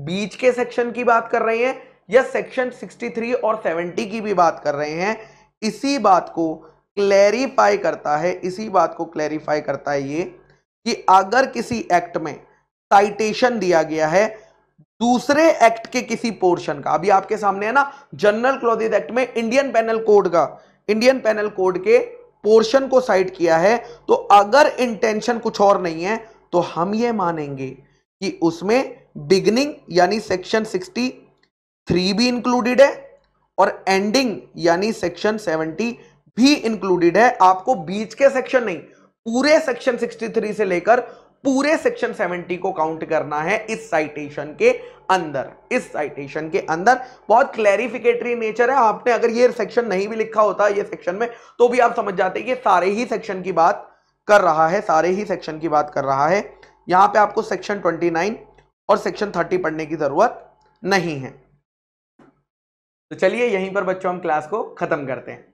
बीच के सेक्शन की बात कर रहे हैं या सेक्शन तिरसठ और सत्तर की भी बात कर रहे हैं? इसी बात को क्लैरिफाई करता है, इसी बात को क्लैरिफाई करता है ये कि अगर किसी एक्ट में साइटेशन दिया गया है दूसरे एक्ट के किसी पोर्शन का, अभी आपके सामने है ना जनरल क्लॉजेस एक्ट में इंडियन पेनल कोड का, इंडियन पेनल कोड के पोर्शन को साइट किया है, तो अगर इंटेंशन कुछ और नहीं है तो हम ये मानेंगे कि उसमें बिगिनिंग यानी सेक्शन तिरसठ भी इंक्लूडेड है और एंडिंग यानी सेक्शन सत्तर भी इंक्लूडेड है। आपको बीच के सेक्शन नहीं, पूरे सेक्शन तिरसठ से लेकर पूरे सेक्शन सत्तर को काउंट करना है इस साइटेशन के अंदर। इस साइटेशन के अंदर बहुत क्लैरिफिकेटरी नेचर है। आपने अगर ये सेक्शन नहीं भी लिखा होता ये सेक्शन में, तो भी आप समझ जाते कि सारे ही सेक्शन की बात कर रहा है, सारे ही सेक्शन की बात कर रहा है। यहां पे आपको सेक्शन उनतीस और सेक्शन तीस पढ़ने की जरूरत नहीं है। तो चलिए यहीं पर बच्चों हम क्लास को खत्म करते हैं।